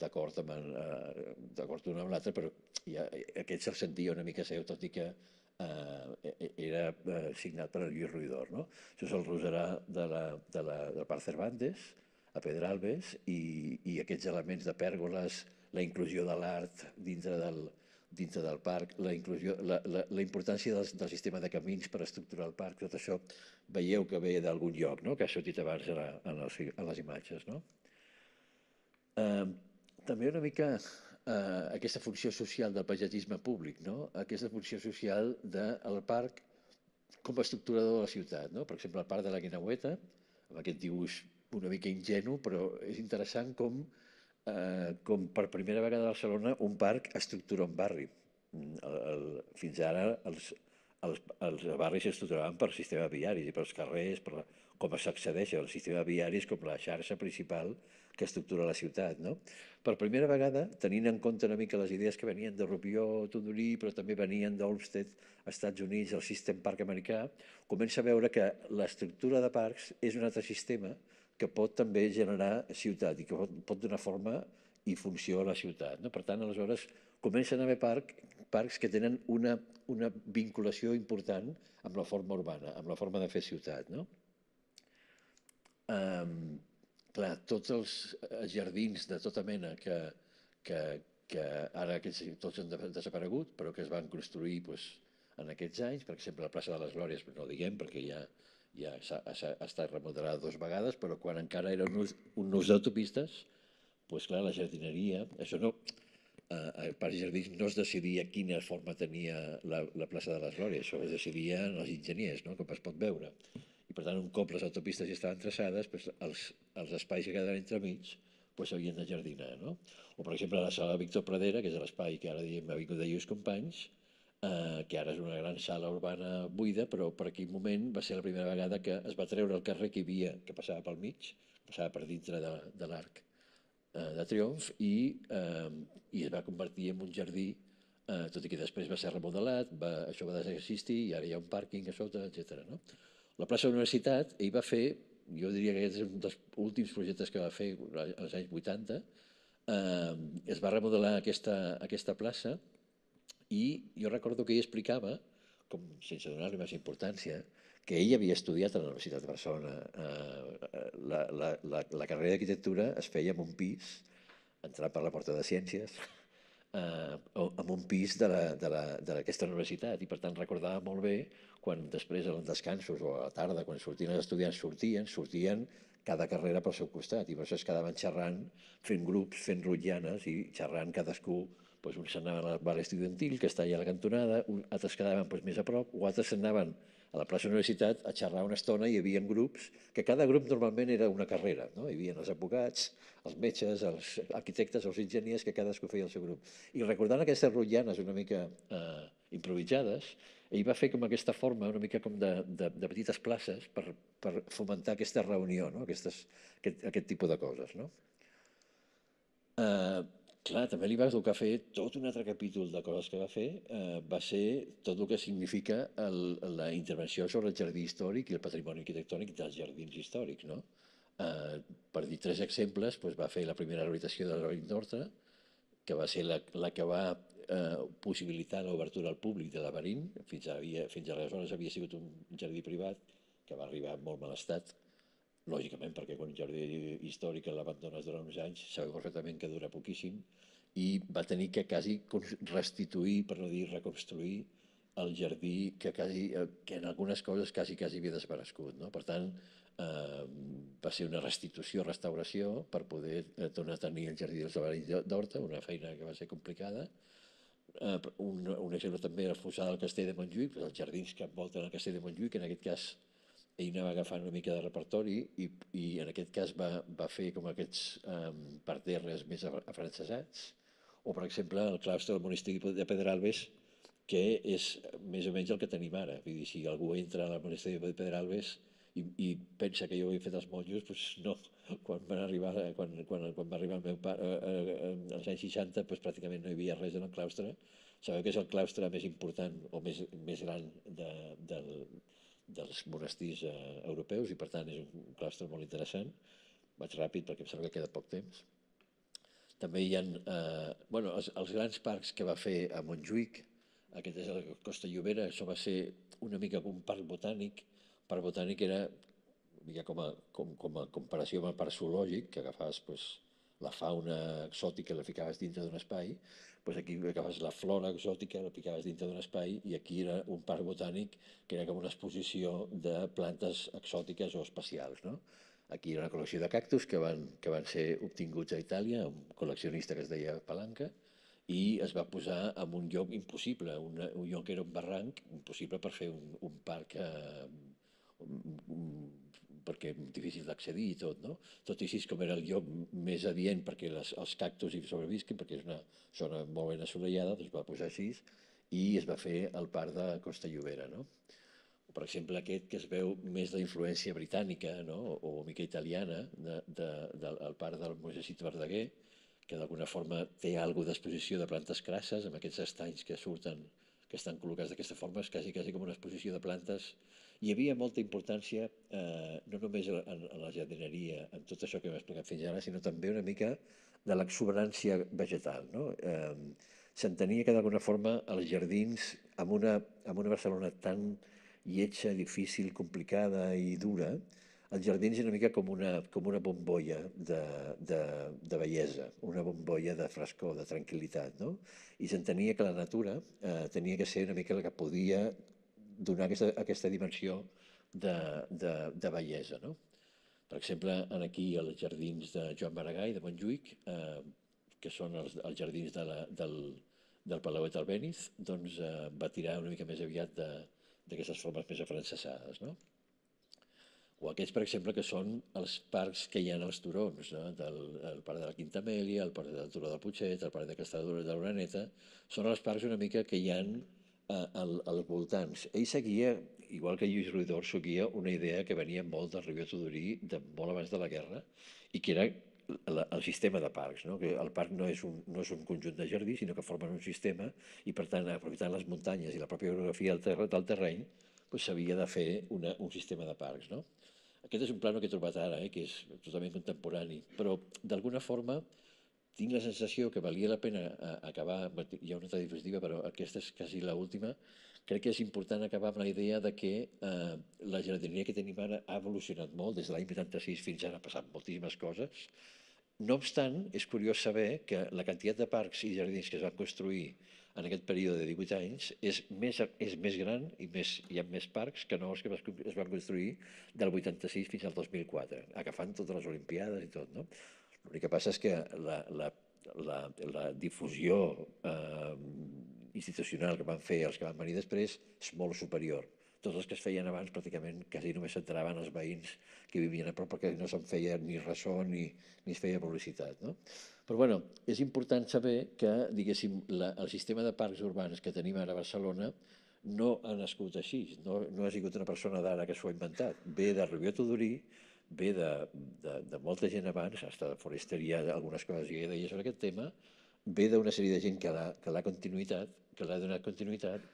d'acord l'un amb l'altre, però aquest se'l sentia una mica seu, tot i que era signat per Lluís Roidor. Això és el roserà del Parc Cervantes, a Pedralbes, i aquests elements de pèrgoles, la inclusió de l'art dintre del parc, la importància del sistema de camins per estructurar el parc, tot això veieu que ve d'algun lloc, que ha sortit abans en les imatges. També una mica aquesta funció social del paisatgisme públic, aquesta funció social del parc com a estructurador de la ciutat. Per exemple, el parc de la Guineueta, amb aquest dibuix una mica ingenu, però és interessant com per primera vegada a Barcelona un parc estructura un barri. Fins ara els barris es tutelaven per sistema viari i pels carrers, com s'accedeix al sistema viari com la xarxa principal que estructura la ciutat. Per primera vegada, tenint en compte una mica les idees que venien de Rubió, Tudorí, però també venien d'Olmsted, Estats Units, el System Park americà, comença a veure que l'estructura de parcs és un altre sistema que pot també generar ciutat i que pot donar forma i funció a la ciutat. Per tant, aleshores, comencen a haver parcs que tenen una vinculació important amb la forma urbana, amb la forma de fer ciutat. Clar, tots els jardins de tota mena que ara tots han desaparegut, però que es van construir en aquests anys, per exemple, la plaça de les Glòries, no ho diguem perquè ja... ja ha estat remodelada dues vegades, però quan encara era un nus d'autopistes, doncs clar, la jardineria, això no, per jardins no es decidia quina forma tenia la plaça de les Glòries, això es decidia en els enginyers, com es pot veure. I per tant, un cop les autopistes ja estaven traçades, els espais que quedaven entremig s'havien de jardinar. O per exemple, la sala Víctor Pradera, que és l'espai que ara diem Avinguda Lluís Companys, que ara és una gran sala urbana buida, però per aquell moment va ser la primera vegada que es va treure el carrer que hi havia, que passava pel mig, passava per dintre de l'Arc de Triomf, i es va convertir en un jardí, tot i que després va ser remodelat, això va desexistir i ara hi ha un pàrquing a sota, etcètera. La plaça de la Universitat ell va fer, jo diria que aquest és un dels últims projectes que va fer als anys vuitanta, es va remodelar aquesta plaça. I jo recordo que ell explicava, sense donar-li més importància, que ell havia estudiat a la Universitat de Barcelona. La carrera d'arquitectura es feia en un pis, entrant per la porta de Ciències, en un pis d'aquesta universitat. I per tant recordava molt bé quan després, en descansos o a la tarda, quan sortien els estudiants, sortien, sortien cada carrera pel seu costat. I per això es quedaven xerrant, fent grups, fent rotllanes i xerrant cadascú. Uns s'anaven al bar estudiantil, que està allà a la cantonada, altres quedaven més a prop, o altres s'anaven a la plaça de la Universitat a xerrar una estona i hi havia grups, que cada grup normalment era una carrera. Hi havia els advocats, els metges, els arquitectes, els enginyers, que cadascú feia el seu grup. I recordant aquestes rotllanes una mica improvisades, ell va fer com aquesta forma, una mica com de petites places per fomentar aquesta reunió, aquest tipus de coses. Clar, també li va tocar fer tot un altre capítol de coses que va fer, va ser tot el que significa la intervenció sobre el jardí històric i el patrimoni arquitectònic dels jardins històrics. Per dir tres exemples, va fer la primera rehabilitació de l'Horari d'Horta, que va ser la que va possibilitar l'obertura al públic de l'Averint. Fins aleshores havia sigut un jardí privat que va arribar en molt mal estat, lògicament, perquè quan un jardí històric l'abandones durant uns anys, sabeu perfectament que dura poquíssim, i va tenir que quasi restituir, per no dir reconstruir, el jardí que en algunes coses quasi havia desaparegut. Per tant, va ser una restitució, restauració, per poder tornar a tenir el jardí dels Alberins d'Horta, una feina que va ser complicada. Un exemple també era forçar el castell de Montjuïc, els jardins que envolten el castell de Montjuïc, en aquest cas ell anava agafant una mica de repertori i en aquest cas va fer com aquests parterres més afrancesats, o per exemple el claustre del monestir de Pedralbes, que és més o menys el que tenim ara. Vull dir, si algú entra al monestir de Pedralbes i pensa que jo ho he fet als monjos, doncs no. Quan va arribar als anys seixanta pràcticament no hi havia res en el claustre. Sabeu que és el claustre més important o més gran del dels monestirs europeus i per tant és un claustre molt interessant. Vaig ràpid perquè em sembla que queda poc temps. També hi ha els grans parcs que va fer a Montjuïc, aquest és el Costa Llobera, això va ser una mica com un parc botànic. El parc botànic era com a comparació amb el parc zoològic, que agafaves la fauna exòtica i la ficaves dintre d'un espai, aquí agafaves la flora exòtica, la ficaves dintre d'un espai, i aquí era un parc botànic que era com una exposició de plantes exòtiques o especials. Aquí era una col·lecció de cactus que van ser obtinguts a Itàlia, un col·leccionista que es deia Palanca, i es va posar en un lloc impossible, un lloc que era un barranc, impossible per fer un parc perquè difícil d'accedir i tot, no? Tot i així com era el lloc més adient perquè els cactus hi sobrevisquin, perquè és una zona molt ben assolellada, doncs va posar així, i es va fer el parc de Costa Llobera. Per exemple, aquest que es veu més d'influència britànica o mica italiana del parc del mossèn Cinto Verdaguer, que d'alguna forma té alguna cosa d'exposició de plantes crasses, amb aquests estanys que surten, que estan col·locats d'aquesta forma, és quasi com una exposició de plantes. Hi havia molta importància, no només en la jardineria, en tot això que hem explicat fins ara, sinó també una mica de l'exuberància vegetal. S'entenia que d'alguna forma els jardins, amb una Barcelona tan lletja, difícil, complicada i dura, els jardins és una mica com una bombolla de bellesa, una bombolla de frescor, de tranquil·litat. I s'entenia que la natura havia de ser una mica la que podia donar aquesta dimensió de bellesa. Per exemple, aquí els jardins de Joan Maragall, de Montjuïc, que són els jardins del Palauet Albéniz, doncs va tirar una mica més aviat d'aquestes formes més afrancesades. O aquests, per exemple, que són els parcs que hi ha als turons, el parc de la Quinta Amèlia, el parc del Turó del Putxet, el parc de Castelladora de l'Oreneta, són els parcs una mica que hi ha als voltants. Ell seguia, igual que Lluís Roidor, seguia una idea que venia molt del Rubió i Tudorí, de molt abans de la guerra, i que era el sistema de parcs. El parc no és un conjunt de jardí, sinó que formen un sistema i, per tant, aprofitant les muntanyes i la pròpia orografia del terreny, s'havia de fer un sistema de parcs. Aquest és un plano que he trobat ara, que és totalment contemporani, però d'alguna forma tinc la sensació que valia la pena acabar, hi ha una altra diapositiva, però aquesta és quasi l'última, crec que és important acabar amb la idea que la jardineria que tenim ara ha evolucionat molt, des de l'any vuitanta-sis fins ara ha passat moltíssimes coses. No obstant, és curiós saber que la quantitat de parcs i jardins que es van construir en aquest període de divuit anys és més gran i hi ha més parcs que no els que es van construir del vuitanta-sis fins al dos mil quatre, agafant totes les Olimpiades i tot. L'únic que passa és que la difusió institucional que van fer els que van venir després és molt superior. Tots els que es feien abans pràcticament quasi només s'enteraven els veïns que vivien a prop perquè no se'n feia ni ressò ni es feia publicitat. Però bé, és important saber que el sistema de parcs urbans que tenim ara a Barcelona no ha nascut així, no ha sigut una persona d'ara que s'ho ha inventat. Ve de Rubió i Tudorí, ve de molta gent abans, fins a Forestier hi ha algunes coses que deia sobre aquest tema, ve d'una sèrie de gent que l'ha donat continuïtat.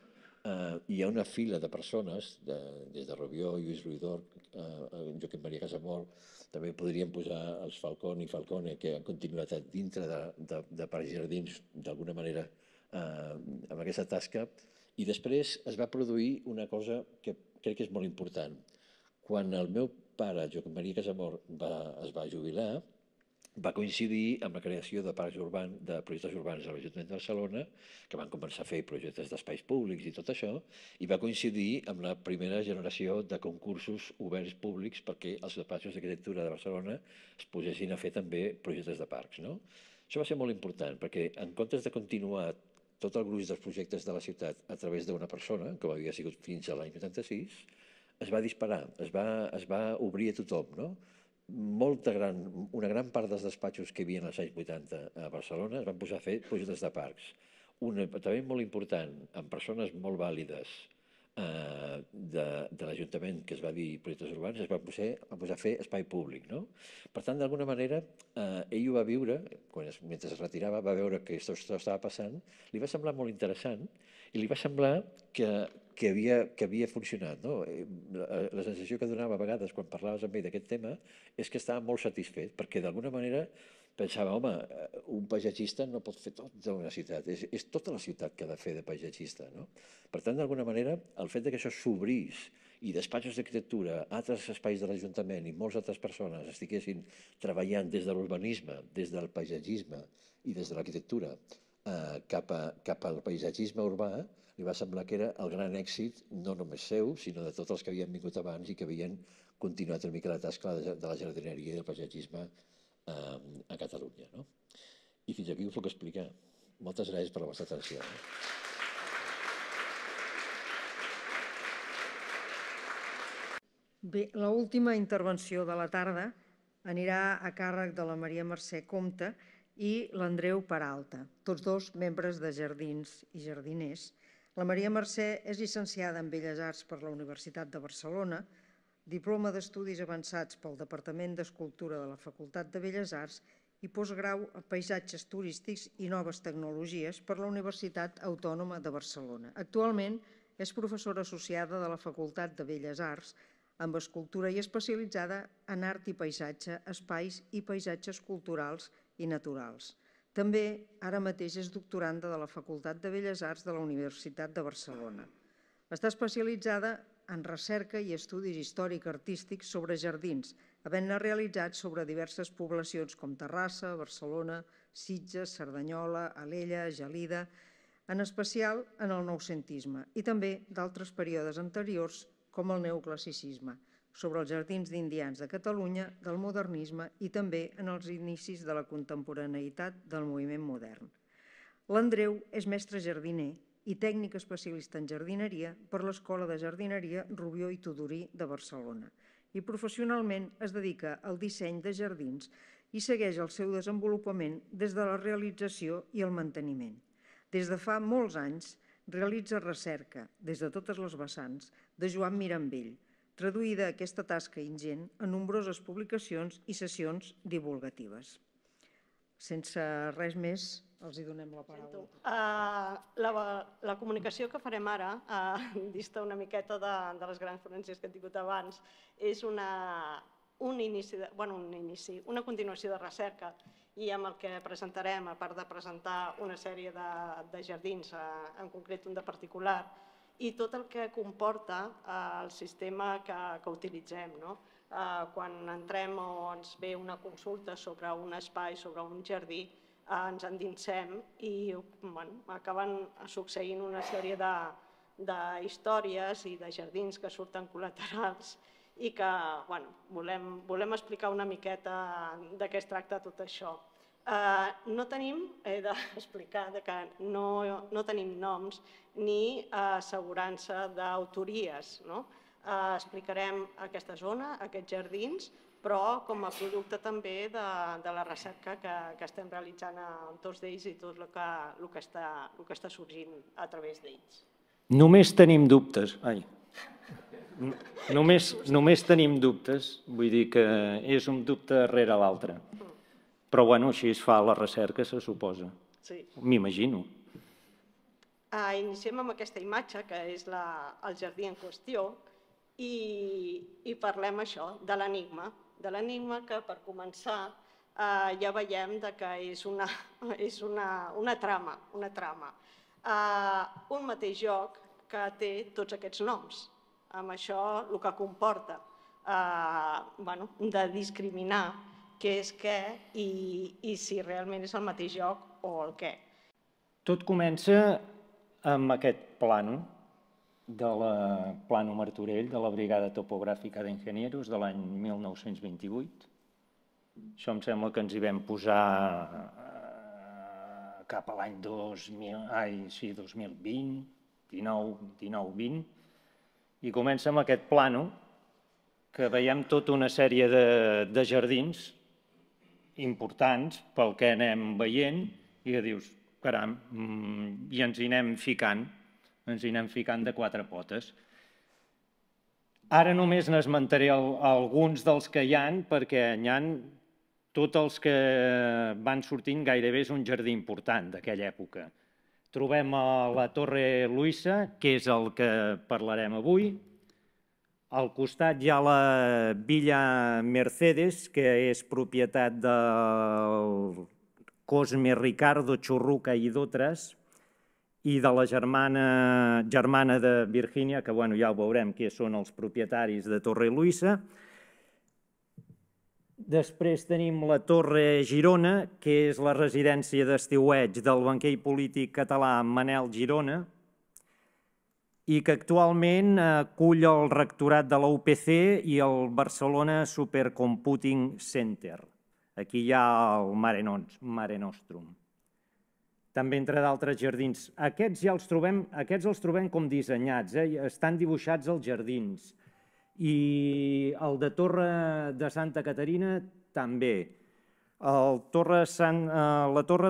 Hi ha una fila de persones, des de Rubió, Lluís Roidor, Joaquim Maria Casamor, també podríem posar els Falcón i Falcone, que han continuat dintre de parcs i jardins, d'alguna manera, amb aquesta tasca. I després es va produir una cosa que crec que és molt important. Quan el meu pare, Joaquim Maria Casamor, es va jubilar, va coincidir amb la creació de projectes urbans a l'Ajuntament de Barcelona, que van començar a fer projectes d'espais públics i tot això, i va coincidir amb la primera generació de concursos oberts públics perquè els despatxos d'arquitectura de Barcelona es posessin a fer també projectes de parcs. Això va ser molt important, perquè en comptes de continuar tot el gruix dels projectes de la ciutat a través d'una persona, com havia sigut fins a l'any vuitanta-sis, es va disparar, es va obrir a tothom, no? Una gran part dels despatxos que hi havia als anys vuitanta a Barcelona es van posar a fer projectes de parcs. Una també molt important, amb persones molt vàlides de l'Ajuntament, que es va dir projectes urbans, es va posar a fer espai públic. Per tant, d'alguna manera, ell ho va viure, mentre es retirava, va veure que això estava passant, li va semblar molt interessant i li va semblar que que havia funcionat. La sensació que donava a vegades quan parlaves amb ell d'aquest tema és que estava molt satisfet, perquè d'alguna manera pensava, home, un paisatgista no pot fer tota una ciutat, és tota la ciutat que ha de fer de paisatgista. Per tant, d'alguna manera, el fet que això s'obrís i despatxos d'arquitectura, altres espais de l'Ajuntament i moltes altres persones estiguessin treballant des de l'urbanisme, des del paisatgisme i des de l'arquitectura cap al paisatgisme urbà, li va semblar que era el gran èxit, no només seu, sinó de tots els que havien vingut abans i que havien continuat una mica la tasca de la jardineria i del paisatgisme a Catalunya. I fins aquí us puc explicar. Moltes gràcies per la vostra atenció. Bé, l'última intervenció de la tarda anirà a càrrec de la Maria Mercè Compte i l'Andreu Peralta, tots dos membres de Jardins i Jardiners, La Maria Mercè és llicenciada en Belles Arts per la Universitat de Barcelona, diploma d'Estudis Avançats pel Departament d'Escultura de la Facultat de Belles Arts i postgrau a Paisatges Turístics i Noves Tecnologies per la Universitat Autònoma de Barcelona. Actualment és professora associada de la Facultat de Belles Arts amb escultura i especialitzada en art i paisatge, espais i paisatges culturals i naturals. També, ara mateix, és doctoranda de la Facultat de Belles Arts de la Universitat de Barcelona. Està especialitzada en recerca i estudis històric-artístics sobre jardins, havent-ne realitzat sobre diverses poblacions com Terrassa, Barcelona, Sitges, Cerdanyola, Alella, Gelida, en especial en el noucentisme i també d'altres períodes anteriors com el neoclassicisme, sobre els jardins d'indians de Catalunya, del modernisme i també en els inicis de la contemporaneïtat del moviment modern. L'Andreu és mestre jardiner i tècnic especialista en jardineria per l'Escola de Jardineria Rubió i Tudorí de Barcelona i professionalment es dedica al disseny de jardins i segueix el seu desenvolupament des de la realització i el manteniment. Des de fa molts anys realitza recerca, des de totes les vessants, de Joan Mirambell, traduïda aquesta tasca ingent a nombroses publicacions i sessions divulgatives. Sense res més, els hi donem la paraula. La comunicació que farem ara, dista una miqueta de les grans ponències que he tingut abans, és una continuació de recerca i amb el que presentarem, a part de presentar una sèrie de jardins, en concret un de particular, i tot el que comporta el sistema que utilitzem. Quan entrem o ens ve una consulta sobre un espai, sobre un jardí, ens endinsem i acaben succeint una sèrie d'històries i de jardins que surten col·laterals i que volem explicar una miqueta de què es tracta tot això. No tenim, he d'explicar, que no tenim noms ni assegurança d'autories. Explicarem aquesta zona, aquests jardins, però com a producte també de la recerca que estem realitzant amb tots d'ells i tot el que està sorgint a través d'ells. Només tenim dubtes. Ai... Només tenim dubtes, vull dir que és un dubte rere l'altre. Però bueno, així es fa la recerca, se suposa. M'imagino. Iniciem amb aquesta imatge, que és el jardí en qüestió, i parlem això, de l'enigma. De l'enigma que, per començar, ja veiem que és una trama, una trama. Un mateix joc que té tots aquests noms, amb això el que comporta de discriminar què és què i si realment és el mateix joc o el què. Tot comença amb aquest plànol de la Plano Martorell de la Brigada Topogràfica d'Enginyeros de l'any mil nou-cents vint-i-vuit. Això em sembla que ens hi vam posar cap a l'any dos mil vint, dinou vint, i comença amb aquest plano que veiem tota una sèrie de jardins importants pel que anem veient i que dius, caram, i ens hi anem ficant, ens hi anem ficant de quatre potes. Ara només n'esmentaré alguns dels que hi ha, perquè hi ha tots els que van sortint gairebé és un jardí important d'aquella època. Trobem a la Torre Luisa, que és el que parlarem avui. Al costat hi ha la Villa Mercedes, que és propietat del Cosme Ricardo Churruca i d'altres, i de la germana de Virgínia, que ja ho veurem, que són els propietaris de Torre Luisa. Després tenim la Torre Girona, que és la residència d'estiueig del banquer i polític català Manel Girona i que actualment acull el rectorat de la U P C i el Barcelona Supercomputing Center. Aquí hi ha el Mare Nostrum. També entre d'altres jardins. Aquests els trobem com dissenyats, estan dibuixats als jardins. I el de Torre de Santa Caterina també. La Torre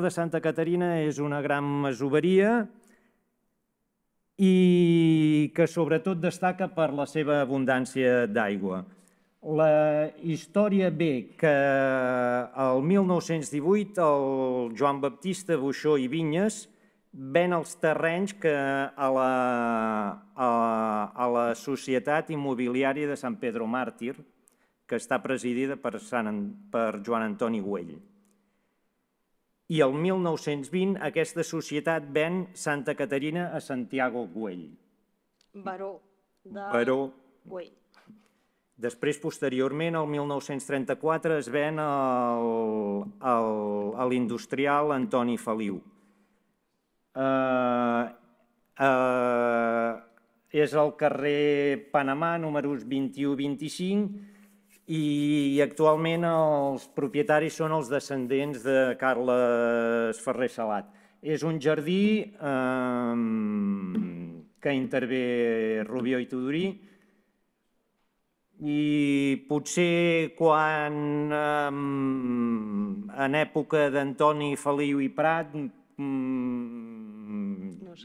de Santa Caterina és una gran masoveria i que sobretot destaca per la seva abundància d'aigua. La història ve que el mil nou-cents divuit el Joan Baptista Buxó i Vinyes ven els terrenys que a la, a, a la Societat Immobiliària de Sant Pedro Màrtir, que està presidida per, Sant, per Joan Antoni Güell. I el mil nou-cents vint aquesta societat ven Santa Caterina a Santiago Güell. Baró de Baró. Güell. Després, posteriorment, el mil nou-cents trenta-quatre es ven a l'industrial Antoni Feliu. Uh, uh, és al carrer Panamà, números vint-i-u vint-i-cinc, i actualment els propietaris són els descendents de Carles Ferrer Salat. És un jardí que intervé Rubió i Tudorí i potser quan en època d'Antoni Feliu i Prat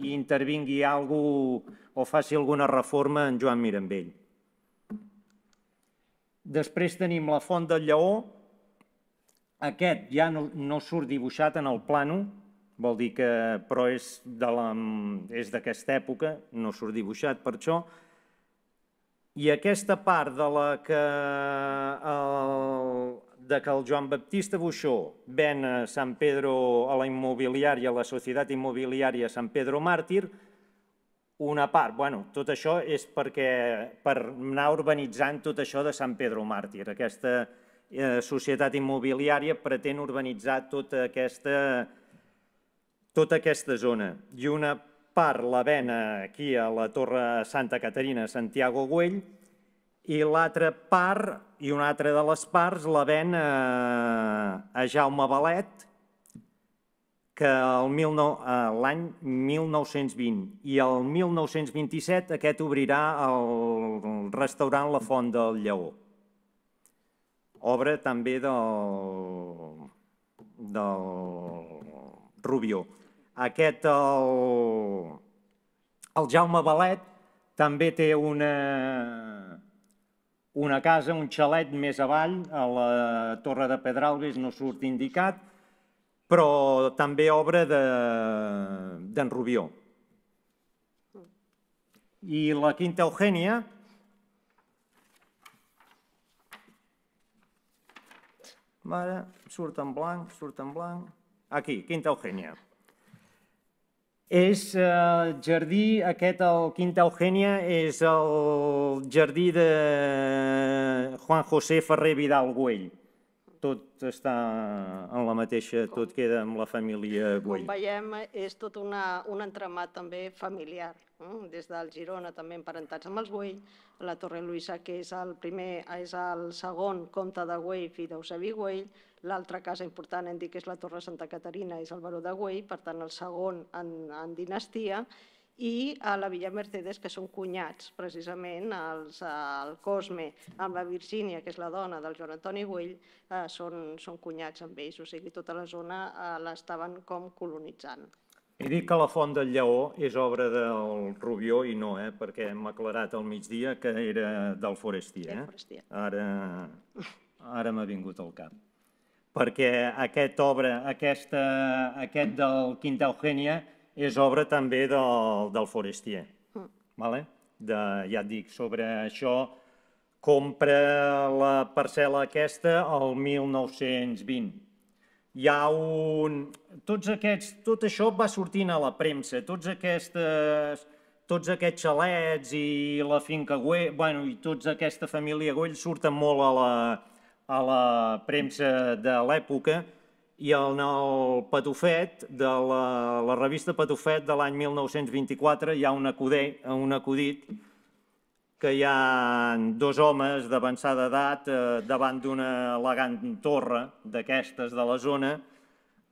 intervingui algú o faci alguna reforma en Joan Mirambell. Després tenim la Font del Lleó. Aquest ja no, no surt dibuixat en el plano, vol dir que però és d'aquesta època, no surt dibuixat per això. I aquesta part de la que el, de que el Joan Baptista Buxó ven a Sant Pedro a la immobiliària, a la Societat Immobiliària Sant Pedro Màrtir. Una part, bueno, tot això és perquè per anar urbanitzant tot això de Sant Pedro Màrtir. Aquesta societat immobiliària pretén urbanitzar tota aquesta, tota aquesta zona. I una part la ven aquí a la Torre Santa Caterina, Santiago Güell, i l'altra part, i una altra de les parts, la ven a, a Jaume Balet, que l'any mil nou-cents vint i el mil nou-cents vint-i-set aquest obrirà el restaurant La Font del Lleó. Obra també del, del Rubió. Aquest, el, el Jaume Balet, també té una, una casa, un xalet més avall, a la Torre de Pedralbes, no surt indicat, però també obra d'en Rubió. I la Quinta Eugènia, mare, surt en blanc, surt en blanc, aquí, Quinta Eugènia. És el jardí, aquest, el Quinta Eugènia, és el jardí de Juan José Ferrer Vidal Güell. Tot està en la mateixa, tot queda amb la família Güell. Com veiem, és tot una, un entramat també familiar, eh? Des del Girona, també emparentats amb els Güell, la Torre Luisa, que és el primer, és el segon comte de Güell, fill d'Eusebi Güell, l'altra casa important, hem dit que és la Torre Santa Caterina, és el baró de Güell, per tant el segon en, en dinastia, i a la Villa Mercedes, que són cunyats, precisament, els, el Cosme amb la Virgínia, que és la dona del Joan Antoni Güell, eh, són, són cunyats amb ells, o sigui, tota la zona eh, l'estaven com colonitzant. He dit que la Font del Lleó és obra del Rubió i no, eh, perquè hem aclarat al migdia que era del Forestier. Eh? Forestier. Ara, ara m'ha vingut al cap. Perquè aquest obra, aquesta, aquest del Quinta Eugènia, és obra també del, del Forestier. Mm. Vale? De, ja et dic, sobre això compra la parcel·la aquesta el mil nou-cents vint. Hi ha un... Tots aquests, tot això va sortint a la premsa, tots, aquestes, tots aquests xalets i la finca Güell, bueno, i tota aquesta família Güell surten molt a la, a la premsa de l'època. I en el Patufet, de la, la revista Patufet de l'any mil nou-cents vint-i-quatre, hi ha un acudit, un acudit que hi ha dos homes d'avançada edat eh, davant d'una elegant torre d'aquestes de la zona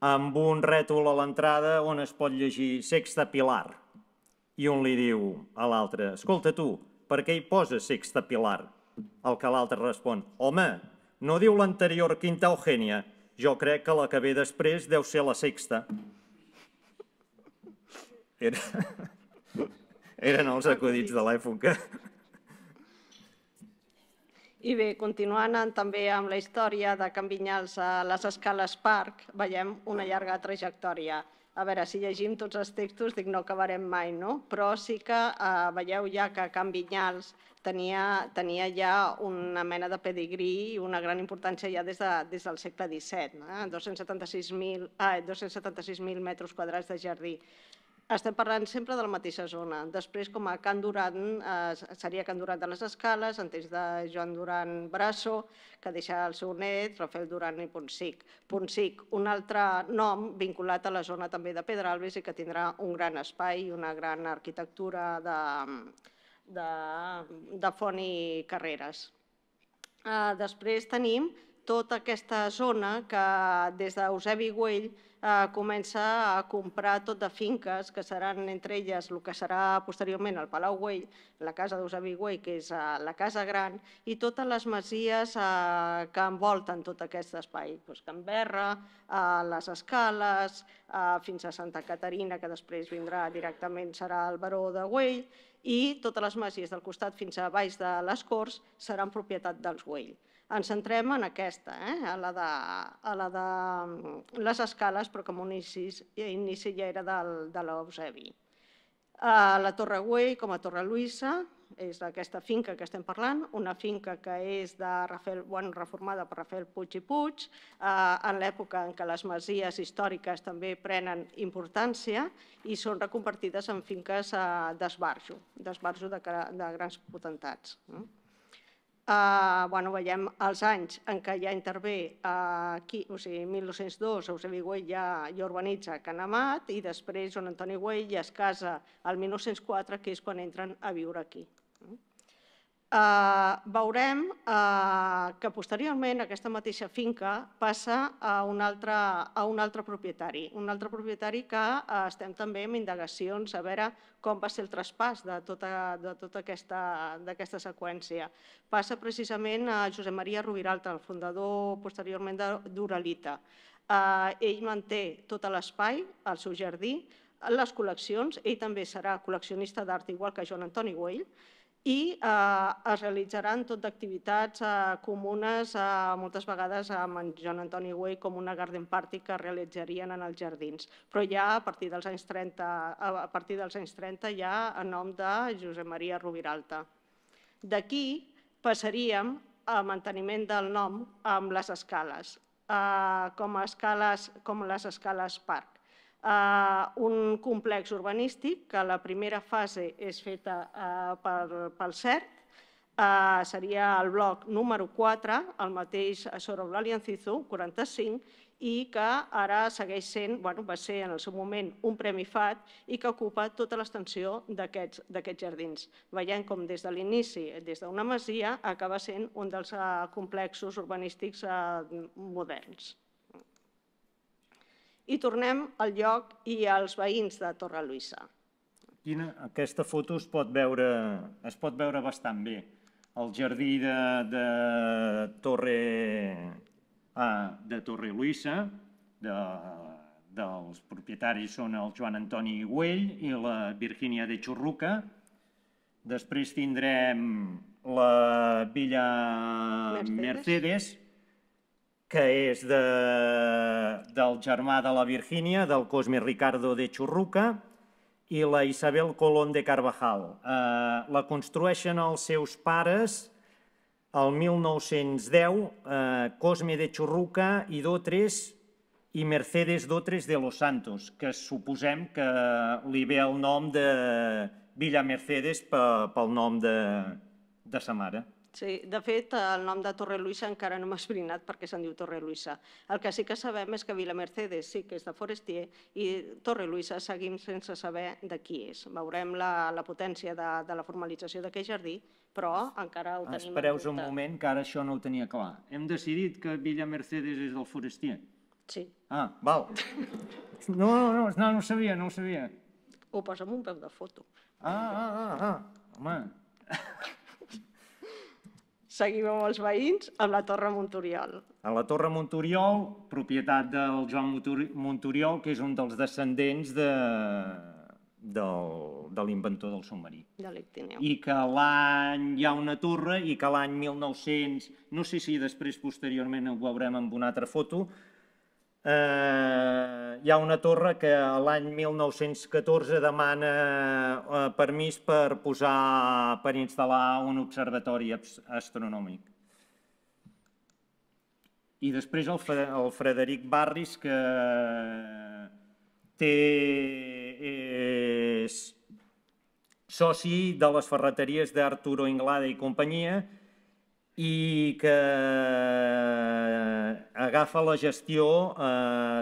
amb un rètol a l'entrada on es pot llegir Sexta Pilar. I un li diu a l'altre, escolta tu, per què hi poses Sexta Pilar? Al que l'altre respon, home, no diu l'anterior Quinta Eugènia, jo crec que la que ve després deu ser la sexta. Era, Eren els acudits de l'època. I bé, continuant també amb la història de Can Vinyals a les escales Parc, veiem una llarga trajectòria. A veure, si llegim tots els textos, dic no acabarem mai, no? Però sí que veieu ja que Can Vinyals tenia ja una mena de pedigrí i una gran importància ja des del segle disset, dos-cents setanta-sis mil metres quadrats de jardí. Estem parlant sempre de la mateixa zona. Després, com a Can Duran, seria Can Duran de les Escales, antes de Joan Duran Brasso, que deixa el seu net, Rafael Duran i Ponsic. Ponsic, un altre nom vinculat a la zona també de Pedralbes i que tindrà un gran espai i una gran arquitectura de font i carreres. Després tenim tota aquesta zona que des d'Eusebi Güell comença a comprar tot de finques que seran entre elles el que serà posteriorment el Palau Güell, la casa d'Eusebi Güell, que és la Casa Gran, i totes les masies que envolten tot aquest espai. Can Verra, les Escales, fins a Santa Caterina, que després vindrà directament, serà el Baró de Güell, i totes les masies del costat fins a baix de les Corts seran propietat dels Güell. Ens centrem en aquesta, a la de les escales, però com un inici ja era de l'Eusebi. La Torre Güell, com a Torre Luisa, és aquesta finca que estem parlant, una finca que és reformada per Rafael Puig i Puig, en l'època en què les masies històriques també prenen importància i són reconvertides en finques d'esbarjo, d'esbarjo de grans potentats. Veiem els anys en què ja intervé, o sigui, mil nou-cents dos, Eusebi Güell ja urbanitza Can Amat i després Joan Antoni Güell ja es casa al mil nou-cents quatre, que és quan entren a viure aquí. Veurem que posteriorment aquesta mateixa finca passa a un altre propietari, un altre propietari que estem també amb indagacions a veure com va ser el traspàs de tota aquesta seqüència. Passa precisament a Josep Maria Rubiralta, el fundador posteriorment d'Uralita. Ell manté tot l'espai, el seu jardí, les col·leccions, ell també serà col·leccionista d'art igual que Joan Antoni Güell, i es realitzaran tot d'activitats comunes moltes vegades amb Joan Antoni Güell com una garden party que realitzarien en els jardins. Però ja a partir dels anys trenta ja a nom de Josep Maria Rubiralta. D'aquí passaríem al manteniment del nom amb les escales, com les escales Parc. Un complex urbanístic que la primera fase és feta pel CERT, seria el bloc número quatre, el mateix sobre l'Aliancizu, quaranta-cinc, i que ara segueix sent, va ser en el seu moment un premi F A T i que ocupa tota l'extensió d'aquests jardins. Veiem com des de l'inici, des d'una masia, acaba sent un dels complexos urbanístics moderns. I tornem al lloc i als veïns de Torre Luisa. Aquesta foto es pot veure bastant bé. El jardí de Torre Luisa, dels propietaris són el Joan Antoni Güell i la Virgínia de Churruca. Després tindrem la Villa Mercedes, que és del germà de la Virgínia, del Cosme Ricardo de Churruca i la Isabel Colón de Carvajal. La construeixen els seus pares el mil nou-cents deu, Cosme de Churruca i Dotres i Mercedes Dotres de Los Santos, que suposem que li ve el nom de Villa Mercedes pel nom de sa mare. Sí, de fet, el nom de Torre Luisa encara no m'ha esbrinat perquè se'n diu Torre Luisa. El que sí que sabem és que Villa Mercedes sí que és de Forestier i Torre Luisa seguim sense saber de qui és. Veurem la potència de la formalització d'aquest jardí, però encara ho tenim en dubte. Espereu un moment, que ara això no ho tenia clar. Hem decidit que Villa Mercedes és del Forestier? Sí. Ah, val. No, no, no ho sabia, no ho sabia. Ho posa'm un peu de foto. Ah, ah, ah, ah, home... Seguim amb els veïns, amb la Torre Monturiol. A la Torre Monturiol, propietat del Joan Monturiol, que és un dels descendents de de l'inventor del submarí. De l'Ictineu. I que l'any hi ha una torre i que l'any mil nou-cents, no sé si després posteriorment ho veurem en una altra foto, hi ha una torre que l'any mil nou-cents catorze demana permís per posar, per instal·lar un observatori astronòmic. I després el Frederic Barris, que és soci de les ferreteries d'Arturo Inglada i companyia i que agafa la gestió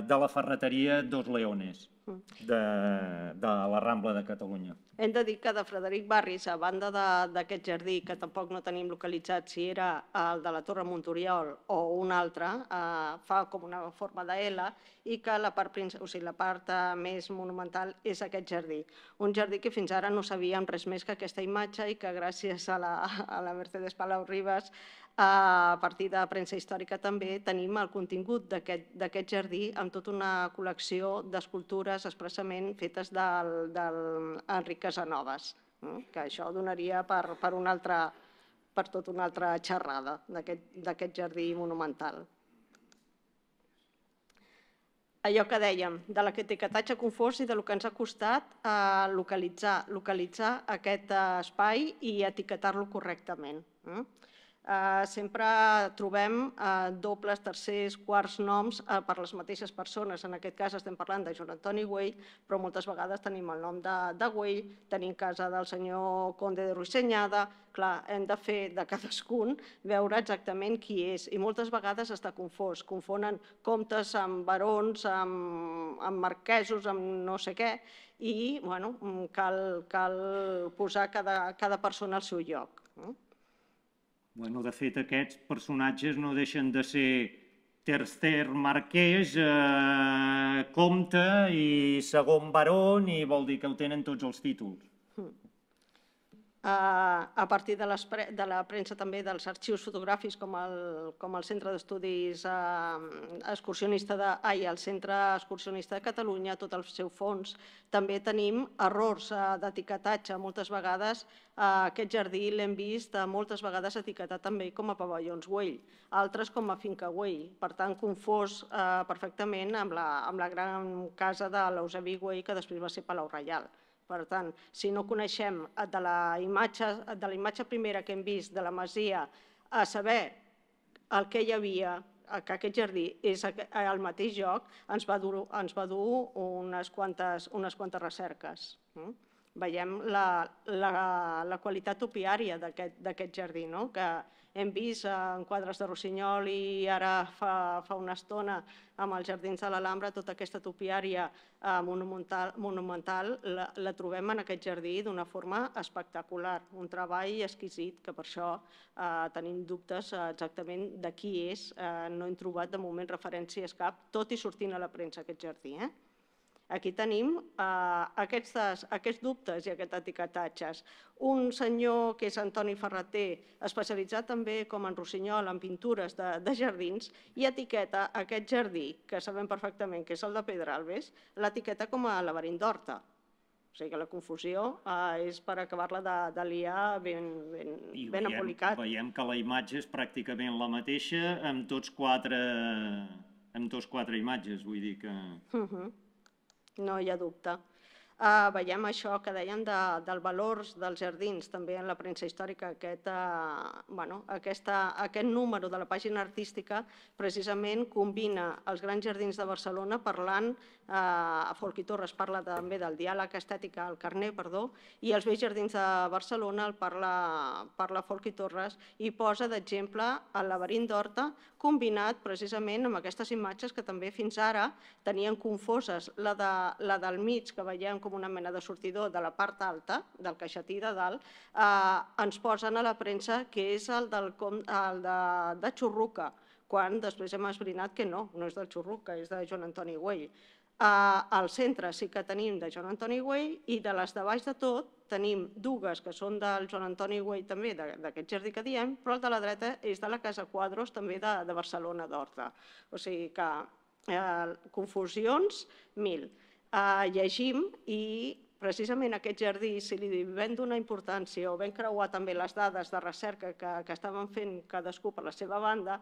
de la ferreteria Dos Leones de la Rambla de Catalunya. Hem de dir que de Frederic Barris, a banda d'aquest jardí, que tampoc no tenim localitzat si era el de la Torre Montoriol o un altre, fa com una forma d'L, i que la part més monumental és aquest jardí. Un jardí que fins ara no sabíem res més que aquesta imatge i que gràcies a la Mercedes Palau Ribas, a partir de premsa històrica també, tenim el contingut d'aquest jardí amb tota una col·lecció d'escultures expressament fetes d'Enric Casanovas, que això donaria per tota una altra xerrada d'aquest jardí monumental. Allò que dèiem, de l'etiquetatge confós i del que ens ha costat localitzar aquest espai i etiquetar-lo correctament. Sempre trobem dobles, tercers, quarts noms per les mateixes persones. En aquest cas estem parlant de Joan Antoni Güell, però moltes vegades tenim el nom de Güell, tenim casa del senyor Conde de Ruixellada. Clar, hem de fer de cadascun veure exactament qui és i moltes vegades està confós. Confonen comtes amb barons, amb marquesos, amb no sé què i cal posar cada persona al seu lloc. De fet, aquests personatges no deixen de ser tercer marquès, comte i segon barón, i vol dir que ho tenen tots els títols. A partir de la premsa també dels arxius fotogràfics com el Centre d'Estudis Excursionista de Catalunya, tot el seu fons, també tenim errors d'etiquetatge. Moltes vegades aquest jardí l'hem vist moltes vegades etiquetat també com a pavellons Güell, altres com a finca Güell, per tant confós perfectament amb la gran casa de l'Eusebi Güell que després va ser Palau Reial. Per tant, si no coneixem de la imatge primera que hem vist de la masia a saber el que hi havia, que aquest jardí és al mateix lloc, ens va dur unes quantes recerques. Veiem la qualitat topiària d'aquest jardí, que hem vist en quadres de Rossinyol i ara fa una estona amb els jardins de l'Alhambra, tota aquesta topiària monumental la trobem en aquest jardí d'una forma espectacular, un treball exquisit que per això tenim dubtes exactament de qui és, no hem trobat de moment referències cap, tot i sortint a la premsa aquest jardí. Aquí tenim aquests dubtes i aquests etiquetatges. Un senyor que és Antoni Ferreter, especialitzat també com en Rossinyol en pintures de jardins, i etiqueta aquest jardí, que sabem perfectament que és el de Pedralbes, l'etiqueta com a laberint d'Horta. O sigui que la confusió és per acabar-la de liar ben apolicat. Veiem que la imatge és pràcticament la mateixa amb tots quatre imatges, vull dir que... No hi ha dubte. Veiem això que dèiem dels valors dels jardins, també en la premsa històrica, aquest número de la pàgina artística precisament combina els grans jardins de Barcelona parlant, Folch i Torres parla també del diàleg estètic al Carner, perdó, i els vells jardins de Barcelona el parla Folch i Torres i posa d'exemple el laberint d'Horta combinat precisament amb aquestes imatges que també fins ara tenien confoses, la del mig que veiem com una mena de sortidor de la part alta, del caixetí de dalt, ens posen a la premsa que és el de Churruca, quan després hem esbrinat que no, no és del Churruca, és de Joan Antoni Güell. Al centre sí que tenim de Joan Antoni Güell i de les de baix de tot tenim dues que són del Joan Antoni Güell també, d'aquest jardí que diem, però el de la dreta és de la Casa Quadros també de Barcelona d'Horta. O sigui que confusions mil. Llegim i precisament aquest jardí, si li vam donar importància o vam creuar també les dades de recerca que estaven fent cadascú per la seva banda,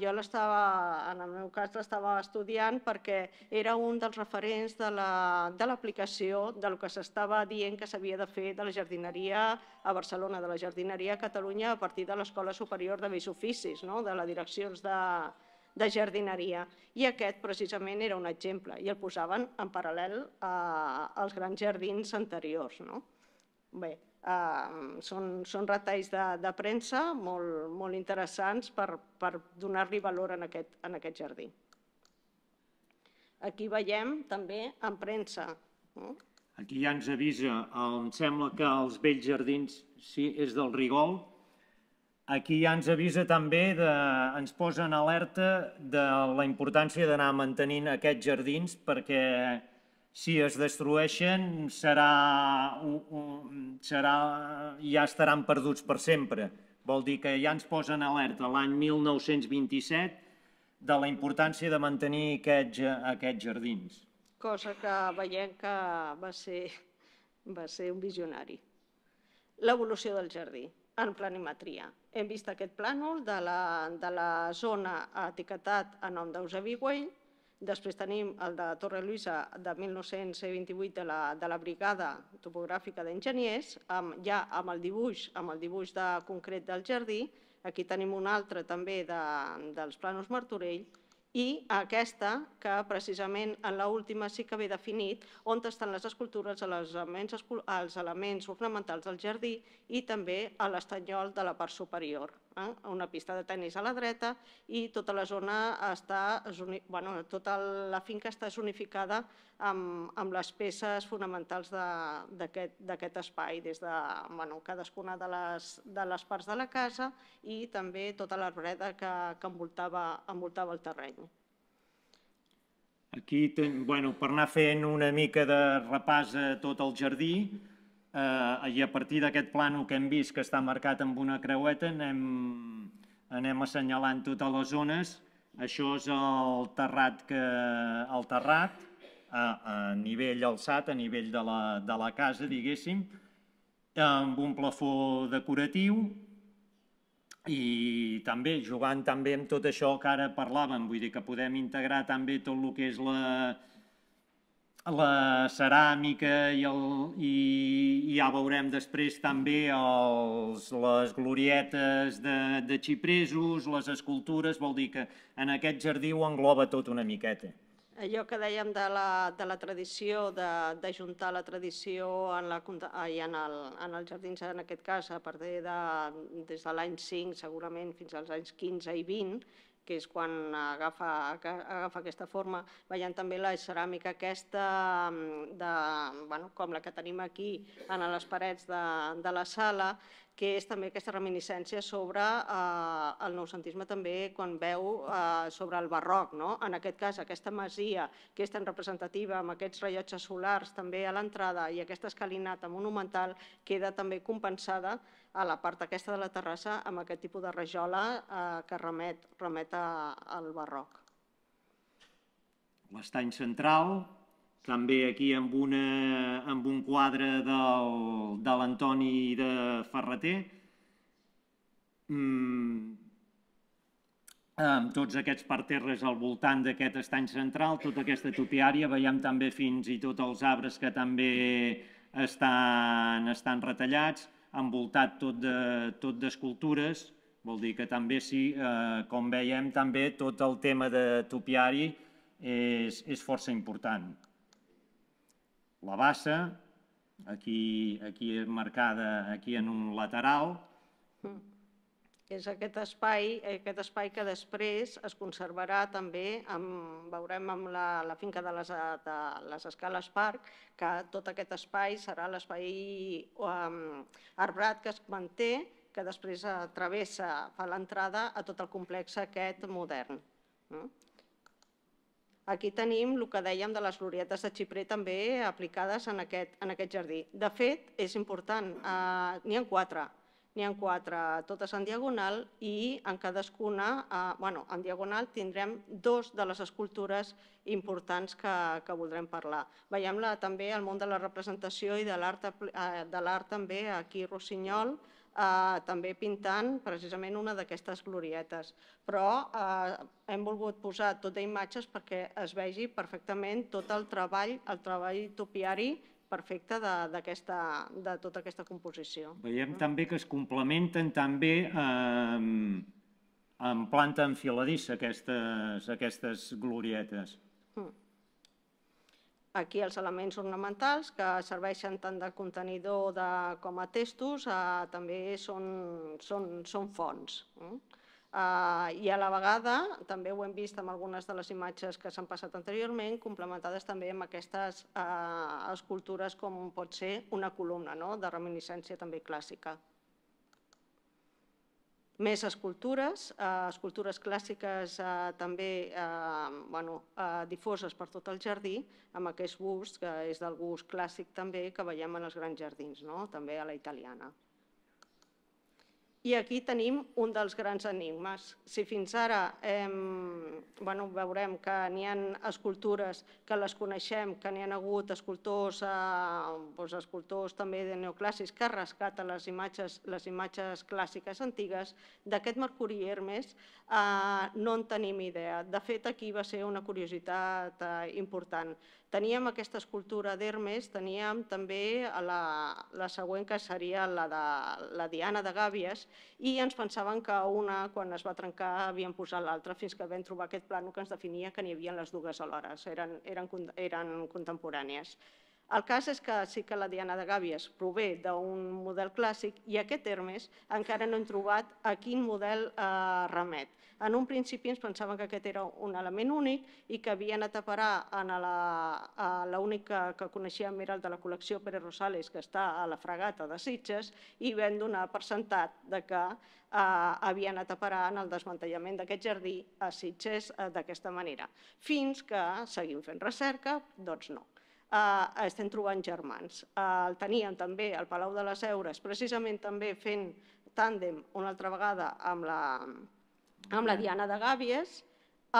jo l'estava, en el meu cas, l'estava estudiant perquè era un dels referents de l'aplicació del que s'estava dient que s'havia de fer de la jardineria a Barcelona, de la jardineria a Catalunya a partir de l'Escola Superior de Bells Oficis, de les direccions de... de jardineria, i aquest precisament era un exemple, i el posaven en paral·lel als grans jardins anteriors. Bé, són retalls de premsa molt interessants per donar-li valor en aquest jardí. Aquí veiem també en premsa. Aquí ja ens avisa, em sembla que els vells jardins sí, és del Rigol. Aquí ja ens avisa també, ens posa en alerta de la importància d'anar mantenint aquests jardins perquè si es destrueixen ja estaran perduts per sempre. Vol dir que ja ens posa en alerta l'any mil nou-cents vint-i-set de la importància de mantenir aquests jardins. Cosa que veiem que va ser un visionari. L'evolució del jardí en planimetria. Hem vist aquest plànol de la zona etiquetat a nom d'Eusebi Güell, després tenim el de Torre Luisa de mil nou-cents vint-i-vuit de la Brigada Topogràfica d'Enginyers, ja amb el dibuix concret del jardí, aquí tenim un altre també dels plànols Martorell, i aquesta que precisament en l'última sí que ve definit on estan les escultures, els elements ornamentals del jardí i també a l'estanyol de la part superior. Una pista de tenis a la dreta i tota la zona està, tota la finca està zonificada amb les peces fonamentals d'aquest espai, des de cadascuna de les parts de la casa i també tota l'arbreda que envoltava el terreny. Aquí, per anar fent una mica de repàs a tot el jardí, i a partir d'aquest plànol que hem vist que està marcat amb una creueta anem assenyalant totes les zones. Això és el terrat a nivell alçat, a nivell de la casa, diguéssim, amb un plafó decoratiu i també jugant també amb tot això que ara parlàvem, vull dir que podem integrar també tot el que és la... la ceràmica i ja veurem després també les glorietes de xipresos, les escultures, vol dir que en aquest jardí ho engloba tot una miqueta. Allò que dèiem de la tradició, d'ajuntar la tradició en els jardins, en aquest cas, a partir des de l'any cinc, segurament fins als anys quinze i vint, que és quan agafa aquesta forma. Veiem també la ceràmica aquesta, com la que tenim aquí a les parets de la sala, que és també aquesta reminiscència sobre el noucentisme també quan veu sobre el barroc. En aquest cas, aquesta masia, que és tan representativa amb aquests rellotges solars també a l'entrada i aquesta escalinata monumental queda també compensada a la part aquesta de la terrassa amb aquest tipus de rajola que remet al barroc. L'estany central, també aquí amb un quadre de l'Antoni de Ferreter. Amb tots aquests parterres al voltant d'aquest estany central, tota aquesta topiària, veiem també fins i tot els arbres que també estan retallats, envoltat tot d'escultures, vol dir que també sí, com veiem, també tot el tema de topiari és força important. La bassa, aquí marcada en un lateral. És aquest espai que després es conservarà també, veurem amb la finca de les Escales Parc, que tot aquest espai serà l'espai arbrat que es manté, que després travessa, fa l'entrada a tot el complex aquest modern. Aquí tenim el que dèiem de les glorietes de xiprer també aplicades en aquest jardí. De fet, és important, n'hi ha quatre. n'hi ha quatre, totes en diagonal, i en cadascuna, bueno, en diagonal tindrem dos de les escultures importants que voldrem parlar. Veiem-la també al món de la representació i de l'art també aquí a Rossinyol, també pintant precisament una d'aquestes glorietes. Però hem volgut posar tot d'imatges perquè es vegi perfectament tot el treball, el treball topiari perfecte de tota aquesta composició. Veiem també que es complementen també en planta enfiladissa aquestes glorietes. Aquí els elements ornamentals que serveixen tant de contenidor com a textos també són fonts. I a la vegada, també ho hem vist amb algunes de les imatges que s'han passat anteriorment, complementades també amb aquestes escultures com pot ser una columna de reminiscència també clàssica. Més escultures, escultures clàssiques també difoses per tot el jardí, amb aquest gust, que és del gust clàssic també, que veiem en els grans jardins, també a la italiana. I aquí tenim un dels grans enigmes. Si fins ara veurem que n'hi ha escultures que les coneixem, que n'hi ha hagut escultors també de neoclàssics que rescaten les imatges clàssiques antigues, d'aquest Mercuri i Hermes no en tenim idea. De fet, aquí va ser una curiositat important. Teníem aquesta escultura d'Hermes, teníem també la següent, que seria la de la Diana de Gàbies, i ens pensaven que una, quan es va trencar, havien posat l'altra, fins que vam trobar aquest plano que ens definia que n'hi havia les dues alhora, eren contemporànies. El cas és que sí que la Diana de Gàbies prové d'un model clàssic i aquest Hermes encara no hem trobat a quin model remet. En un principi ens pensaven que aquest era un element únic i que havien anat a parar, l'únic que coneixíem era el de la col·lecció Pere Rosales, que està a la Fragata de Sitges, i vam donar per sentat que havien anat a parar en el desmantellament d'aquest jardí a Sitges d'aquesta manera. Fins que seguim fent recerca, doncs no. Estem trobant germans. El teníem també al Palau de les Heures, precisament també fent tàndem una altra vegada amb la Diana de Gàbies,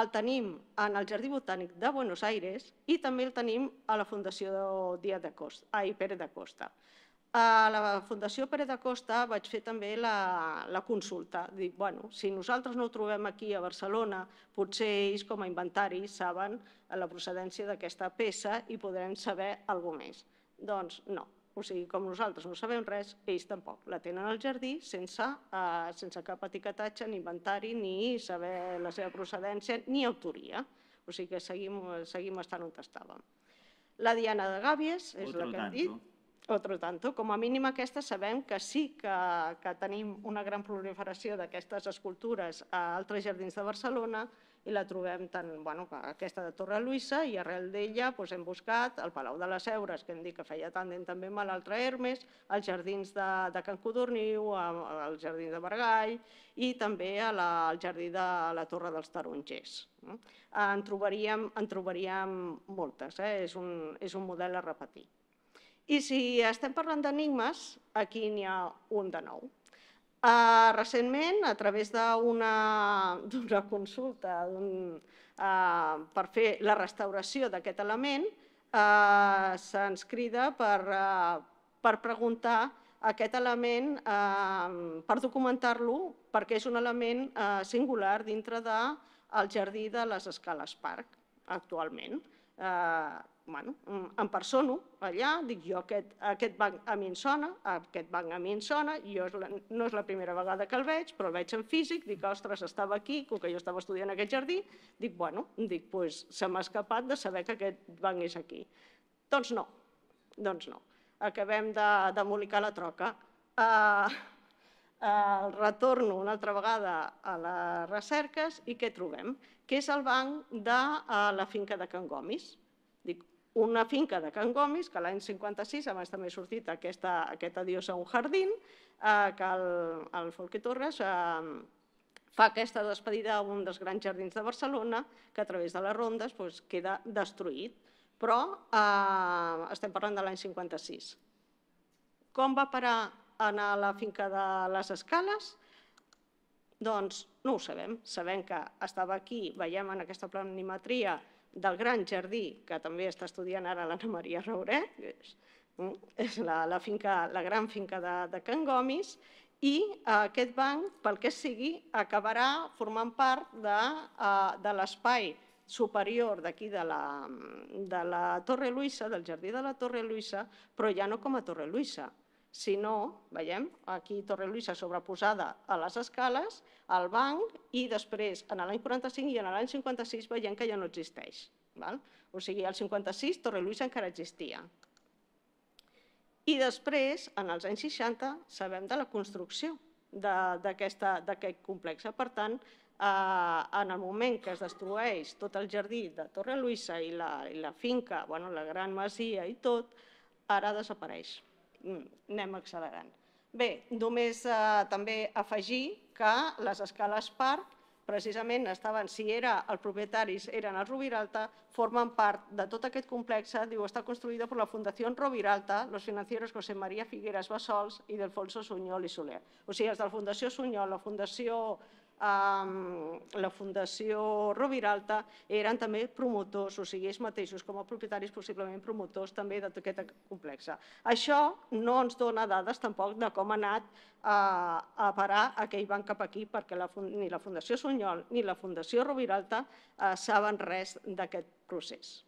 el tenim en el Jardí Botànic de Buenos Aires i també el tenim a la Fundació Pere de Costa. A la Fundació Pere de Costa vaig fer també la consulta. Dic, bueno, si nosaltres no ho trobem aquí a Barcelona, potser ells com a inventari saben la procedència d'aquesta peça i podrem saber alguna cosa més. Doncs no, o sigui, com nosaltres no sabem res, ells tampoc. La tenen al jardí sense cap etiquetatge, ni inventari, ni saber la seva procedència, ni autoria. O sigui que seguim estant on estàvem. La Diana de Gàbies és la que hem dit. Otro tanto, com a mínim aquesta sabem que sí que tenim una gran proliferació d'aquestes escultures a altres jardins de Barcelona i la trobem tant, bueno, aquesta de Torre Luisa, i arrel d'ella hem buscat el Palau de les Heures, que hem dit que feia tàndem també amb l'altre Hermes, els jardins de Can Codorniu, el jardí de Bargall i també el jardí de la Torre dels Tarongers. En trobaríem moltes, és un model a repetir. I si estem parlant d'enigmes, aquí n'hi ha un de nou. Recentment, a través d'una consulta per fer la restauració d'aquest element, se'ns crida per preguntar aquest element, per documentar-lo, perquè és un element singular dintre del jardí de les Escales Parc, actualment. Em persono allà, dic jo, aquest banc a mi em sona, aquest banc a mi em sona, no és la primera vegada que el veig, però el veig en físic, dic, ostres, estava aquí, com que jo estava estudiant aquest jardí, dic, bueno, dic, doncs se m'ha escapat de saber que aquest banc és aquí. Doncs no, doncs no. Acabem d'embolicar la troca. El retorno una altra vegada a les recerques i què trobem? Que és el banc de la finca de Can Gomis. Una finca de Can Gomis, que l'any cinquanta-sis, abans també ha sortit aquest adiós a un jardí, que el Folch i Torres fa aquesta despedida a un dels grans jardins de Barcelona, que a través de les rondes queda destruït. Però estem parlant de l'any cinquanta-sis. Com va parar a anar a la finca de les Escales? Doncs no ho sabem. Sabem que estava aquí, veiem en aquesta planimetria del Gran Jardí, que també està estudiant ara l'Anna Maria Rauret, és la gran finca de Can Gomis, i aquest banc, pel que sigui, acabarà formant part de l'espai superior d'aquí de la Torre Luisa, del jardí de la Torre Luisa, però ja no com a Torre Luisa, sinó, veiem, aquí Torre Luisa sobreposada a les Escales, al banc, i després en l'any quaranta-cinc i en l'any cinquanta-sis veiem que ja no existeix. O sigui, al cinquanta-sis Torre Luisa encara existia. I després, en els anys seixanta, sabem de la construcció d'aquest complex. Per tant, en el moment que es destrueix tot el jardí de Torre Luisa i la finca, la gran masia i tot, ara desapareix. Anem accelerant. Bé, només també afegir que les Escales Parc, precisament estaven, si els propietaris eren els Roviralta, formen part de tot aquest complex, diu, està construïda per la Fundació Roviralta, los financieros José María Figueras Bassols i Delfonso Suñol i Soler. O sigui, els de la Fundació Suñol, la Fundació Roviralta, eren també promotors, o sigui, ells mateixos com a propietaris, possiblement promotors també de tot aquest complex. Això no ens dona dades tampoc de com ha anat a parar aquell banc cap aquí, perquè ni la Fundació Suñol ni la Fundació Roviralta saben res d'aquest procés.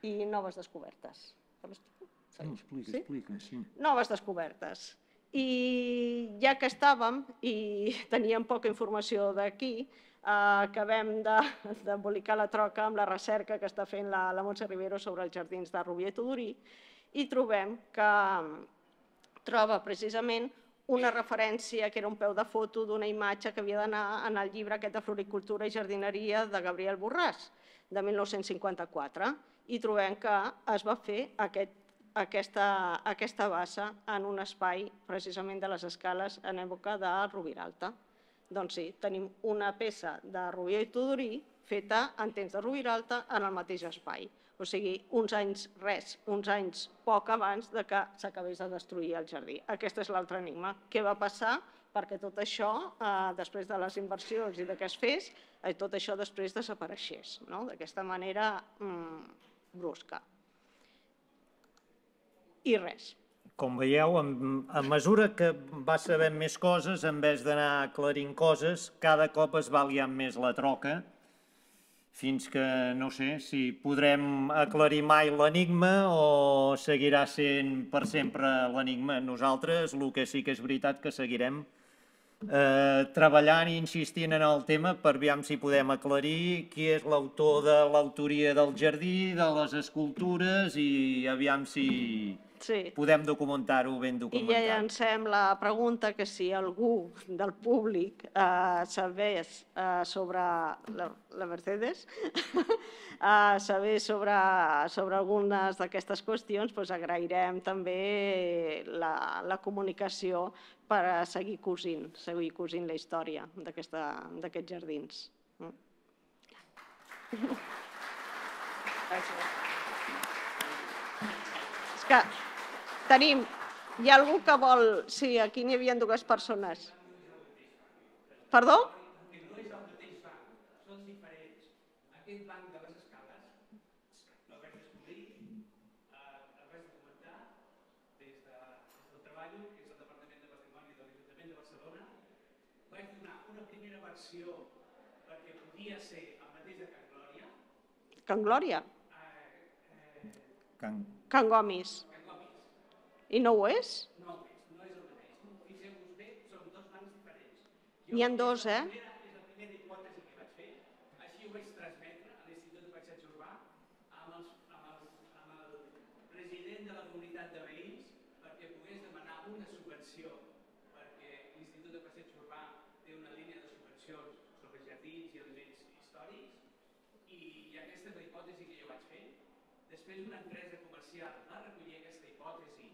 I noves descobertes. Explica, explica. Noves descobertes. I ja que estàvem i teníem poca informació d'aquí, acabem d'embolicar la troca amb la recerca que està fent la Montse Rivero sobre els jardins de Rubió i Tudorí, i trobem que troba precisament una referència que era un peu de foto d'una imatge que havia d'anar en el llibre aquest de Floricultura i Jardineria de Gabriel Borràs, de mil nou-cents cinquanta-quatre, i trobem que es va fer aquesta bassa en un espai precisament de les Escales en època de Roviralta. Doncs sí, tenim una peça de Rubió i Tudorí feta en temps de Roviralta en el mateix espai. O sigui, uns anys res, uns anys poc abans que s'acabés de destruir el jardí. Aquest és l'altre enigma. Què va passar? Perquè tot això, després de les inversions i de què es fes, tot això després desapareixés, d'aquesta manera brusca. I res. Com veieu, a mesura que vas sabent més coses, en vez d'anar aclarint coses, cada cop es va liant més la troca, fins que no sé si podrem aclarir mai l'enigma o seguirà sent per sempre l'enigma. Nosaltres el que sí que és veritat que seguirem treballant i insistint en el tema per veure si podem aclarir qui és l'autor de l'autoria del jardí, de les escultures, i veure si podem documentar-ho ben documentat. I ja llancem la pregunta que si algú del públic sabés sobre la Mercedes, sabés sobre algunes d'aquestes qüestions, agrairem també la comunicació per seguir cosint, seguir cosint la història d'aquests jardins. Gràcies. És que... Tenim, hi ha algú que vol... Sí, aquí n'hi havia dues persones. Perdó? Que no és el mateix banc, són diferents. Aquest banc de les Escales, l'haver descobrir, haver de comentar des del treball, que és el Departament de Patrimoni de l'Ajuntament de Barcelona, vaig donar una primera versió perquè podia ser el mateix de Can Glòria. Can Glòria? Can Gomis. I no ho és? No, no és el mateix. Fixeu-vos bé, són dos bancs diferents. N'hi ha dos, eh? És la primera hipòtesi que vaig fer. Així ho vaig transmetre a l'Institut de Paisatge Urbà amb el president de la comunitat de veïns perquè pogués demanar una subvenció, perquè l'Institut de Paisatge Urbà té una línia de subvencions sobre jardins i elements històrics, i aquesta és la hipòtesi que jo vaig fer. Després una empresa comercial va recollir aquesta hipòtesi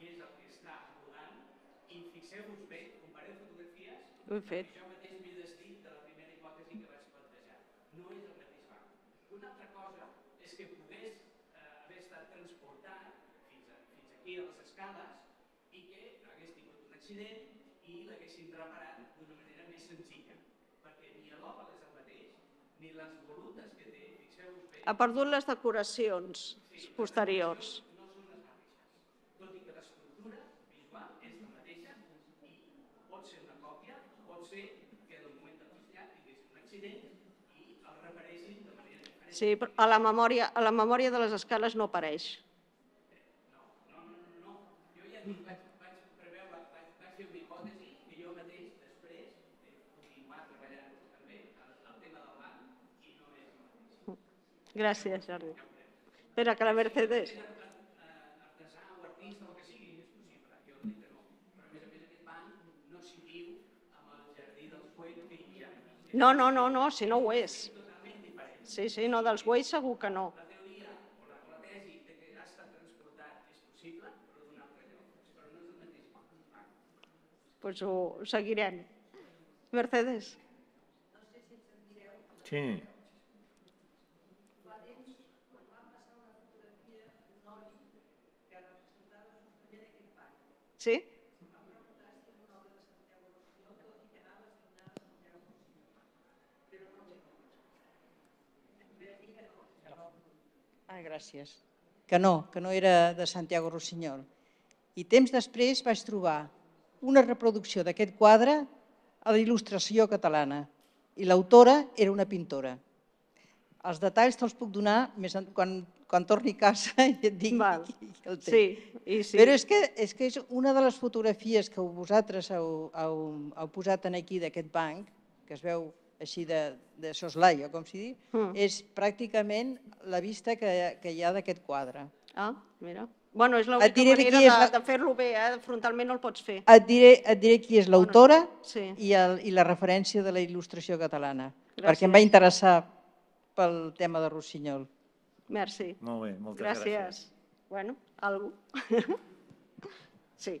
i és el que està rodant, i fixeu-vos bé, compareu fotografies, perquè jo mateix m'he desdit de la primera hipòtesi que vaig plantejar. No és el mateix banc. Una altra cosa és que pogués haver estat transportat fins aquí a les Escales accident i l'haguessin reparat d'una manera més senzilla, perquè ni l'home les ha mateix, ni les volutes que té, fixeu-vos bé... Ha perdut les decoracions posteriors. No són les mateixes, tot i que l'estructura visual és la mateixa i pot ser una còpia, pot ser que en el moment de trasllat tingués un accident i el repareixin de manera diferent. Sí, però a la memòria de les escales no apareix. No, no, no, jo ja dic... Gràcies, Jordi. Espera, que la Mercedes... Artesà o artista o el que sigui, és possible, jo ho dic de nou. Però a més a més aquest banc no s'hi viu amb el jardí dels bueis que hi ha. No, no, no, no, si no ho és. Totalment diferent. Sí, sí, no, dels bueis segur que no. La teoria o la tesi de que ha estat transportat és possible, però d'un altre lloc. Però no és el mateix banc. Doncs ho seguirem. Mercedes. No sé si ens en direu. Sí. Sí? Ah, gràcies. Que no, que no era de Santiago Rossinyol. I temps després vaig trobar una reproducció d'aquest quadre a la Il·lustració Catalana i l'autora era una pintora. Els detalls te'ls puc donar més quan... quan torni a casa i et dic el temps. Però és que és una de les fotografies que vosaltres heu posat aquí d'aquest banc, que es veu així de soslaio, com s'hi diu, és pràcticament la vista que hi ha d'aquest quadre. Ah, mira. Bueno, és l'única manera de fer-lo bé, frontalment no el pots fer. Et diré qui és l'autora i la referència de la Il·lustració Catalana, perquè em va interessar pel tema de Rossinyol. Merci. Molt bé, moltes gràcies. Gràcies. Bueno, algú? Sí.